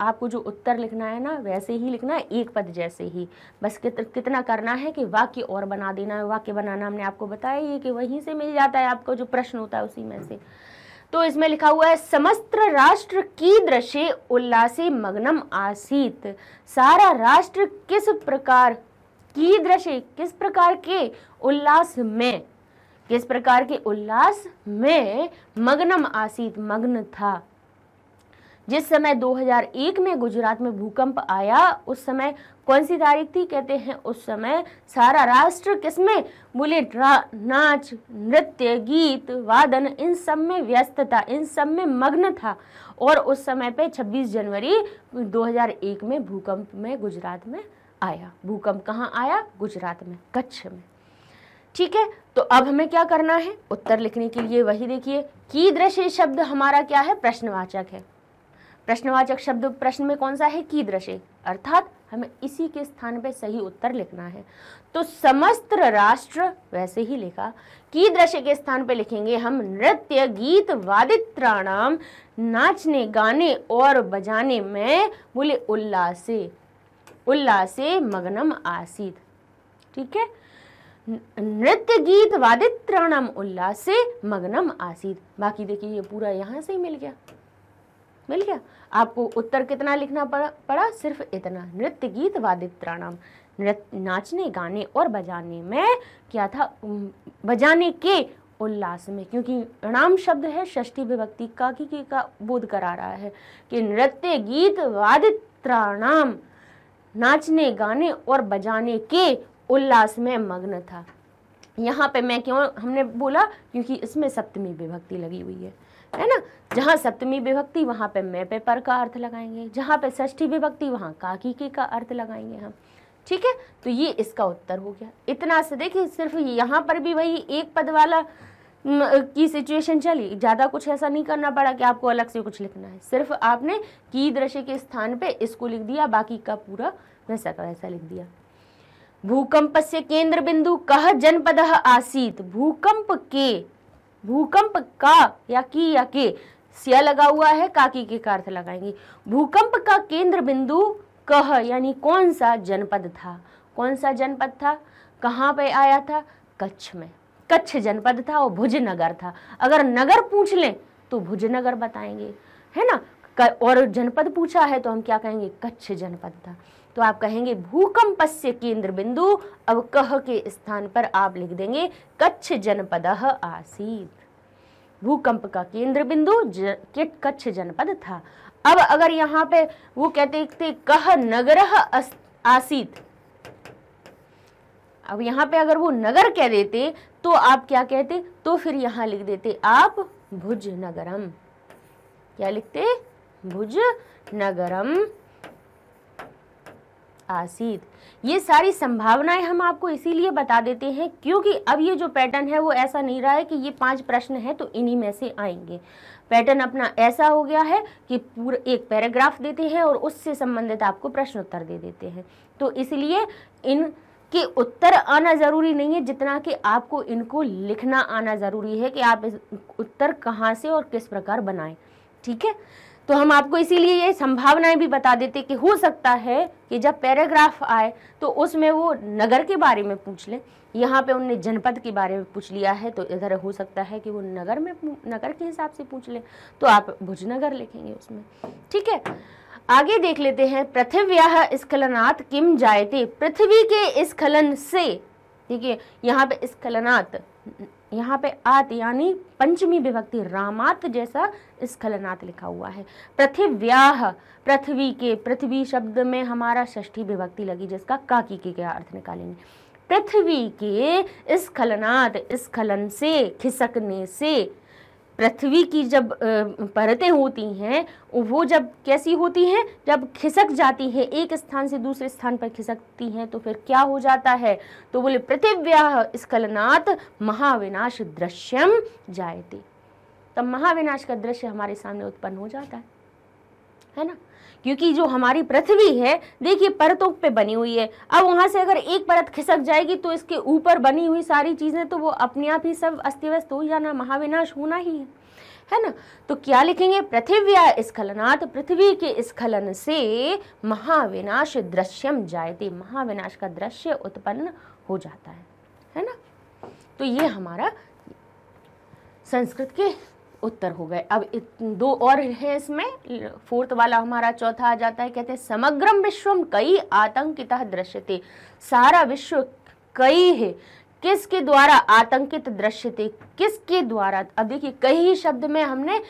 आपको जो उत्तर लिखना है ना वैसे ही लिखना है, एक पद जैसे ही। बस कितना करना है कि वाक्य और बना देना है। वाक्य बनाना हमने आपको बताया ये कि वहीं से मिल जाता है आपको, जो प्रश्न होता है उसी में से। तो इसमें लिखा हुआ है, समस्त राष्ट्र कीदृशे उल्लासे मग्नम आसीत। सारा राष्ट्र किस प्रकार, कीदृशे किस प्रकार के उल्लास में, किस प्रकार के उल्लास में मग्नम आसीत, मग्न था। जिस समय 2001 में गुजरात में भूकंप आया, उस समय कौन सी तारीख थी, कहते हैं उस समय सारा राष्ट्र किसमें, बोले नाच नृत्य गीत वादन इन सब में व्यस्त था, इन सब में मग्न था। और उस समय पे 26 जनवरी 2001 में भूकंप में गुजरात में आया। भूकंप कहाँ आया, गुजरात में, कच्छ में। ठीक है, तो अब हमें क्या करना है उत्तर लिखने के लिए, वही देखिए कीदृशे शब्द हमारा क्या है, प्रश्नवाचक है। प्रश्नवाचक शब्द प्रश्न में कौन सा है, कीदृशे, अर्थात हमें इसी के स्थान पे सही उत्तर लिखना है। तो समस्त राष्ट्र वैसे ही लिखा, कीदृशे के स्थान पे लिखेंगे हम नृत्य गीत वादित्राणाम, नाचने गाने और बजाने में, बोले उल्लासे, उल्लासे मग्नम आसीत। ठीक है, नृत्य गीत वादित्राणाम उल्लासे मग्नम आसीत। बाकी देखिए ये पूरा यहाँ से ही मिल गया, मिल गया। आपको उत्तर कितना लिखना पड़ा, सिर्फ इतना, नृत्य गीत वादित्राणाम, नाचने गाने और बजाने में क्या था, बजाने के उल्लास में, क्योंकि नाम शब्द है षष्ठी विभक्ति का, की का बोध करा रहा है कि नृत्य गीत वादित्राणाम, नाचने गाने और बजाने के उल्लास में मग्न था। यहाँ पे मैं क्यों हमने बोला, क्योंकि इसमें सप्तमी विभक्ति लगी हुई है ना। जहाँ सप्तमी विभक्ति वहाँ पे मैं पे पर का अर्थ लगाएंगे, जहाँ पे षष्ठी विभक्ति वहाँ काकी के का अर्थ लगाएंगे हम। ठीक है, तो ये इसका उत्तर हो गया। इतना से देखिए, सिर्फ यहाँ पर भी वही एक पद वाला की सिचुएशन चली, ज़्यादा कुछ ऐसा नहीं करना पड़ा कि आपको अलग से कुछ लिखना है। सिर्फ आपने कीदृशे के स्थान पे इसको लिख दिया, बाकी का पूरा वैसा का वैसा लिख दिया। भूकंपस्य केंद्र बिंदु कः जनपदः आसीत। भूकंप के, भूकंप का या की या के, स्य लगा हुआ है, काकी के अर्थ लगाएंगे। भूकंप का केंद्र बिंदु कह यानी कौन सा जनपद था, कौन सा जनपद था, कहाँ पे आया था, कच्छ में। कच्छ जनपद था और भुज नगर था। अगर नगर पूछ लें तो भुज नगर बताएंगे, है ना, और जनपद पूछा है तो हम क्या कहेंगे, कच्छ जनपद था। तो आप कहेंगे भूकंपस्य केंद्र बिंदु, अब कह के स्थान पर आप लिख देंगे कच्छ जनपदः आसीत। भूकंप का केंद्र बिंदु कच्छ जनपद था। अब अगर यहाँ पे वो कहते थे कह नगरः आसीत, अब यहाँ पे अगर वो नगर कह देते तो आप क्या कहते, तो फिर यहाँ लिख देते आप भुज नगरम। क्या लिखते, भुज नगरम आसीत। ये सारी संभावनाएं हम आपको इसीलिए बता देते हैं क्योंकि अब ये जो पैटर्न है वो ऐसा नहीं रहा है कि ये 5 प्रश्न है तो इन्हीं में से आएंगे। पैटर्न अपना ऐसा हो गया है कि पूरा एक पैराग्राफ देते हैं और उससे संबंधित आपको प्रश्न उत्तर दे देते हैं। तो इसलिए इनके उत्तर आना ज़रूरी नहीं है जितना कि आपको इनको लिखना आना ज़रूरी है कि आप इस उत्तर कहाँ से और किस प्रकार बनाएं। ठीक है, तो हम आपको इसीलिए ये संभावनाएं भी बता देते कि हो सकता है कि जब पैराग्राफ आए तो उसमें वो नगर के बारे में पूछ लें। यहाँ पे उनने जनपद के बारे में पूछ लिया है तो इधर हो सकता है कि वो नगर में, नगर के हिसाब से पूछ लें तो आप भुजनगर लिखेंगे उसमें। ठीक है, आगे देख लेते हैं, पृथिव्याः स्खलनात् किम जायते। पृथ्वी के स्खलन से, देखिए यहाँ पे स्खलनात्, यहाँ पे आत यानी पंचमी विभक्ति रामात जैसा स्खलनात लिखा हुआ है। पृथिव्याः पृथ्वी के, पृथ्वी शब्द में हमारा षष्ठी विभक्ति लगी जिसका काकी के अर्थ निकालेंगे। पृथ्वी के स्खलनात, स्खलन से, खिसकने से, पृथ्वी की जब परतें होती हैं वो जब कैसी होती हैं, जब खिसक जाती है, एक स्थान से दूसरे स्थान पर खिसकती हैं तो फिर क्या हो जाता है, तो बोले पृथिव्याः स्खलनात् महाविनाश दृश्यम जायते। तब महाविनाश का दृश्य हमारे सामने उत्पन्न हो जाता है ना, क्योंकि जो हमारी पृथ्वी है देखिए परतों पे बनी हुई है। अब वहाँ से अगर एक परत खिसक जाएगी तो इसके ऊपर बनी हुई सारी चीज़ें तो वो अपने आप ही सब अस्तव्यस्त हो जाना, महाविनाश होना ही है ना। तो क्या लिखेंगे, पृथिव्या स्खलनात्, पृथ्वी के स्खलन से महाविनाश दृश्यम जायते, महाविनाश का दृश्य उत्पन्न हो जाता है ना। तो ये हमारा संस्कृत के उत्तर हो गए। अब दो और हैं इसमें, फोर्थ वाला हमारा चौथा आ जाता है, कहते हैं समग्रम विश्वम कई आतंकितः दृश्यते, सारा विश्व कई है किसके द्वारा आतंकित दृश्यते, किसके द्वारा। अब देखिए कई शब्द में हमने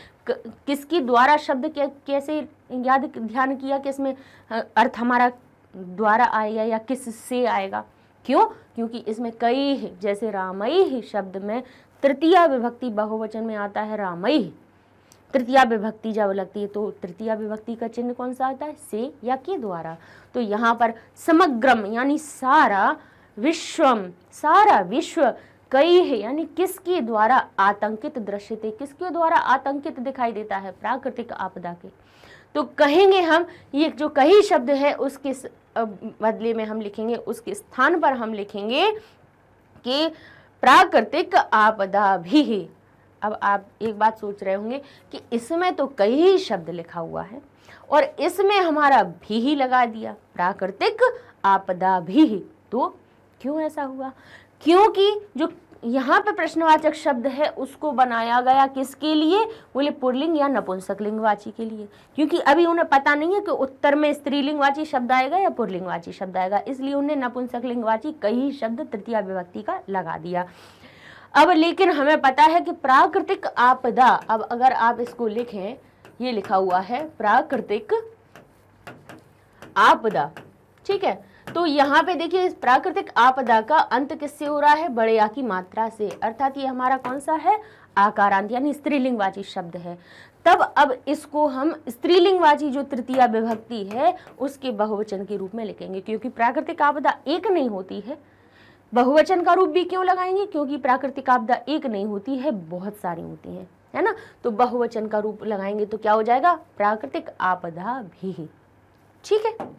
किसके द्वारा शब्द कैसे याद ध्यान किया कि इसमें अर्थ हमारा द्वारा आएगा या किस से आएगा, क्यों, क्योंकि इसमें कई है। जैसे रामई ही शब्द में तृतीया विभक्ति बहुवचन में आता है रामई, तृतीया विभक्ति जब लगती है तो तृतीया विभक्ति का चिन्ह कौन सा आता है, से या के द्वारा। तो यहाँ पर समग्रम यानी सारा विश्वम, सारा विश्व कई है यानी किसके द्वारा आतंकित दृश्यते, किसके द्वारा आतंकित दिखाई देता है, प्राकृतिक आपदा के। तो कहेंगे हम ये जो कही शब्द है उसके बदले में हम लिखेंगे, उसके स्थान पर हम लिखेंगे कि प्राकृतिक आपदा भी है। अब आप एक बात सोच रहे होंगे कि इसमें तो कई शब्द लिखा हुआ है और इसमें हमारा भी ही लगा दिया, प्राकृतिक आपदा भी है, तो क्यों ऐसा हुआ, क्योंकि जो यहाँ पे प्रश्नवाचक शब्द है उसको बनाया गया किसके लिए, बोले पुल्लिंग या नपुंसकलिंगवाची के लिए, क्योंकि अभी उन्हें पता नहीं है कि उत्तर में स्त्रीलिंगवाची शब्द आएगा या पुल्लिंगवाची शब्द आएगा, इसलिए उन्हें नपुंसकलिंगवाची कई शब्द तृतीया विभक्ति का लगा दिया। अब लेकिन हमें पता है कि प्राकृतिक आपदा, अब अगर आप इसको लिखें, ये लिखा हुआ है प्राकृतिक आपदा, ठीक है। तो यहाँ पे देखिए इस प्राकृतिक आपदा का अंत किससे हो रहा है, बड़े आ की मात्रा से, अर्थात ये हमारा कौन सा है, आकारांत यानी स्त्रीलिंगवाची शब्द है। तब अब इसको हम स्त्रीलिंगवाची जो तृतीया विभक्ति है उसके बहुवचन के रूप में लिखेंगे, क्योंकि प्राकृतिक आपदा एक नहीं होती है। बहुवचन का रूप भी क्यों लगाएंगे, क्योंकि प्राकृतिक आपदा एक नहीं होती है, बहुत सारी होती हैं, है ना। तो बहुवचन का रूप लगाएंगे तो क्या हो जाएगा, प्राकृतिक आपदा भी, ठीक है।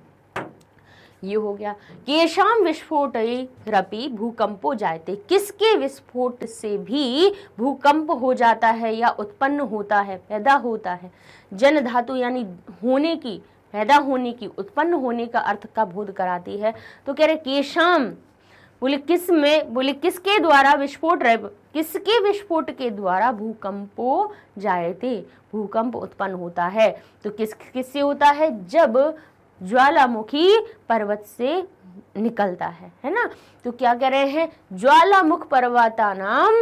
ये हो गया केशाम विस्फोटैरपि भूकंपो जायते, किसके विस्फोट से भी भूकंप हो जाता है या उत्पन्न होता है, पैदा होता है। जन धातु यानी होने की, पैदा होने की, उत्पन्न होने का अर्थ का बोध कराती है। तो कह रहे केशाम बोले किस में, बोले किसके द्वारा, विस्फोट, किसके विस्फोट के द्वारा भूकंपो जायते, भूकंप उत्पन्न होता है। तो किस किस से होता है, जब ज्वालामुखी पर्वत से निकलता है ना। तो क्या कह रहे हैं, ज्वालामुख पर्वता नाम,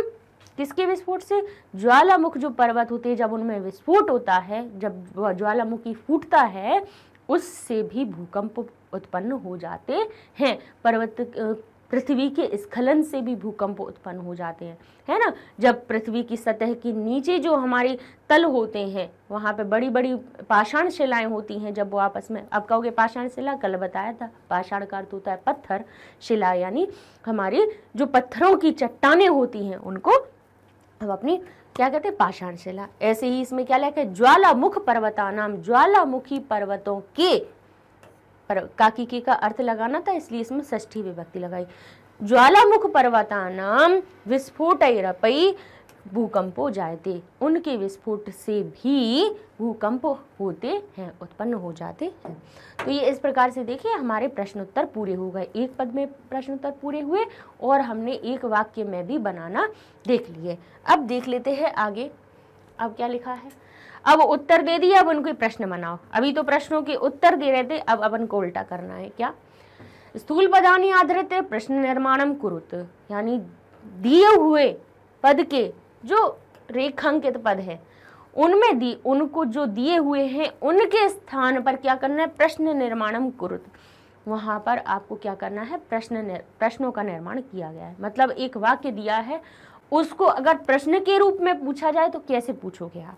किसके विस्फोट से, ज्वालामुख जो पर्वत होते हैं जब उनमें विस्फोट होता है, जब ज्वालामुखी फूटता है उससे भी भूकंप उत्पन्न हो जाते हैं, पर्वत पृथ्वी के स्खलन से भी भूकंप उत्पन्न हो जाते हैं, है ना। जब पृथ्वी की सतह के नीचे जो हमारे तल होते हैं वहाँ पे बड़ी बड़ी पाषाण शिलाएं होती हैं, जब वो आपस में, अब कहोगे पाषाण शिला, कल बताया था पाषाण का अर्थ होता है पत्थर, शिला यानी हमारी जो पत्थरों की चट्टानें होती हैं उनको हम अपनी क्या कहते हैं, पाषाण शिला। ऐसे ही इसमें क्या लिखा है, ज्वालामुख पर्वतानाम, ज्वालामुखी पर्वतों के, पर काकी के का अर्थ लगाना था इसलिए इसमें षष्ठी विभक्ति लगाई। ज्वालामुख पर्वतानाम विस्फोटैरपि भूकंपो जायते, उनके विस्फोट से भी भूकंप होते हैं, उत्पन्न हो जाते हैं। तो ये इस प्रकार से देखिए हमारे प्रश्नोत्तर पूरे हो गए, एक पद में प्रश्नोत्तर पूरे हुए और हमने एक वाक्य में भी बनाना देख लिए। अब देख लेते हैं आगे, अब क्या लिखा है, अब उत्तर दे दिया, अब उनके प्रश्न बनाओ। अभी तो प्रश्नों के उत्तर दे रहे थे, अब अपन को उल्टा करना है। क्या, स्थूल पदानि आधारिते प्रश्न निर्माणम कुरुत, यानी दिए हुए पद के जो रेखांकित पद है उनमें दी, उनको जो दिए हुए हैं उनके स्थान पर क्या करना है, प्रश्न निर्माणम कुरुत, वहाँ पर आपको क्या करना है, प्रश्नों का निर्माण किया गया है। मतलब एक वाक्य दिया है उसको अगर प्रश्न के रूप में पूछा जाए तो कैसे पूछोगे आप,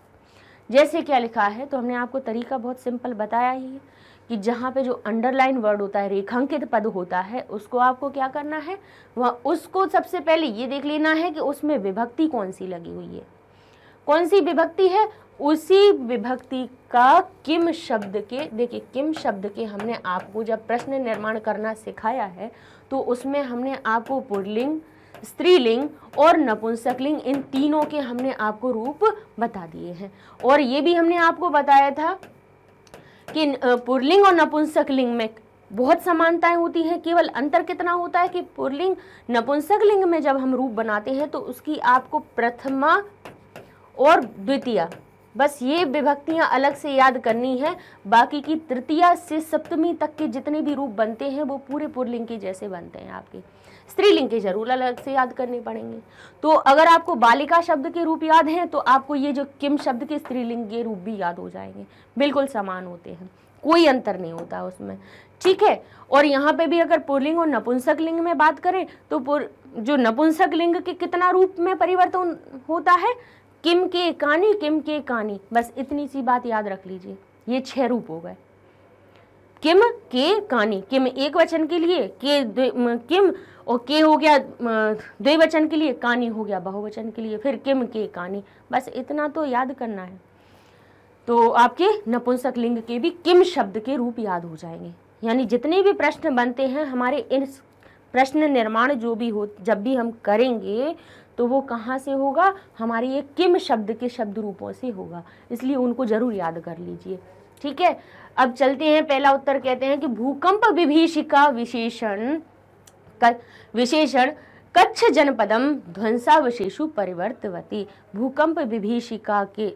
जैसे क्या लिखा है। तो हमने आपको तरीका बहुत सिंपल बताया ही है कि जहाँ पे जो अंडरलाइन वर्ड होता है, रेखांकित पद होता है, उसको आपको क्या करना है, वहाँ उसको सबसे पहले ये देख लेना है कि उसमें विभक्ति कौन सी लगी हुई है, कौन सी विभक्ति है, उसी विभक्ति का किम शब्द के, देखिए किम शब्द के हमने आपको जब प्रश्न निर्माण करना सिखाया है तो उसमें हमने आपको पुल्लिंग, स्त्रीलिंग और नपुंसकलिंग, इन तीनों के हमने आपको रूप बता दिए हैं। और ये भी हमने आपको बताया था कि पुल्लिंग और नपुंसकलिंग में बहुत समानताएं होती है, केवल अंतर कितना होता है कि पुल्लिंग नपुंसकलिंग में जब हम रूप बनाते हैं तो उसकी आपको प्रथमा और द्वितीया, बस ये विभक्तियां अलग से याद करनी है। बाकी की तृतीया से सप्तमी तक के जितने भी रूप बनते हैं वो पूरे पुल्लिंग के जैसे बनते हैं आपके। स्त्रीलिंग के जरूर अलग से याद करने पड़ेंगे। तो अगर आपको बालिका शब्द के रूप याद हैं तो आपको ये जो किम शब्द के स्त्रीलिंग के रूप भी याद हो जाएंगे, बिल्कुल समान होते हैं, कोई अंतर नहीं होता उसमें, ठीक है। और यहाँ पे भी अगर पुल्लिंग और नपुंसकलिंग में बात करें तो जो नपुंसकलिंग के कितना रूप में परिवर्तन होता है, किम के कानी, किम के कानी, बस इतनी सी बात याद रख लीजिए। ये 6 रूप हो गए किम के कानी, किम एक वचन के लिए, के किम और के हो गया द्विवचन के लिए, कानी हो गया बहुवचन के लिए, फिर किम के कानी, बस इतना तो याद करना है। तो आपके नपुंसकलिंग के भी किम शब्द के रूप याद हो जाएंगे। यानी जितने भी प्रश्न बनते हैं हमारे, इन प्रश्न निर्माण जो भी हो, जब भी हम करेंगे तो वो कहाँ से होगा, हमारे ये किम शब्द के शब्द रूपों से होगा, इसलिए उनको जरूर याद कर लीजिए, ठीक है। अब चलते हैं, पहला उत्तर कहते हैं कि भूकंप विभीषिका विशेषण कच्छ जनपदम ध्वंसा विशेषु परिवर्तवती। भूकंप विभीषिका के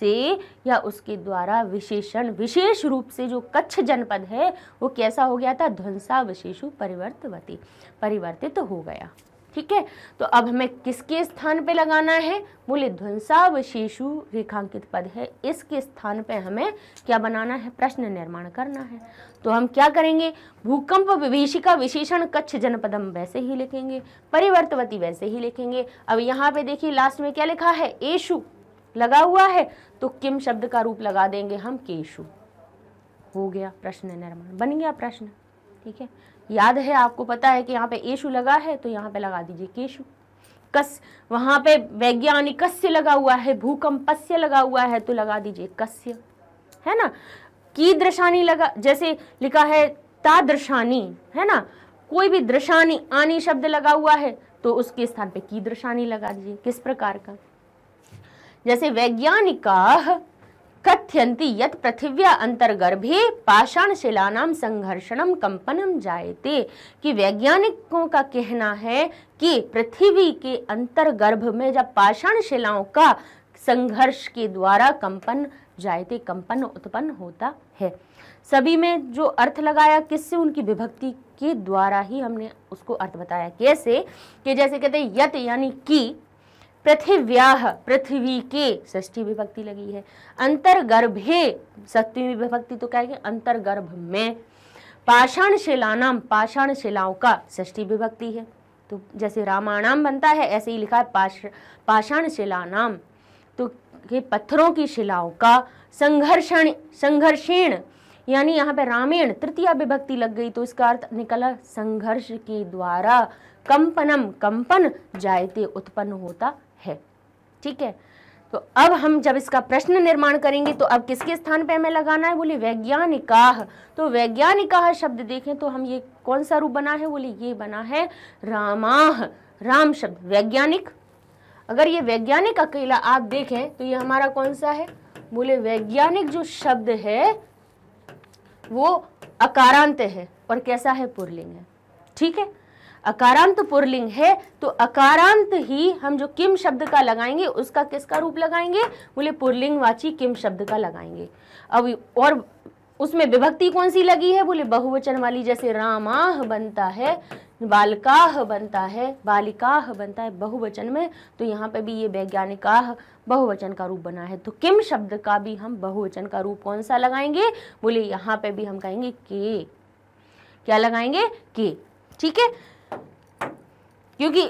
से या उसके द्वारा विशेषण, विशेष रूप से जो कच्छ जनपद है वो कैसा हो गया था, ध्वंसा विशेषु परिवर्तवती, परिवर्तित तो हो गया, ठीक है। तो अब हमें किसके स्थान पे लगाना है, बोले ध्वंसा विशेषु रेखांकित पद है, इसके स्थान पे हमें क्या बनाना है, प्रश्न निर्माण करना है। तो हम क्या करेंगे, भूकंप विभीषिका विशेषण कच्छ जनपदम वैसे ही लिखेंगे, परिवर्तवती वैसे ही लिखेंगे। अब यहाँ पे देखिए लास्ट में क्या लिखा है, एशु लगा हुआ है, तो किम शब्द का रूप लगा देंगे हम केशु, हो गया प्रश्न निर्माण, बन गया प्रश्न, ठीक है। याद है आपको, पता है कि यहाँ पे एशु लगा है तो यहाँ पे लगा दीजिए केशु। कस, वहाँ पे वैज्ञानिकस्य लगा हुआ है, भूकंपस्य लगा हुआ है तो लगा दीजिए कस्य, है ना। कीदृशानी लगा, जैसे लिखा है तादृशानी, है ना। कोई भी दृशानी, आनी शब्द लगा हुआ है तो उसके स्थान पे कीदृशानी लगा दीजिए, किस प्रकार का। जैसे वैज्ञानिकाः कथ्यन्ति यत् पृथिव्या अंतर्गर्भे पाषाणशिलानां संघर्षणं कंपनं जायते, कि वैज्ञानिकों का कहना है कि पृथ्वी के अंतर्गर्भ में जब पाषाण शिलाओं का संघर्ष के द्वारा कंपन जायते, कंपन उत्पन्न होता है। सभी में जो अर्थ लगाया किससे, उनकी विभक्ति के द्वारा ही हमने उसको अर्थ बताया, कैसे कि जैसे कहते हैं यत् यानी कि, पृथिव्याः पृथ्वी के, षष्ठी विभक्ति लगी है, अंतर्गर्भे सप्तमी विभक्ति, तो कहेंगे अंतर्गर्भ में, पाषाण शिलानाम पाषाण शिलाओं का षष्ठी विभक्ति है, तो जैसे रामाणाम बनता है ऐसे ही लिखा है पाषाण शिलानाम, तो ये पत्थरों की शिलाओं का संघर्षण, संघर्षेण यानी यहाँ पे रामेण तृतीया विभक्ति लग गई, तो इसका अर्थ निकला संघर्ष के द्वारा, कंपनम कंपन जायते उत्पन्न होता है, ठीक है। तो अब हम जब इसका प्रश्न निर्माण करेंगे तो अब किसके स्थान पे हमें लगाना है, बोले वैज्ञानिकाः। तो वैज्ञानिकाः शब्द देखें तो हम ये कौन सा रूप बना है, बोले ये बना है रामाः, राम शब्द वैज्ञानिक। अगर ये वैज्ञानिक अकेला आप देखें तो ये हमारा कौन सा है, बोले वैज्ञानिक जो शब्द है वो अकारांत है और कैसा है, पुल्लिंग है, ठीक है। अकारांत पुल्लिंग है तो अकारांत ही हम जो किम शब्द का लगाएंगे उसका किसका रूप लगाएंगे, बोले पुल्लिंगवाची किम शब्द का लगाएंगे। अब और उसमें विभक्ति कौन सी लगी है, बोले बहुवचन वाली, जैसे रामाह बनता है, बालकाह बनता है, बालिकाह बनता है बहुवचन में, तो यहाँ पे भी ये वैज्ञानिकाह बहुवचन का रूप बना है। तो किम शब्द का भी हम बहुवचन का रूप कौन सा लगाएंगे, बोले यहाँ पे भी हम कहेंगे के, क्या लगाएंगे के, ठीक है। क्योंकि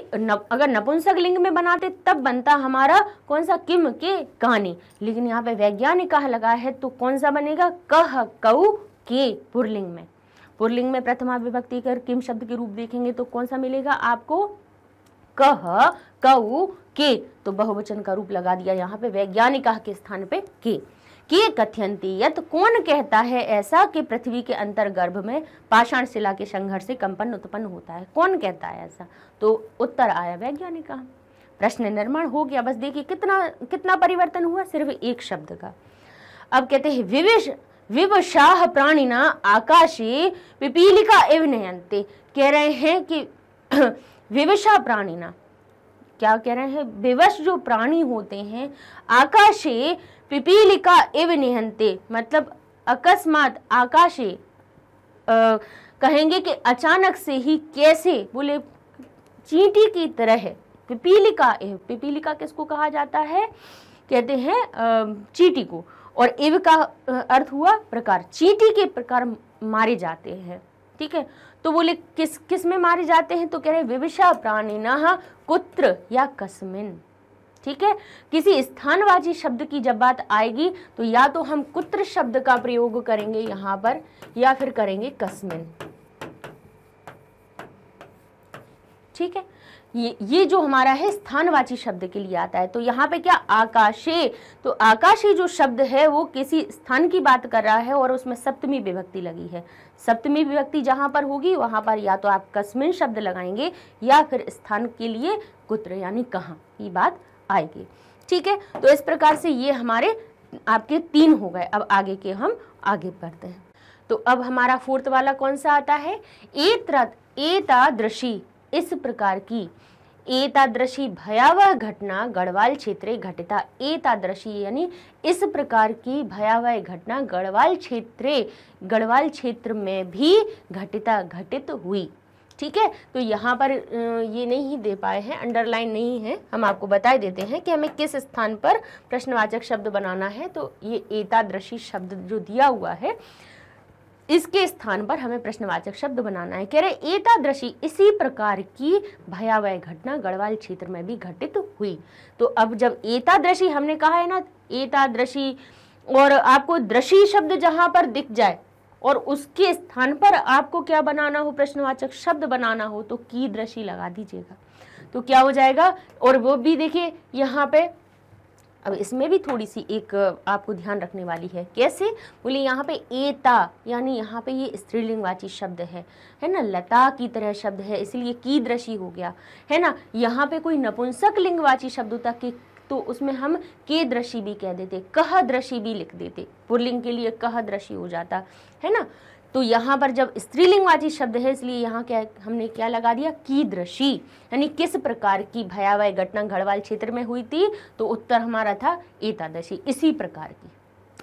अगर नपुंसक लिंग में बनाते तब बनता हमारा कौन सा किम के कानी, लेकिन यहाँ पे वैज्ञानिक कहा लगा है तो कौन सा बनेगा कह कऊ के पुरलिंग में। पुरलिंग में प्रथमा विभक्ति कर किम शब्द के रूप देखेंगे तो कौन सा मिलेगा आपको कह कऊ के, तो बहुवचन का रूप लगा दिया यहाँ पे वैज्ञानिक के स्थान पे के कथयंती यत कौन कहता है ऐसा कि पृथ्वी के अंतर्गर्भ में पाषाण शिला के संघर्ष से कंपन उत्पन्न होता है, कौन कहता है ऐसा, तो उत्तर आया वैज्ञानिक। प्रश्न निर्माण हो गया। बस देखिए कितना परिवर्तन हुआ सिर्फ एक शब्द का। अब कहते हैं विवशाह प्राणिना आकाशे पिपीलिका इव नयन्ते, कह रहे हैं कि विवशा प्राणिना, क्या कह रहे हैं विवश जो प्राणी होते हैं आकाशे पिपीलिका इव निहंते, मतलब अकस्मात आकाशे कहेंगे कि अचानक से ही कैसे बोले चींटी की तरह पिपीलिका इव, पिपीलिका किसको कहा जाता है कहते हैं चींटी को, और इव का अर्थ हुआ प्रकार, चींटी के प्रकार मारे जाते हैं। ठीक है, तो बोले किस किस में मारे जाते हैं तो कह रहे हैं विवशा प्राणिनः कुत्र या कस्मिन। ठीक है, किसी स्थानवाची शब्द की जब बात आएगी तो या तो हम कुत्र शब्द का प्रयोग करेंगे यहाँ पर या फिर करेंगे कस्मिन। ठीक है, ये जो हमारा है स्थानवाची शब्द के लिए आता है। तो यहाँ पे क्या आकाशे, तो आकाशे जो शब्द है वो किसी स्थान की बात कर रहा है और उसमें सप्तमी विभक्ति लगी है। सप्तमी विभक्ति जहाँ पर होगी वहाँ पर या तो आप कस्मिन शब्द लगाएंगे या फिर स्थान के लिए कुत्र यानी कहाँ, ये बात आएगी। ठीक है, तो इस प्रकार से ये हमारे आपके तीन हो गए। अब आगे के हम आगे बढ़ते हैं। तो अब हमारा फोर्थ वाला कौन सा आता है एतादृशी, इस प्रकार की एतादृशी भयावह घटना गढ़वाल क्षेत्रे घटिता। एतादृशी यानी इस प्रकार की भयावह घटना गढ़वाल क्षेत्र में भी घटित हुई। ठीक है, तो यहाँ पर ये नहीं दे पाए हैं, अंडरलाइन नहीं है, हम आपको बता देते हैं कि हमें किस स्थान पर प्रश्नवाचक शब्द बनाना है। तो ये एतादृशी शब्द जो दिया हुआ है इसके स्थान पर हमें प्रश्नवाचक शब्द बनाना है। कह रहे एतादृशी इसी प्रकार की भयावह घटना गढ़वाल क्षेत्र में भी घटित हुई। तो अब जब एतादृशी हमने कहा है ना एतादृशी, और आपको दृशी शब्द जहाँ पर दिख जाए और उसके स्थान पर आपको क्या बनाना हो प्रश्नवाचक शब्द बनाना हो तो कीदृशी लगा दीजिएगा तो क्या हो जाएगा। और वो भी देखिए यहाँ पे, अब इसमें भी थोड़ी सी एक आपको ध्यान रखने वाली है। कैसे बोले यहाँ पे एता यानी यहाँ पे ये स्त्रीलिंगवाची शब्द है ना, लता की तरह शब्द है इसलिए कीदृशी हो गया है ना। यहाँ पे कोई नपुंसक लिंगवाची शब्द होता कि तो उसमें हम केदृशी भी कह देते, कहदृशी भी लिख देते, पुल्लिंग के लिए कहदृशी हो जाता है ना। तो यहाँ पर जब स्त्रीलिंगवाची शब्द है इसलिए यहाँ क्या हमने क्या लगा दिया कीदृशी, यानी किस प्रकार की भयावह घटना गढ़वाल क्षेत्र में हुई थी, तो उत्तर हमारा था एतादृशी इसी प्रकार की।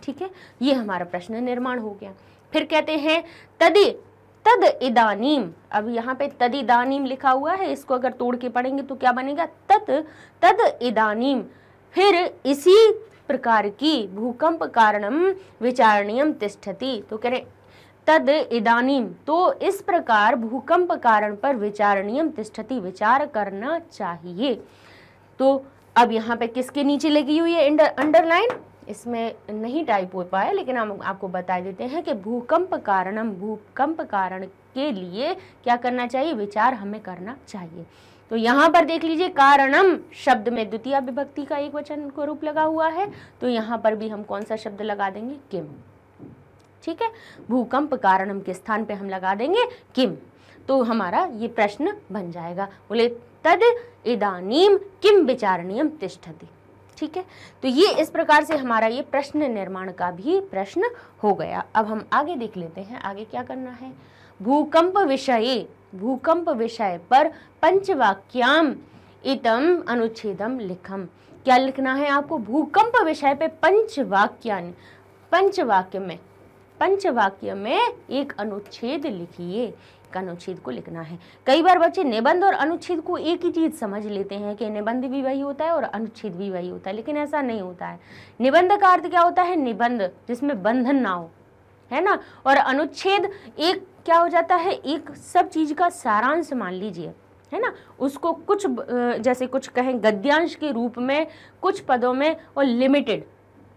ठीक है, ये हमारा प्रश्न निर्माण हो गया। फिर कहते हैं तद इदानीम, अब यहाँ पे तद इदानीम लिखा हुआ है, इसको अगर तोड़ के पढ़ेंगे तो क्या बनेगा तद इदानीम, फिर इसी प्रकार की भूकंप कारणम विचारणीयम तिष्ठति। तो कह रहे तद इदानीम तो इस प्रकार भूकंप कारण पर विचारणीयम तिष्ठति विचार करना चाहिए। तो अब यहाँ पे किसके नीचे लगी हुई है अंडरलाइन, इसमें नहीं टाइप हो पाया लेकिन हम आपको बता देते हैं कि भूकंप कारणम भूकंप कारण के लिए क्या करना चाहिए विचार हमें करना चाहिए। तो यहाँ पर देख लीजिए कारणम शब्द में द्वितीय विभक्ति का एक वचन को रूप लगा हुआ है तो यहाँ पर भी हम कौन सा शब्द लगा देंगे किम। ठीक है, भूकंप कारणम के स्थान पे हम लगा देंगे किम, तो हमारा ये प्रश्न बन जाएगा। बोले तद इदानीम किम विचारणीयम तिष्ठति। ठीक है, तो ये इस प्रकार से हमारा ये प्रश्न निर्माण का भी प्रश्न हो गया। अब हम आगे देख लेते हैं आगे क्या करना है। भूकंप विषय पर पंचवाक्याम इतम अनुच्छेदम लिखम, क्या लिखना है आपको भूकंप विषय पे पंचवाक्य में एक अनुच्छेद लिखिए। अनुच्छेद को लिखना है। कई बार बच्चे निबंध और अनुच्छेद को एक ही चीज समझ लेते हैं कि निबंध भी वही होता है और अनुच्छेद भी वही होता है, लेकिन ऐसा नहीं होता है। निबंध का अर्थ क्या होता है निबंध जिसमें बंधन ना हो, है ना, और अनुच्छेद एक क्या हो जाता है एक सब चीज का सारांश मान लीजिए है ना, उसको कुछ जैसे कुछ कहें गद्यांश के रूप में, कुछ पदों में और लिमिटेड,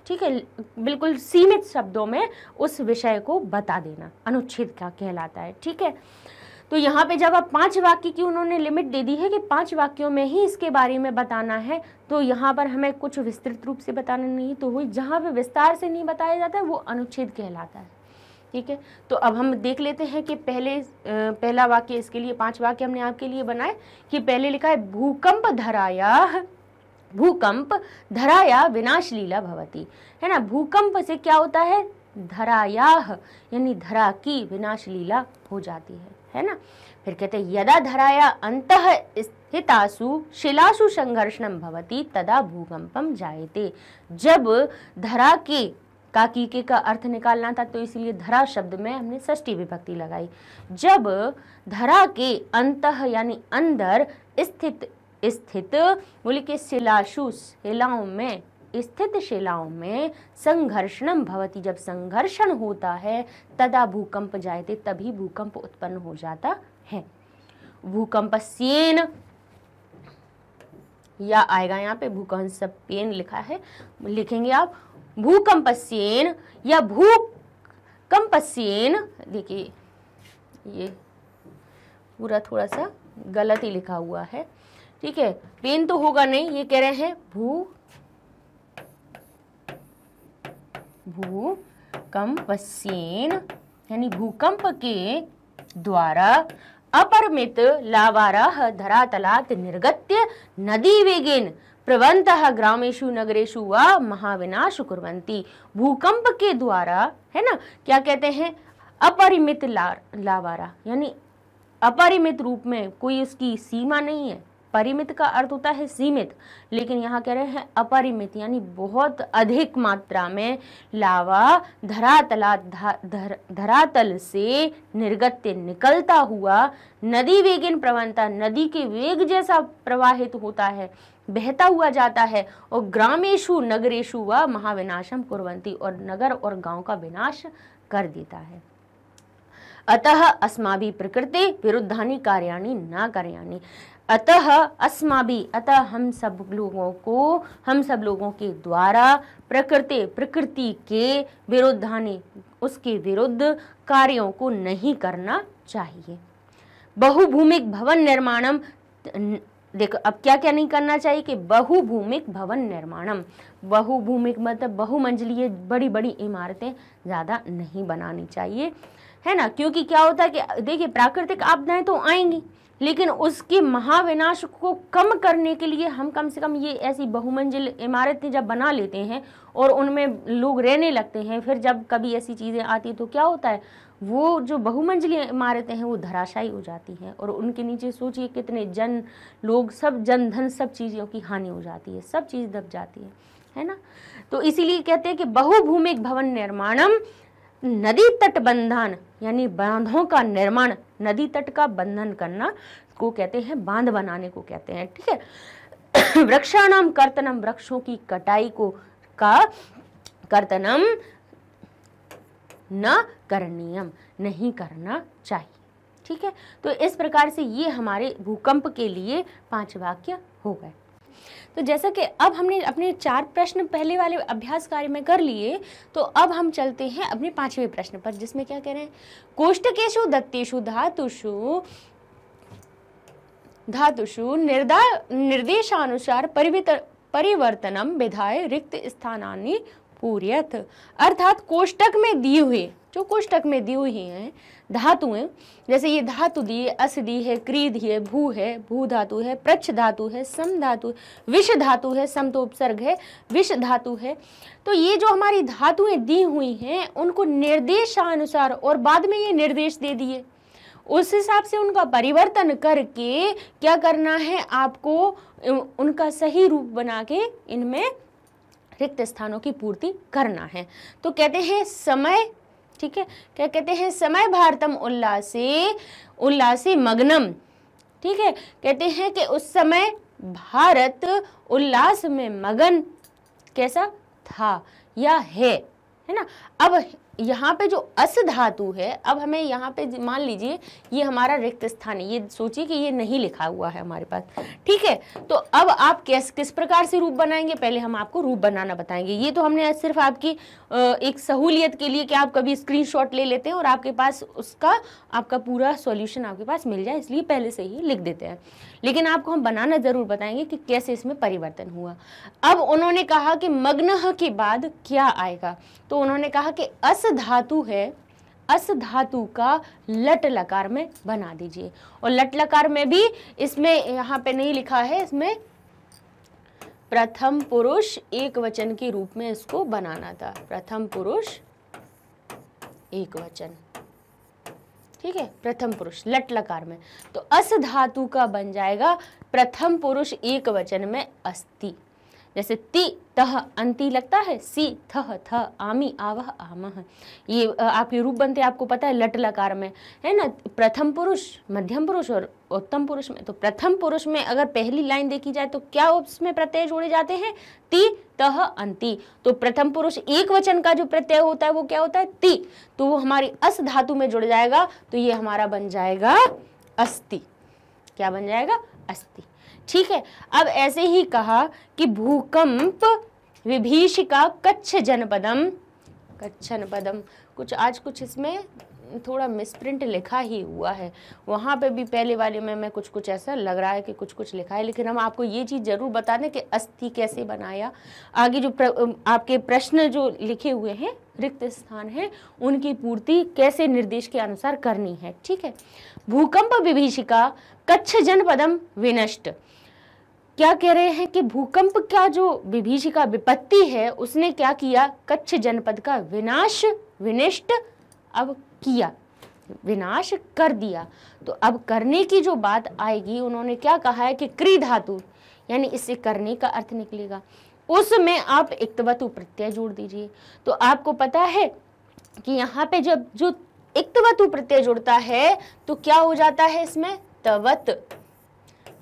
ठीक है, बिल्कुल सीमित शब्दों में उस विषय को बता देना अनुच्छेद क्या कहलाता है। ठीक है, तो यहाँ पे जब आप 5 वाक्य की उन्होंने लिमिट दे दी है कि 5 वाक्यों में ही इसके बारे में बताना है, तो यहाँ पर हमें कुछ विस्तृत रूप से बताना नहीं, तो वही जहाँ पे विस्तार से नहीं बताया जाता है वो अनुच्छेद कहलाता है। ठीक है, तो अब हम देख लेते हैं कि पहला वाक्य, इसके लिए 5 वाक्य हमने आपके लिए बनाए कि पहले लिखा है भूकंप धराया विनाश लीला भवती, है ना। भूकंप से क्या होता है, धराया यानी धरा की विनाश लीला हो जाती है ना। फिर कहते हैं यदा धराया अंतः स्थितासु शिलासु संघर्षणम भवती तदा भूकंपम जायते। जब धरा के काकीके का अर्थ निकालना था तो इसलिए धरा शब्द में हमने षष्ठी विभक्ति लगाई। जब धरा के अंतः यानी अंदर स्थित बोले कि शिलाशु शिलाओं में स्थित शिलाओं में संघर्षणम भवती, जब संघर्षण होता है तदा भूकंप जायते, तभी भूकंप उत्पन्न हो जाता है। भूकंपस्येन या आएगा यहाँ पे भूकंपस्येन लिखा है, लिखेंगे आप भूकंपस्येन या भूकंपस्येन। देखिए ये पूरा थोड़ा सा गलत ही लिखा हुआ है, ठीक है, पेन तो होगा नहीं, ये कह रहे हैं भूकंपस्येन यानी भूकंप के द्वारा अपरमित लावारः धरातलात् निर्गत्य नदी वेगेन प्रवन्तः ग्रामेषु नगरेषु वा महाविनाश कुर्वन्ति। भूकंप के द्वारा, है ना, क्या कहते हैं, अपरिमित लावारा यानी अपरिमित रूप में, कोई उसकी सीमा नहीं है। परिमित का अर्थ होता है सीमित, लेकिन यहाँ कह रहे हैं अपरिमित यानी बहुत अधिक मात्रा में लावा धरातल से निर्गत्य निकलता हुआ नदी वेगेन प्रवणता, नदी के वेग जैसा प्रवाहित होता है, बहता हुआ जाता है। और ग्रामेषु नगरेषु वा महाविनाशम कुर्वन्ति, और नगर और गांव का विनाश कर देता है। अतः अस्माभि प्रकृति विरुद्धानि कार्याणि न कार्याणि, अतः अस्माभि अतः हम सब लोगों के द्वारा प्रकृति के विरुद्धानि उसके विरुद्ध कार्यों को नहीं करना चाहिए। बहुभूमिक भवन निर्माणम, देखो अब क्या क्या नहीं करना चाहिए कि बहुभूमिक भवन निर्माणम, बहुभूमिक मतलब बहुमंजिलीय बड़ी बड़ी इमारतें ज़्यादा नहीं बनानी चाहिए, है ना। क्योंकि क्या होता है कि देखिए प्राकृतिक आपदाएं तो आएंगी, लेकिन उसके महाविनाश को कम करने के लिए हम कम से कम ये ऐसी बहुमंजिल इमारतें जब बना लेते हैं और उनमें लोग रहने लगते हैं, फिर जब कभी ऐसी चीज़ें आती तो क्या होता है, वो जो बहुमंजिली इमारतें हैं वो धराशायी हो जाती हैं और उनके नीचे सोचिए कितने जन लोग, सब जन धन, सब चीज़ों की हानि हो जाती है, सब चीज़ दब जाती है ना। तो इसीलिए कहते हैं कि बहुभूमिक भवन निर्माणम, नदी तट बंधन यानी बांधों का निर्माण, नदी तट का बंधन करना को कहते हैं, बांध बनाने को कहते हैं, ठीक है। वृक्षाणाम कर्तनम, वृक्षों की कटाई को का कर्तनम न करणीयम, नहीं करना चाहिए, ठीक है। तो इस प्रकार से ये हमारे भूकंप के लिए 5 वाक्य हो गए। तो जैसा कि अब हमने अपने 4 प्रश्न पहले वाले अभ्यास कार्य में कर लिए, तो अब हम चलते हैं अपने 5वें प्रश्न पर, जिसमें क्या कह रहे हैं, कोष्टकेषु दत्तेषु धातुषु निर्देशानुसार परिवर्तनम विधाय रिक्त स्थानानि पूर्यत। अर्थात कोष्टक में दिए हुए, जो कोष्टक में दी हुई हैं धातुएं, जैसे ये धातु दी है, अस दी है, क्री दी है, भू है, भू धातु है, प्रच्छ धातु है, सम धातु, विष धातु है, सम तो उपसर्ग है, विष धातु है। तो ये जो हमारी धातुएं दी हुई हैं उनको निर्देशानुसार, और बाद में ये निर्देश दे दिए, उस हिसाब से उनका परिवर्तन करके क्या करना है आपको, उनका सही रूप बना के इनमें रिक्त स्थानों की पूर्ति करना है। तो कहते हैं समय, ठीक है, क्या कहते हैं, समय भारतम उल्लासे मग्नम, ठीक है, कहते हैं कि उस समय भारत उल्लास में मगन कैसा था या है ना। अब यहाँ पे जो अस धातु है, अब हमें यहाँ पे मान लीजिए ये हमारा रिक्त स्थान है, ये सोचिए कि ये नहीं लिखा हुआ है हमारे पास, ठीक है। तो अब आप किस प्रकार से रूप बनाएंगे, पहले हम आपको रूप बनाना बताएंगे। ये तो हमने सिर्फ आपकी एक सहूलियत के लिए कि आप कभी स्क्रीनशॉट ले लेते हैं और आपके पास उसका आपका पूरा सॉल्यूशन आपके पास मिल जाए, इसलिए पहले से ही लिख देते हैं, लेकिन आपको हम बनाना ज़रूर बताएंगे कि कैसे इसमें परिवर्तन हुआ। अब उन्होंने कहा कि मग्नह के बाद क्या आएगा, तो उन्होंने कहा कि अस धातु है, अस धातु का लट लकार में बना दीजिए। और लट लकार में भी इसमें यहाँ पे नहीं लिखा है, इसमें प्रथम पुरुष एक वचन के रूप में इसको बनाना था, प्रथम पुरुष एक वचन, ठीक है, प्रथम पुरुष लट लकार में। तो अस धातु का बन जाएगा प्रथम पुरुष एक वचन में अस्ति, जैसे ति तह अंति लगता है, सी थह थ आमी आवह आमह, ये आपके रूप बनते हैं, आपको पता है लट लकार में है ना, प्रथम पुरुष, मध्यम पुरुष और उत्तम पुरुष में। तो प्रथम पुरुष में अगर पहली लाइन देखी जाए तो क्या उसमें प्रत्यय जोड़े जाते हैं, ति तह अंति। तो प्रथम पुरुष एक वचन का जो प्रत्यय होता है वो क्या होता है, ति, तो वो हमारी अस धातु में जुड़ जाएगा, तो ये हमारा बन जाएगा अस्ति, क्या बन जाएगा, अस्ति, ठीक है। अब ऐसे ही कहा कि भूकंप विभीषिका कच्छ जनपदम, कच्छनपदम, कुछ आज कुछ इसमें थोड़ा मिसप्रिंट लिखा ही हुआ है, वहाँ पे भी पहले वाले में मैं कुछ कुछ ऐसा लग रहा है कि कुछ कुछ लिखा है, लेकिन हम आपको ये चीज़ ज़रूर बता दें कि अस्थि कैसे बनाया। आगे जो आपके प्रश्न जो लिखे हुए हैं रिक्त स्थान है, उनकी पूर्ति कैसे निर्देश के अनुसार करनी है, ठीक है। भूकंप विभीषिका कच्छ जनपदम विनष्ट, क्या कह रहे हैं कि भूकंप का जो विभीषिका विपत्ति है उसने क्या किया, कच्छ जनपद का विनाश, विनष्ट, अब किया, विनाश कर दिया। तो अब करने की जो बात आएगी, उन्होंने क्या कहा है कि क्री धातु, यानी इससे करने का अर्थ निकलेगा, उसमें आप इक्तवतु प्रत्यय जोड़ दीजिए। तो आपको पता है कि यहाँ पे जब जो इक्तवतु प्रत्यय जुड़ता है तो क्या हो जाता है, इसमें तवत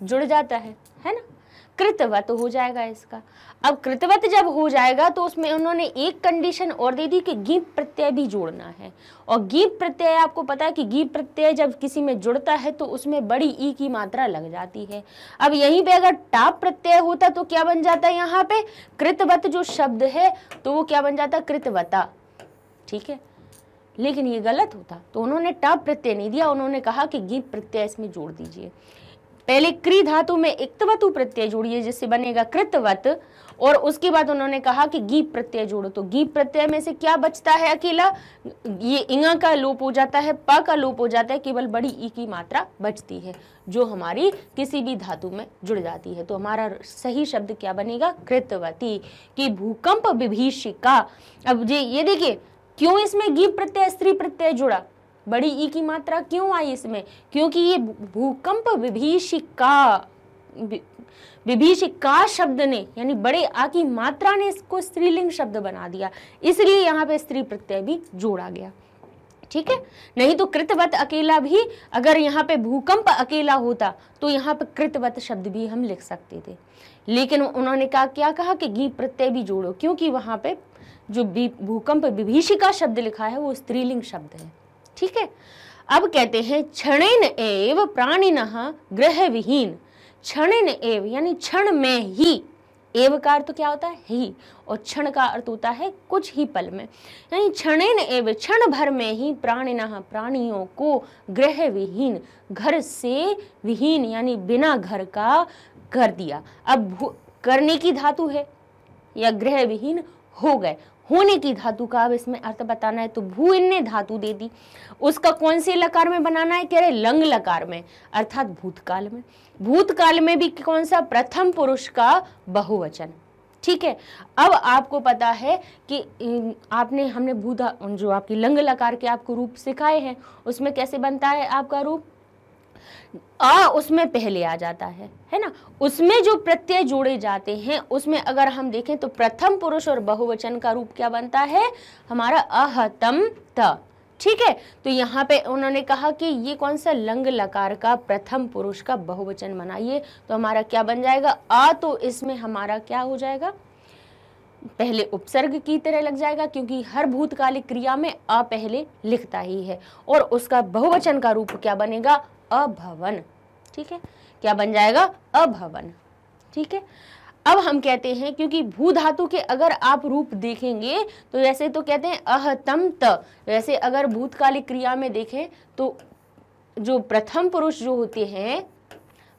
जुड़ जाता है ना, कृतवत हो जाएगा इसका। अब कृतवत जब हो जाएगा तो उसमें उन्होंने एक कंडीशन और दे दी कि गीप प्रत्यय भी जोड़ना है, और गीप प्रत्यय आपको पता है कि गीप प्रत्यय जब किसी में जुड़ता है तो उसमें बड़ी ई की मात्रा लग जाती है। अब यहीं पे अगर टाप प्रत्यय होता तो क्या बन जाता है, यहाँ पे कृतवत जो शब्द है तो वो क्या बन जाता, कृतवता, ठीक है, लेकिन ये गलत होता, तो उन्होंने टाप प्रत्यय नहीं दिया, उन्होंने कहा कि गीप प्रत्यय इसमें जोड़ दीजिए। पहले क्री धातु में इक्तवतु प्रत्यय जोड़िए जिससे बनेगा कृतवत, और उसके बाद उन्होंने कहा कि गीप प्रत्यय जोड़ो। तो गीप प्रत्यय में से क्या बचता है, अकेला ये इंगा का लोप हो जाता है, प का लोप हो जाता है, केवल बड़ी ई की मात्रा बचती है जो हमारी किसी भी धातु में जुड़ जाती है। तो हमारा सही शब्द क्या बनेगा, कृतवती, कि भूकंप विभीषिका। अब ये देखिए क्यों इसमें गीप प्रत्यय स्त्री प्रत्यय जुड़ा, बड़ी ई की मात्रा क्यों आई इसमें, क्योंकि ये भूकंप विभीषिका, विभीषिका शब्द ने यानी बड़े आ की मात्रा ने इसको स्त्रीलिंग शब्द बना दिया, इसलिए यहाँ पे स्त्री प्रत्यय भी जोड़ा गया, ठीक है। नहीं तो कृतवत अकेला भी, अगर यहाँ पे भूकंप अकेला होता तो यहाँ पे कृतवत शब्द भी हम लिख सकते थे, लेकिन उन्होंने क्या कहा कि गीप प्रत्यय भी जोड़ो, क्योंकि वहाँ पे जो भूकंप विभीषिका शब्द लिखा है वो स्त्रीलिंग शब्द है, ठीक है। अब कहते हैं क्षणेन एव प्राणिनः ग्रहविहीन, क्षणेन एव यानी क्षण में ही, एव का अर्थ क्या होता है ही, और क्षण का अर्थ होता है कुछ ही पल में, यानी क्षणेन एव क्षण भर में ही, प्राणिनः प्राणियों को, ग्रहविहीन घर से विहीन यानी बिना घर का कर दिया। अब करने की धातु है या ग्रहविहीन हो गए, होने की धातु का अब इसमें अर्थ बताना है, तो भू इनने धातु दे दी, उसका कौन से लकार में बनाना है, कह रहे लंग लकार में, अर्थात भूतकाल में। भूतकाल में भी कौन सा, प्रथम पुरुष का बहुवचन, ठीक है। अब आपको पता है कि हमने भूधा जो आपकी लंग लकार के आपको रूप सिखाए हैं उसमें कैसे बनता है आपका रूप, आ उसमें पहले आ जाता है ना, उसमें जो प्रत्यय जोड़े जाते हैं उसमें अगर हम देखें तो प्रथम पुरुष और बहुवचन का रूप क्या बनता है हमारा, अहतम त, ठीक है। तो यहाँ पे उन्होंने कहा कि ये कौन सा लंग लकार का प्रथम पुरुष का बहुवचन बनाइए, तो हमारा क्या बन जाएगा, आ, तो इसमें हमारा क्या हो जाएगा, पहले उपसर्ग की तरह लग जाएगा क्योंकि हर भूतकालिक क्रिया में अ पहले लिखता ही है और उसका बहुवचन का रूप क्या बनेगा, अभवन। ठीक है, क्या बन जाएगा, अभवन। ठीक है, अब हम कहते हैं क्योंकि भू धातु के अगर आप रूप देखेंगे तो वैसे तो कहते हैं अहतम त, वैसे अगर भूतकालिक क्रिया में देखें तो जो प्रथम पुरुष जो होते हैं,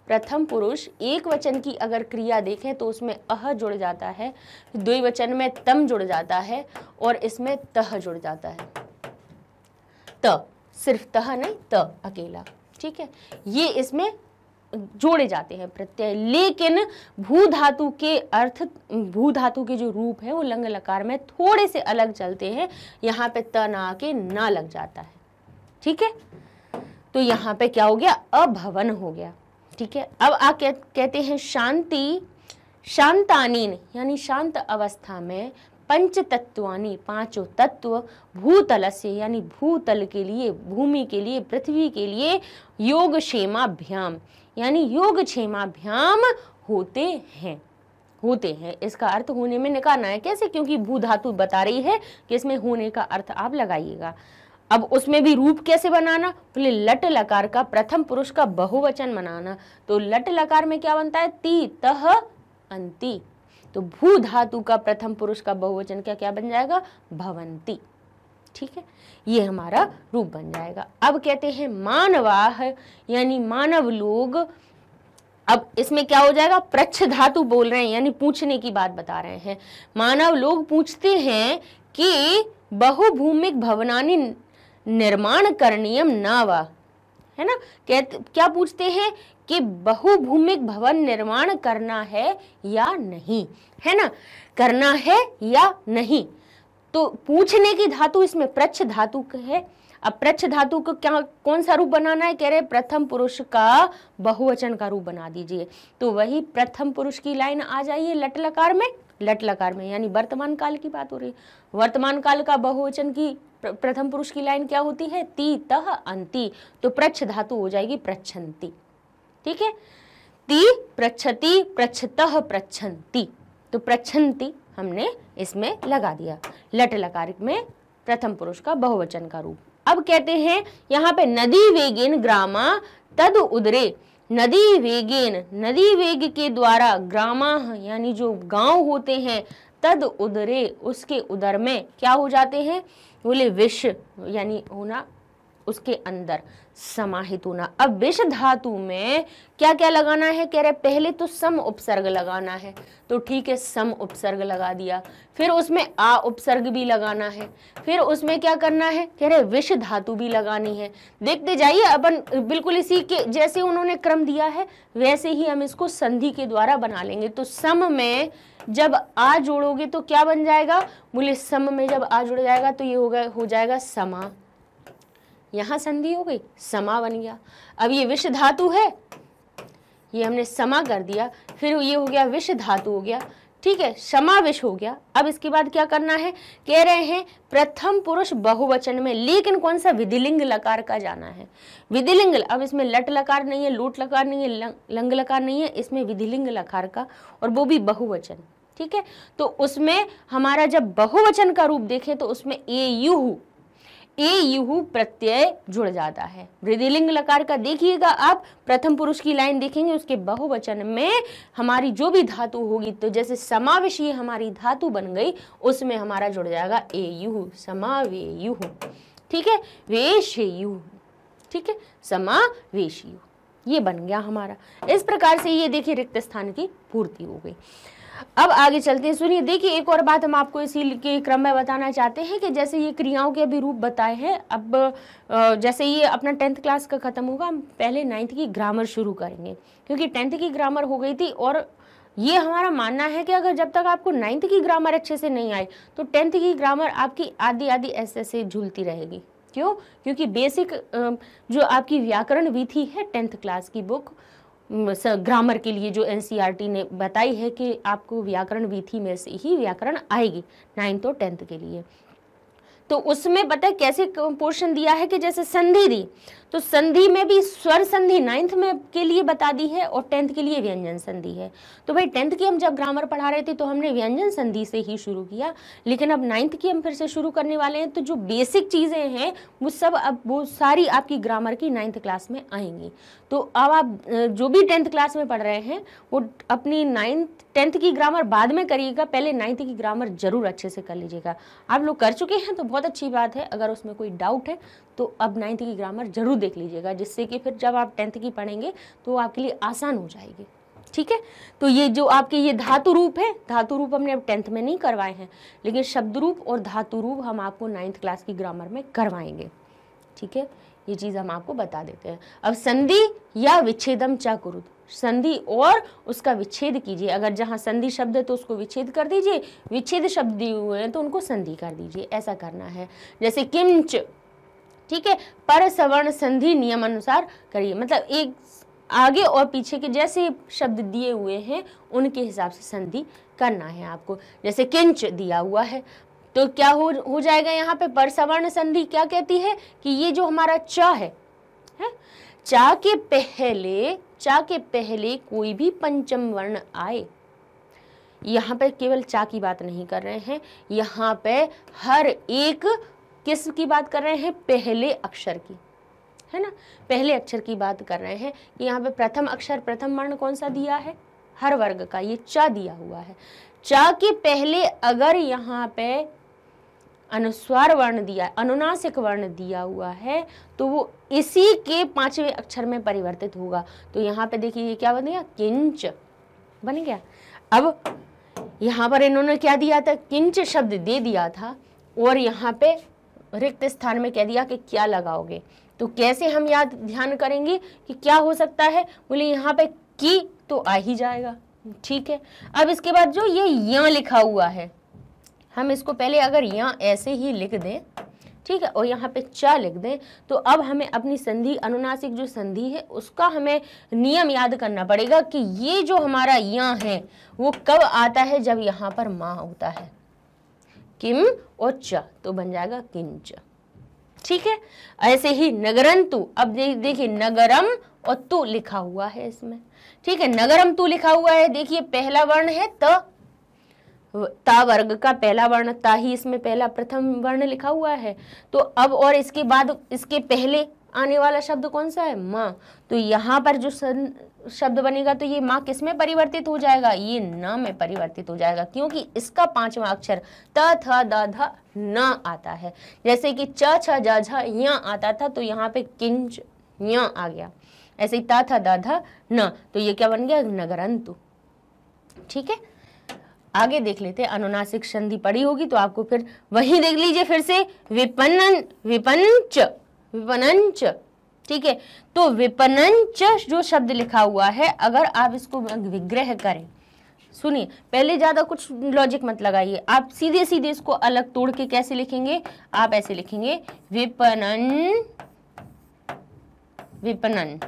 प्रथम पुरुष एक वचन की अगर क्रिया देखें तो उसमें अह जुड़ जाता है, द्विवचन में तम जुड़ जाता है और इसमें तह जुड़ जाता है, त, सिर्फ तह नहीं, त अकेला। ठीक है, ये इसमें जोड़े जाते हैं प्रत्यय, लेकिन भू धातु के अर्थ, भू धातु के जो रूप है वो लंग लकार में थोड़े से अलग चलते हैं। यहाँ पे त ना आके ना लग जाता है। ठीक है, तो यहाँ पे क्या हो गया, अभवन हो गया। ठीक है, अब आके कहते हैं शांति, शांतानीन यानी शांत अवस्था में पंच तत्वानी, पांचों तत्व भूतल से यानी भूतल के लिए, भूमि के लिए, पृथ्वी के लिए योग क्षेमाभ्याम यानी योग क्षेमाभ्याम होते हैं, होते हैं। इसका अर्थ होने में निकालना है कैसे, क्योंकि भू धातु बता रही है कि इसमें होने का अर्थ आप लगाइएगा। अब उसमें भी रूप कैसे बनाना, बोले लट लकार का प्रथम पुरुष का बहुवचन बनाना। तो लट लकार में क्या बनता है, ती, तह, अंति। तो भू धातु का प्रथम पुरुष का बहुवचन क्या क्या बन जाएगा, भवंती। ठीक है, ये हमारा रूप बन जाएगा। अब कहते हैं मानवाह यानी मानव लोग। अब इसमें क्या हो जाएगा, प्रच्छ धातु बोल रहे हैं यानी पूछने की बात बता रहे हैं। मानव लोग पूछते हैं कि बहुभूमिक भवनानि निर्माण करणीयम नावा, है ना, क्या पूछते हैं कि बहुभूमिक भवन निर्माण करना है या नहीं, है ना, करना है या नहीं। तो पूछने की धातु इसमें प्रच्छ धातु है। अब प्रच्छ धातु को क्या, कौन सा रूप बनाना है, कह रहे प्रथम पुरुष का बहुवचन का रूप बना दीजिए। तो वही प्रथम पुरुष की लाइन आ जाइए लट लकार में, लट लकार में यानी वर्तमान काल की बात हो रही है। वर्तमान काल का बहुवचन की प्रथम पुरुष की लाइन क्या होती है, ती, तह, अंति। तो प्रच्छ धातु हो जाएगी प्रच्छन्ति। ठीक है, ती, प्रच्छति, प्रच्छतः, प्रच्छन्ति। तो प्रच्छन्ति हमने इसमें लगा दिया, लट लकार में प्रथम पुरुष का बहुवचन का रूप। अब कहते हैं यहाँ पे नदी वेगेन ग्रामा तद उदरे, नदी वेगेन, नदी वेग के द्वारा, ग्रामा यानी जो गांव होते हैं, तद उदरे उसके उदर में क्या हो जाते हैं, बोले विष यानी होना, उसके अंदर समाहित होना। अब विष धातु में क्या क्या लगाना है, कह रहे पहले तो सम उपसर्ग लगाना है। तो ठीक है, सम उपसर्ग लगा दिया, फिर उसमें आ उपसर्ग भी लगाना है, फिर उसमें क्या करना है, कह रहे विष धातु भी लगानी है। देखते जाइए, अपन बिल्कुल इसी के जैसे उन्होंने क्रम दिया है वैसे ही हम इसको संधि के द्वारा बना लेंगे। तो सम में जब आ जोड़ोगे तो क्या बन जाएगा, बोले सम में जब आ जुड़ जाएगा तो ये होगा, हो जाएगा समा। यहाँ संधि हो गई, समा बन गया। अब ये विष धातु है, ये हमने समा कर दिया, फिर ये हो गया विष धातु हो गया। ठीक है, समाविष हो गया। अब इसके बाद क्या करना है, कह रहे हैं प्रथम पुरुष बहुवचन में, लेकिन कौन सा, विधिलिंग लकार का जाना है। विधिलिंग, अब इसमें लट लकार नहीं है, लोट लकार नहीं है, लंग लकार नहीं है, इसमें विधिलिंग लकार का, और वो भी बहुवचन। ठीक है, तो उसमें हमारा जब बहुवचन का रूप देखें तो उसमें ए यू, ए युहु प्रत्यय जुड़ जाता है। विधिलिंग लकार का देखिएगा आप, प्रथम पुरुष की लाइन देखेंगे, उसके बहुवचन में हमारी जो भी धातु होगी, तो जैसे समावेश ये हमारी धातु बन गई, उसमें हमारा जुड़ जाएगा ए युहु, समावे युहु। ठीक है, वेश युहु। ठीक है, समावेश युहु, ये बन गया हमारा। इस प्रकार से ये देखिए रिक्त स्थान की पूर्ति हो गई। अब आगे चलते हैं, सुनिए देखिए एक और बात हम आपको इसी के क्रम में बताना चाहते हैं कि जैसे ये क्रियाओं के अभी रूप बताए हैं, अब जैसे ये अपना 10th क्लास का खत्म होगा, हम पहले 9th की ग्रामर शुरू करेंगे क्योंकि 10th की ग्रामर हो गई थी। और ये हमारा मानना है कि अगर जब तक आपको 9th की ग्रामर अच्छे से नहीं आई तो 10th की ग्रामर आपकी आधी आधी ऐसे झूलती रहेगी। क्यों, क्योंकि बेसिक जो आपकी व्याकरण विधि है 10th क्लास की बुक ग्रामर के लिए जो एनसीईआरटी ने बताई है कि आपको व्याकरण विधि में से ही व्याकरण आएगी 9th और 10th के लिए। तो उसमें पता है कैसे पोर्शन दिया है कि जैसे संधि दी तो संधि में भी स्वर संधि 9th में के लिए बता दी है और 10th के लिए व्यंजन संधि है। तो भाई 10th की हम जब ग्रामर पढ़ा रहे थे तो हमने व्यंजन संधि से ही शुरू किया, लेकिन अब 9th की हम फिर से शुरू करने वाले हैं। तो जो बेसिक चीज़ें हैं वो सब अब वो सारी आपकी ग्रामर की 9th क्लास में आएंगी। तो अब आप जो भी 10th क्लास में पढ़ रहे हैं वो अपनी 10th की ग्रामर बाद में करिएगा, पहले 9th की ग्रामर जरूर अच्छे से कर लीजिएगा। आप लोग कर चुके हैं तो बहुत अच्छी बात है, अगर उसमें कोई डाउट है तो अब 9th की ग्रामर जरूर देख लीजिएगा, जिससे कि फिर जब आप 10th की पढ़ेंगे तो आपके लिए आसान हो जाएगी। ठीक है, तो ये जो आपके ये धातु रूप है, धातु रूप हमने अब 10th में नहीं करवाए हैं, लेकिन शब्द रूप और धातु रूप हम आपको 9th क्लास की ग्रामर में करवाएंगे। ठीक है, ये चीज़ हम आपको बता देते हैं। अब संधि या विच्छेदम च कुरुत, संधि और उसका विच्छेद कीजिए। अगर जहाँ संधि शब्द है तो उसको विच्छेद कर दीजिए, विच्छेद शब्द दिए हुए हैं तो उनको संधि कर दीजिए, ऐसा करना है। जैसे किंच, ठीक है, पर सवर्ण संधि नियम अनुसार करिए, मतलब एक आगे और पीछे के जैसे शब्द दिए हुए हैं उनके हिसाब से संधि करना है आपको। जैसे किंच दिया हुआ है तो क्या हो जाएगा यहाँ पे, पर सवर्ण संधि क्या कहती है कि ये जो हमारा च है चा के पहले कोई भी पंचम वर्ण आए। यहाँ पे केवल चा की बात नहीं कर रहे हैं, यहाँ पे हर एक किस्म की बात कर रहे हैं, पहले अक्षर की, है ना, पहले अक्षर की बात कर रहे हैं कि यहाँ पे प्रथम अक्षर प्रथम वर्ण कौन सा दिया है हर वर्ग का, ये चा दिया हुआ है। चा के पहले अगर यहाँ पे अनुस्वार वर्ण दिया, अनुनासिक वर्ण दिया हुआ है तो वो इसी के 5वें अक्षर में परिवर्तित होगा। तो यहाँ पे देखिए ये क्या बन गया, किंच बन गया। अब यहाँ पर इन्होंने क्या दिया था, किंच शब्द दे दिया था और यहाँ पे रिक्त स्थान में कह दिया कि क्या लगाओगे। तो कैसे हम याद ध्यान करेंगे कि क्या हो सकता है, बोले यहाँ पे की तो आ ही जाएगा। ठीक है, अब इसके बाद जो ये यहाँ लिखा हुआ है, हम इसको पहले अगर यहाँ ऐसे ही लिख दें, ठीक है, और यहाँ पे चा लिख दें, तो अब हमें अपनी संधि अनुनासिक जो संधि है उसका हमें नियम याद करना पड़ेगा कि ये जो हमारा यहाँ है वो कब आता है, जब यहाँ पर माँ होता है, किम और च, तो बन जाएगा किंच। ठीक है, ऐसे ही नगरंतु, अब देखिए नगरम और तू लिखा हुआ है इसमें, ठीक है, नगरम तू लिखा हुआ है। देखिए पहला वर्ण है त, ता वर्ग का पहला वर्ण ता ही इसमें पहला प्रथम वर्ण लिखा हुआ है। तो अब और इसके बाद इसके पहले आने वाला शब्द कौन सा है, माँ। तो यहाँ पर जो शब्द बनेगा तो ये माँ किस में परिवर्तित हो जाएगा, ये न में परिवर्तित हो जाएगा, क्योंकि इसका 5वां अक्षर त थ द ध न आता है। जैसे कि च छ ज झ य आता था तो यहाँ पे किंच य आ गया, ऐसे ही ता था दा धा न, तो ये क्या बन गया, नगरंतु। ठीक है, आगे देख लेते हैं, अनुनासिक संधि पड़ी होगी तो आपको फिर वही देख लीजिए फिर से, विपणंच, ठीक है, तो विपणंच जो शब्द लिखा हुआ है अगर आप इसको विग्रह करें, सुनिए पहले ज़्यादा कुछ लॉजिक मत लगाइए, आप सीधे सीधे इसको अलग तोड़ के कैसे लिखेंगे, आप ऐसे लिखेंगे विपणन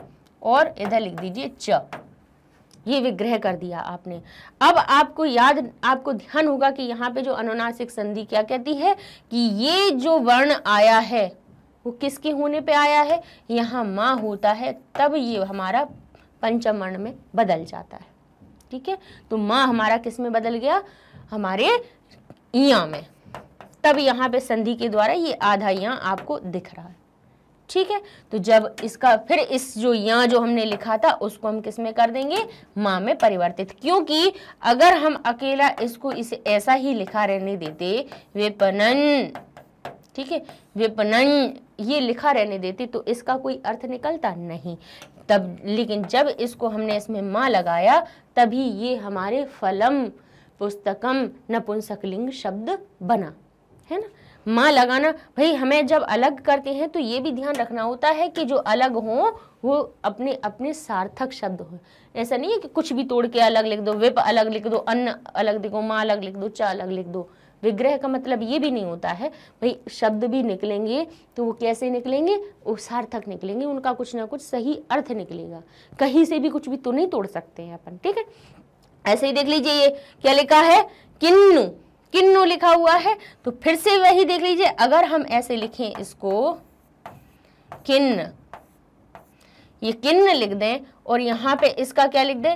और इधर लिख दीजिए च, ये विग्रह कर दिया आपने। अब आपको याद, आपको ध्यान होगा कि यहाँ पे जो अनुनासिक संधि क्या कहती है कि ये जो वर्ण आया है वो किसके होने पे आया है, यहाँ माँ होता है तब ये हमारा पंचम वर्ण में बदल जाता है। ठीक है, तो माँ हमारा किस में बदल गया, हमारे इया में, तब यहाँ पे संधि के द्वारा ये आधा इया आपको दिख रहा है। ठीक है, तो जब इसका फिर इस जो यहाँ जो हमने लिखा था उसको हम किस में कर देंगे, माँ में परिवर्तित, क्योंकि अगर हम अकेला इसको इसे ऐसा ही लिखा रहने देते विपणन, ठीक है, विपणन ये लिखा रहने देते तो इसका कोई अर्थ निकलता नहीं तब, लेकिन जब इसको हमने इसमें माँ लगाया तभी ये हमारे फलम पुस्तकम नपुंसकलिंग शब्द बना, है ना। माँ लगाना भाई, हमें जब अलग करते हैं तो ये भी ध्यान रखना होता है कि जो अलग हो वो अपने अपने सार्थक शब्द हो, ऐसा नहीं है कि कुछ भी तोड़ के अलग लिख दो, विप अलग लिख दो, अन्न अलग लिखो, माँ अलग लिख दो, चा अलग लिख दो। विग्रह का मतलब ये भी नहीं होता है भाई, शब्द भी निकलेंगे तो वो कैसे निकलेंगे, वो सार्थक निकलेंगे, उनका कुछ ना कुछ सही अर्थ निकलेगा, कहीं से भी कुछ भी तो नहीं तोड़ सकते हैं अपन। ठीक है, ऐसे ही देख लीजिए ये क्या लिखा है, किन्नु, किन्नु लिखा हुआ है तो फिर से वही देख लीजिए, अगर हम ऐसे लिखें इसको किन्न ये किन्न लिख दें और यहाँ पे इसका क्या लिख दें,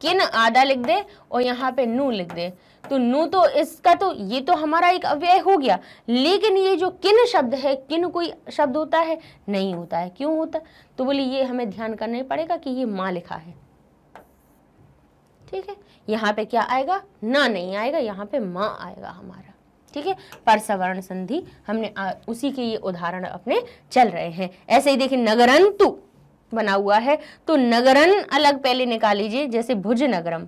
किन्न आधा लिख दें और यहाँ पे नू लिख दें। तो नू तो इसका तो ये तो हमारा एक अव्यय हो गया, लेकिन ये जो किन शब्द है, किन कोई शब्द होता है नहीं होता है, क्यों होता है? तो बोले ये हमें ध्यान करना ही पड़ेगा कि ये माँ लिखा है, ठीक है। यहाँ पे क्या आएगा, ना नहीं आएगा, यहाँ पे माँ आएगा हमारा, ठीक है। पर सवर्ण संधि हमने उसी के ये उदाहरण अपने चल रहे हैं। ऐसे ही देखिए नगरंतु बना हुआ है, तो नगरन अलग पहले निकाल लीजिए। जैसे भुज नगरम,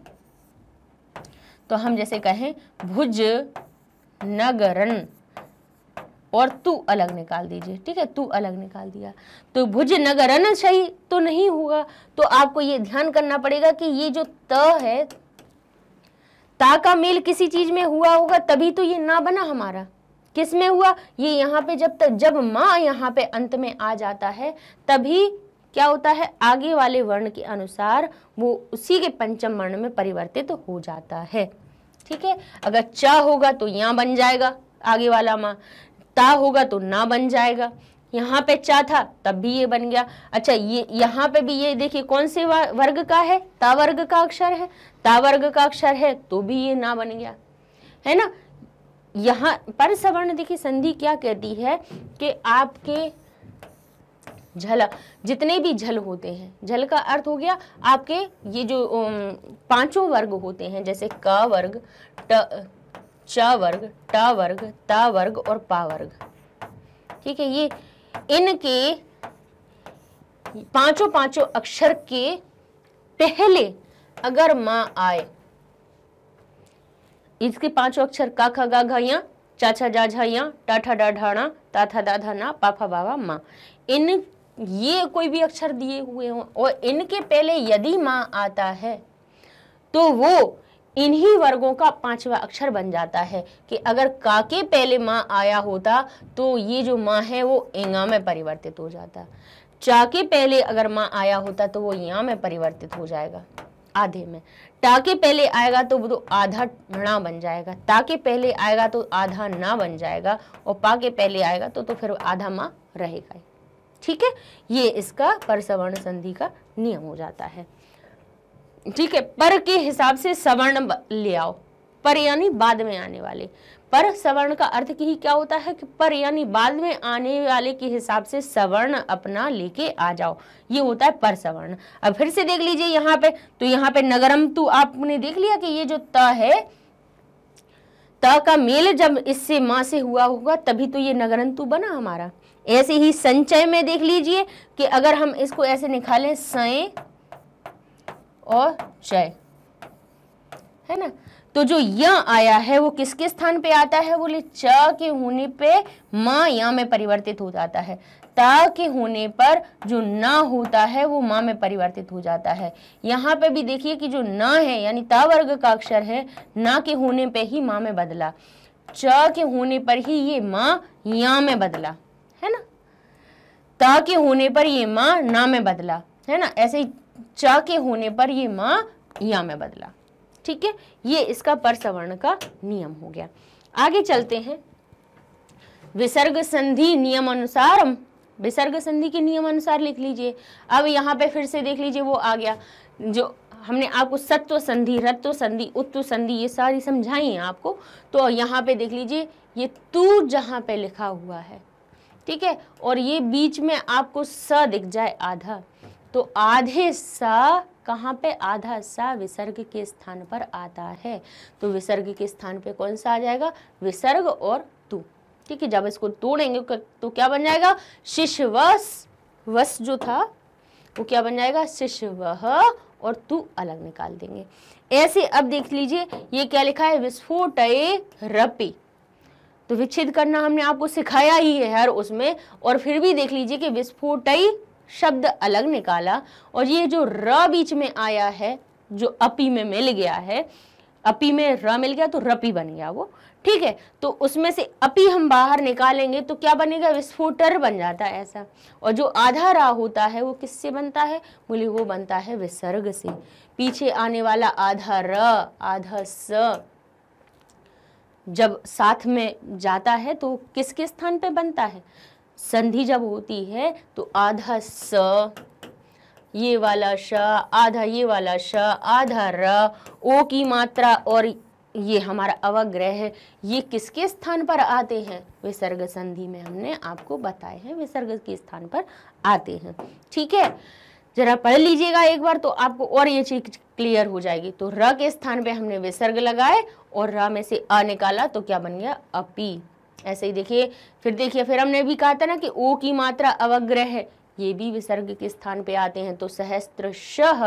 तो हम जैसे कहें भुज नगरन और तू अलग निकाल दीजिए, ठीक है। तू अलग निकाल दिया तो भुज नगरन सही तो नहीं होगा। तो आपको ये ध्यान करना पड़ेगा कि ये जो त है, ता का मेल किसी चीज में हुआ होगा तभी तो ये ना बना हमारा। किस में हुआ ये, यहाँ पे जब माँ यहाँ पे अंत में आ जाता है तभी क्या होता है, आगे वाले वर्ण के अनुसार वो उसी के पंचम वर्ण में परिवर्तित तो हो जाता है, ठीक है। अगर च होगा तो यहाँ बन जाएगा आगे वाला माँ, ता होगा तो ना बन जाएगा। यहाँ पे चा था तब भी ये बन गया। अच्छा ये यहाँ पे भी ये देखिए कौन से वर्ग का है, ता वर्ग का अक्षर है, ता वर्ग का अक्षर है तो भी ये ना बन गया, है ना। यहाँ पर सवर्ण देखिए संधि क्या कहती है कि आपके झल, जितने भी झल होते हैं, झल का अर्थ हो गया आपके ये जो पांचों वर्ग होते हैं, जैसे क वर्ग, च वर्ग, ट वर्ग, ता वर्ग और पा वर्ग, ठीक है। ये इनके पांचों पांचों अक्षर के पहले अगर माँ आए, इसके पांचों अक्षर का ख गा घ या चा छा जा झा या टा ठा डा ढा ना ता था दा धा ना पा फा बा वा माँ, इन ये कोई भी अक्षर दिए हुए हों और इनके पहले यदि माँ आता है तो वो इन्हीं वर्गों का पांचवा अक्षर बन जाता है। कि अगर का के पहले माँ आया होता तो ये जो माँ है वो एंगा में परिवर्तित हो जाता, चा के पहले अगर माँ आया होता तो वो या में परिवर्तित हो जाएगा आधे में, टा के पहले आएगा तो वो तो आधा णा बन जाएगा, ता के पहले आएगा तो आधा ना बन जाएगा और पा के पहले आएगा तो फिर आधा माँ रहेगा, ठीक है। ये इसका पर सवर्ण संधि का नियम हो जाता है, ठीक है। पर के हिसाब से सवर्ण ले आओ, पर यानी बाद में आने वाले। पर सवर्ण का अर्थ की ही क्या होता है कि पर यानी बाद में आने वाले के हिसाब से सवर्ण अपना लेके आ जाओ, ये होता है पर सवर्ण। अब फिर से देख लीजिए यहाँ पे, तो यहाँ पे नगरम तू आपने देख लिया कि ये जो त है, त का मेल जब इससे माँ से हुआ होगा तभी तो ये नगरंतु बना हमारा। ऐसे ही संचय में देख लीजिए कि अगर हम इसको ऐसे निकालें सय और चय, है ना, तो जो य आया है वो किसके स्थान पे आता है, बोले च के होने पे माँ या में परिवर्तित हो जाता है, ता के होने पर जो ना होता है वो माँ में परिवर्तित हो जाता है। यहाँ पे भी देखिए कि जो ना है यानी ता वर्ग का अक्षर है, ना के होने पे ही माँ में बदला, च के होने पर ही ये माँ या में बदला, है ना, ता के होने पर ये माँ ना में बदला, है ना, ऐसे ही चा के होने पर ये माँ या में बदला, ठीक है। ये इसका पर सवर्ण का नियम हो गया। आगे चलते हैं विसर्ग संधि नियम अनुसार, विसर्ग संधि के नियम अनुसार लिख लीजिए। अब यहाँ पे फिर से देख लीजिए वो आ गया जो हमने आपको सत्व संधि, रत्व संधि, उत्व संधि ये सारी समझाई हैं आपको। तो यहाँ पे देख लीजिए ये तू जहाँ पे लिखा हुआ है, ठीक है, और ये बीच में आपको स दिख जाए आधा, तो आधे सा कहाँ पे, आधा सा विसर्ग के स्थान पर आता है। तो विसर्ग के स्थान पे कौन सा आ जाएगा, विसर्ग और तू, ठीक है। जब इसको तोड़ेंगे तो क्या बन जाएगा, शिशवस, वस जो था वो क्या बन जाएगा, शिशवह, और तू अलग निकाल देंगे। ऐसे अब देख लीजिए ये क्या लिखा है, विस्फोटय रपि, तो विच्छेद करना हमने आपको सिखाया ही है हर उसमें, और फिर भी देख लीजिए कि विस्फोटई शब्द अलग निकाला और ये जो र बीच में आया है जो अपी में मिल गया है, अपी में र मिल गया तो रपी बन गया वो, ठीक है। तो उसमें से अपी हम बाहर निकालेंगे तो क्या बनेगा, विस्फोटर बन जाता है ऐसा। और जो आधा रा होता है वो किससे बनता है, बोले वो बनता है विसर्ग से, पीछे आने वाला आधा र आधा स जब साथ में जाता है तो किसके स्थान पे बनता है, संधि जब होती है तो आधा स, ये वाला श, आधा ये वाला श, आधा र, ओ की मात्रा और ये हमारा अवग्रह है, ये किसके स्थान पर आते हैं? विसर्ग संधि में हमने आपको बताए हैं विसर्ग के स्थान पर आते हैं। ठीक है, जरा पढ़ लीजिएगा एक बार तो आपको और ये चीज क्लियर हो जाएगी। तो र के स्थान पे हमने विसर्ग लगाए और र में से अ निकाला तो क्या बन गया? अपी। ऐसे ही देखिए, फिर देखिए, फिर हमने भी कहा था ना कि ओ की मात्रा अवग्रह है, ये भी विसर्ग के स्थान पे आते हैं। तो सहस्त्रशः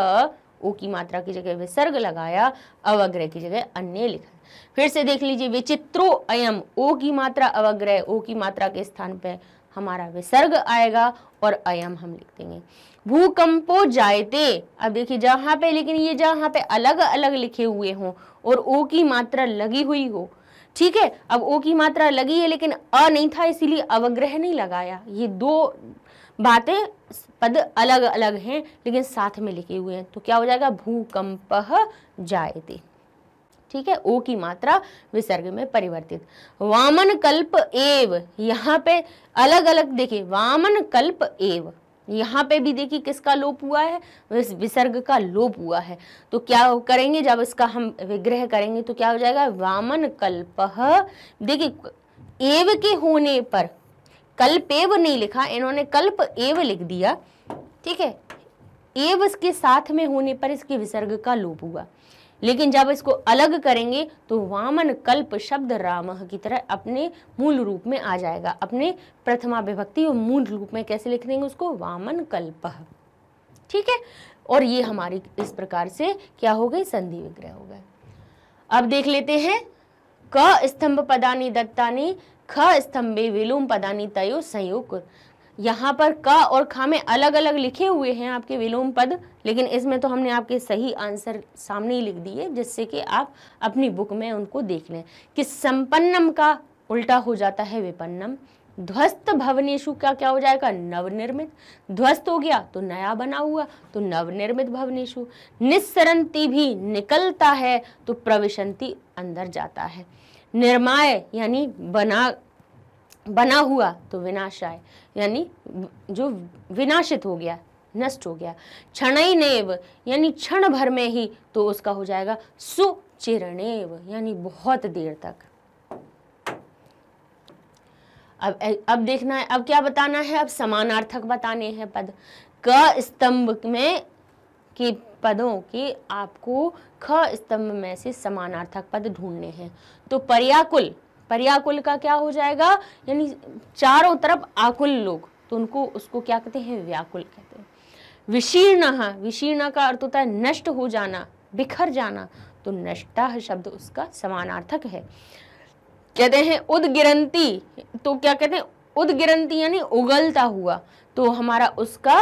ओ की मात्रा की जगह विसर्ग लगाया, अवग्रह की जगह अन्य लिखा। फिर से देख लीजिए, विचित्रो अयम, ओ की मात्रा अवग्रह, ओ की मात्रा के स्थान पे हमारा विसर्ग आएगा और अयम हम लिख देंगे। भूकंपो जायते, अब देखिए जहाँ पे, लेकिन ये जहाँ पे अलग अलग लिखे हुए हों और ओ की मात्रा लगी हुई हो, ठीक है, अब ओ की मात्रा लगी है लेकिन अ नहीं था इसीलिए अवग्रह नहीं लगाया। ये दो बातें, पद अलग अलग हैं लेकिन साथ में लिखे हुए हैं, तो क्या हो जाएगा? भूकंपः जायते। ठीक है, ओ की मात्रा विसर्ग में परिवर्तित। वामन कल्प एव, यहाँ पे अलग अलग देखिए, वामन कल्प एव, यहाँ पे भी देखिए किसका लोप हुआ है? विसर्ग का लोप हुआ है। तो क्या करेंगे? जब इसका हम विग्रह करेंगे तो क्या हो जाएगा? वामन कल्पः, देखिए एव के होने पर कल्प एव नहीं लिखा, इन्होंने कल्प एव लिख दिया। ठीक है, एव इसके साथ में होने पर इसके विसर्ग का लोप हुआ, लेकिन जब इसको अलग करेंगे तो वामन कल्प शब्द रामः की तरह अपने मूल रूप में आ जाएगा। अपने प्रथमा विभक्ति और मूल रूप में कैसे लिख देंगे उसको? वामन कल्पः। ठीक है, और ये हमारी इस प्रकार से क्या हो गई? संधि विग्रह हो गए। अब देख लेते हैं, क स्तंभ पदानि दत्तानि ख स्तंभे विलोम पदानि तयो संयोग। यहाँ पर क और ख में अलग अलग लिखे हुए हैं आपके विलोम पद, लेकिन इसमें तो हमने आपके सही आंसर सामने ही लिख दिए, जिससे कि आप अपनी बुक में उनको देख लें कि संपन्नम का उल्टा हो जाता है विपन्नम, ध्वस्त भवनेषु का क्या हो जाएगा? नवनिर्मित। ध्वस्त हो गया तो नया बना हुआ, तो नवनिर्मित भवनेषु। निस्सरंती भी निकलता है, तो प्रविशंति अंदर जाता है। निर्माय यानी बना हुआ, तो विनाशाय यानी जो विनाशित हो गया, नष्ट हो गया। क्षणैनेव यानी क्षण भर में ही, तो उसका हो जाएगा सुचिरणेव यानी बहुत देर तक। अब देखना है, अब क्या बताना है? अब समानार्थक बताने हैं पद। क स्तंभ में के पदों के आपको ख स्तंभ में से समानार्थक पद ढूंढने हैं। तो पर्याकुल, पर्याकुल का क्या हो जाएगा? यानी चारों तरफ आकुल लोग, तो उनको उसको क्या कहते हैं? व्याकुल कहते हैं। विशीर्ण, विशीर्ण का अर्थ होता है नष्ट हो जाना, बिखर जाना, तो नष्टा शब्द उसका समानार्थक है। कहते हैं उद्गिरंती, तो क्या कहते हैं? उद्गिरंती यानी उगलता हुआ, तो हमारा उसका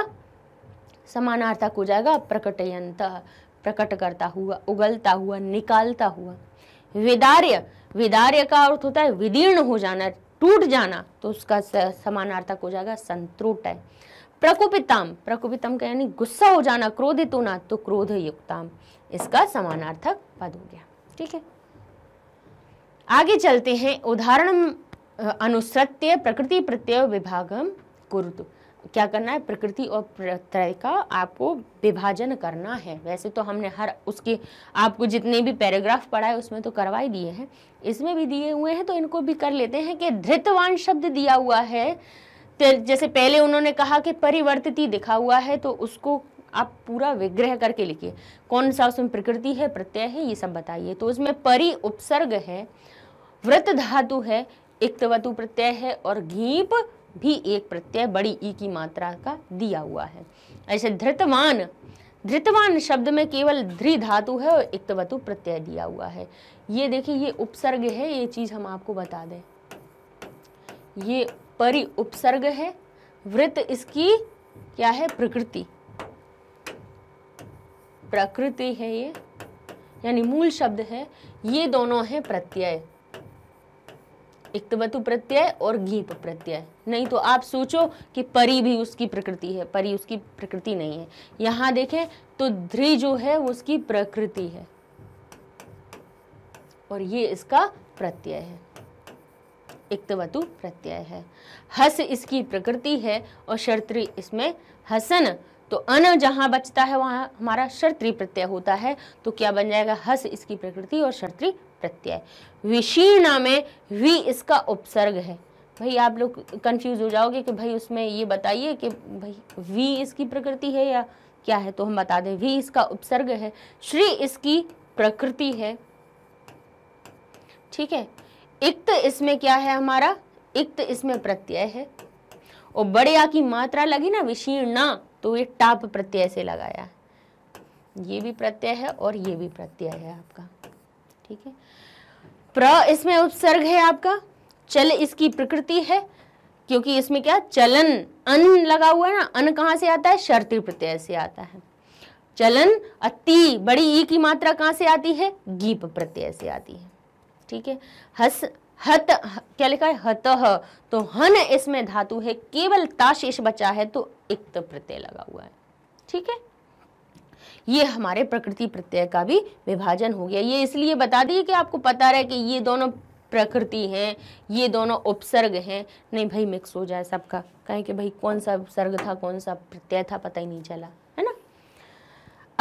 समानार्थक हो जाएगा प्रकटयंतः, प्रकट करता हुआ, उगलता हुआ, निकालता हुआ। विदार्य, विदार्य का अर्थ होता है विदीर्ण हो जाना, टूट जाना, तो उसका समानार्थक हो जाएगा संत्रुटय। प्रकोपिताम, प्रकोपितम का यानी गुस्सा हो जाना, क्रोधित होना, तो क्रोध युक्ताम, इसका समानार्थक पद हो गया। ठीक है, आगे चलते हैं। उदाहरण अनुसृत्य प्रकृति प्रत्यय विभागम कुरुत, क्या करना है? प्रकृति और प्रत्यय का आपको विभाजन करना है। वैसे तो हमने हर उसके आपको जितने भी पैराग्राफ पढ़ाए उसमें तो करवा ही दिए हैं, इसमें भी दिए हुए हैं, तो इनको भी कर लेते हैं। कि धृतवान शब्द दिया हुआ है, तो जैसे पहले उन्होंने कहा कि परिवर्तिती दिखा हुआ है, तो उसको आप पूरा विग्रह करके लिखिए, कौन सा उसमें प्रकृति है, प्रत्यय है, ये सब बताइए। तो उसमें परि उपसर्ग है, वृत धातु है, इक्तवतु प्रत्यय है और घीप भी एक प्रत्यय बड़ी ई की मात्रा का दिया हुआ है। ऐसे धृतवान, धृतवान शब्द में केवल ध्री धातु है और इक्तवतु प्रत्यय दिया हुआ है। ये देखिए, ये उपसर्ग है, ये चीज हम आपको बता दें, ये परि उपसर्ग है। वृत्त इसकी क्या है? प्रकृति, प्रकृति है ये, यानी मूल शब्द है। ये दोनों है प्रत्यय, इक्तवतु प्रत्यय और घीप प्रत्यय। नहीं तो आप सोचो कि परी भी उसकी प्रकृति है, परी उसकी प्रकृति नहीं है। यहाँ देखें तो ध्री जो है वो उसकी प्रकृति है और ये इसका प्रत्यय है, इक्तवतु प्रत्यय है। हस इसकी प्रकृति है और शर्त्री इसमें हसन, तो अन जहाँ बचता है वहाँ हमारा शर्त्री प्रत्यय होता है, तो क्या बन जाएगा हस इसकी प्रकृति और शर्त्री प्रत्यय। विशीर्ण में वी इसका उपसर्ग है। भाई आप लोग कंफ्यूज हो जाओगे कि भाई उसमें ये बताइए कि भाई वी इसकी प्रकृति है या क्या है, तो हम बता दें वी इसका उपसर्ग है। श्री इसकी प्रकृति है, ठीक है। इक्त इसमें क्या है हमारा, इक्त इसमें प्रत्यय है और बड़े आ की मात्रा लगी ना विशीर्णा, तो ये टाप प्रत्यय से लगाया। ये भी प्रत्यय है और ये भी प्रत्यय है आपका, ठीक है। प्र इसमें उपसर्ग है आपका। चल इसकी प्रकृति है, क्योंकि इसमें क्या चलन अन लगा हुआ है ना, अन कहाँ से आता है, शर्ती प्रत्यय से आता है। चलन अति बड़ी ई की मात्रा कहाँ से आती है, गीप प्रत्यय से आती है, ठीक है। हस हत क्या लिखा है हतः, तो हन इसमें धातु है, केवल ताशेष बचा है तो इक्त प्रत्यय लगा हुआ है, ठीक है। ये हमारे प्रकृति प्रत्यय का भी विभाजन हो गया। ये इसलिए बता दिए कि आपको पता रहे कि ये दोनों प्रकृति हैं, ये दोनों उपसर्ग हैं, नहीं भाई मिक्स हो जाए सबका, कहें कि भाई कौन सा उपसर्ग था कौन सा प्रत्यय था पता ही नहीं चला, है ना।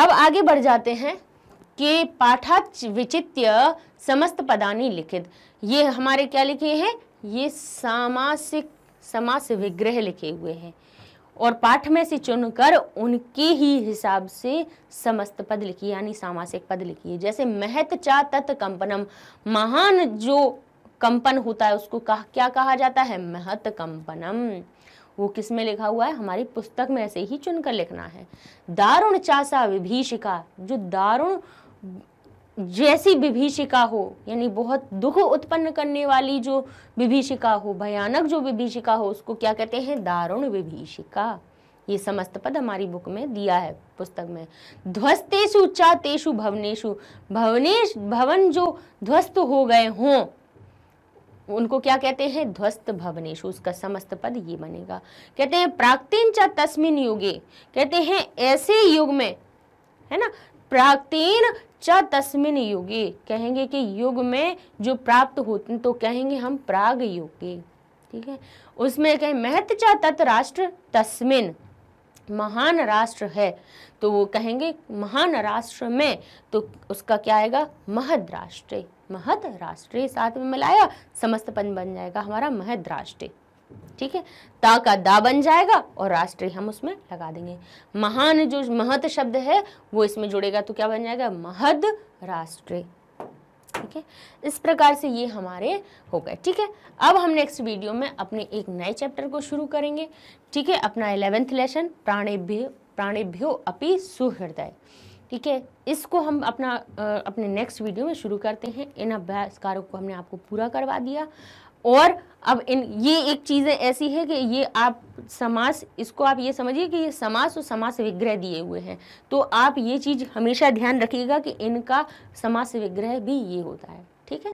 अब आगे बढ़ जाते हैं कि पाठाच विचित्य समस्त पदानी लिखित। ये हमारे क्या लिखे हैं, ये सामासिक समास विग्रह लिखे हुए हैं और पाठ में से चुनकर उनके ही हिसाब से समस्त पद लिखिए, यानी सामासिक पद लिखिए। जैसे महत चा तत् कंपनम, महान जो कंपन होता है उसको क्या कहा जाता है, महत कंपनम। वो किस में लिखा हुआ है, हमारी पुस्तक में ऐसे ही चुनकर लिखना है। दारुण चासा विभीषिका, जो दारुण जैसी विभीषिका हो, यानी बहुत दुख उत्पन्न करने वाली जो विभीषिका हो, भयानक जो विभीषिका हो, उसको क्या कहते हैं, दारुण विभीषिका। ये समस्त पद हमारी बुक में दिया है पुस्तक में। ध्वस्तेषु चा तेषु भवनेषु, भवन जो ध्वस्त हो गए हों उनको क्या कहते हैं, ध्वस्त भवनेषु। उसका समस्त पद ये बनेगा। कहते हैं प्राक्तीन चा तस्मिन युगे, कहते हैं ऐसे युग में, है ना। प्राक्तीन चा तस्मिन युगे कहेंगे कि युग में जो प्राप्त होते, तो कहेंगे हम प्राग युगे, ठीक है। उसमें कहें महत चा तत् राष्ट्र तस्मिन, महान राष्ट्र है तो वो कहेंगे महान राष्ट्र में, तो उसका क्या आएगा, महद राष्ट्रे। महद राष्ट्रे साथ में मिलाया, समस्त पद बन जाएगा हमारा महद राष्ट्रे, ठीक है। ता का दा बन जाएगा और राष्ट्रीय हम उसमें लगा देंगे। महान जो महत शब्द है वो इसमें जुड़ेगा, तो क्या बन जाएगा, महद राष्ट्रीय, ठीक है। इस प्रकार से ये हमारे हो गए, ठीक है। अब हम नेक्स्ट वीडियो में अपने एक नए चैप्टर को शुरू करेंगे, ठीक है। अपना 11th लेसन प्राणेभ्यो अपि सुहृदय, ठीक है। इसको हम अपने नेक्स्ट वीडियो में शुरू करते हैं। इन अभ्यासकारों को हमने आपको पूरा करवा दिया और अब ये एक चीज़ें ऐसी है कि ये आप समास, इसको आप ये समझिए कि ये समास और समास विग्रह दिए हुए हैं, तो आप ये चीज़ हमेशा ध्यान रखिएगा कि इनका समास विग्रह भी ये होता है, ठीक है।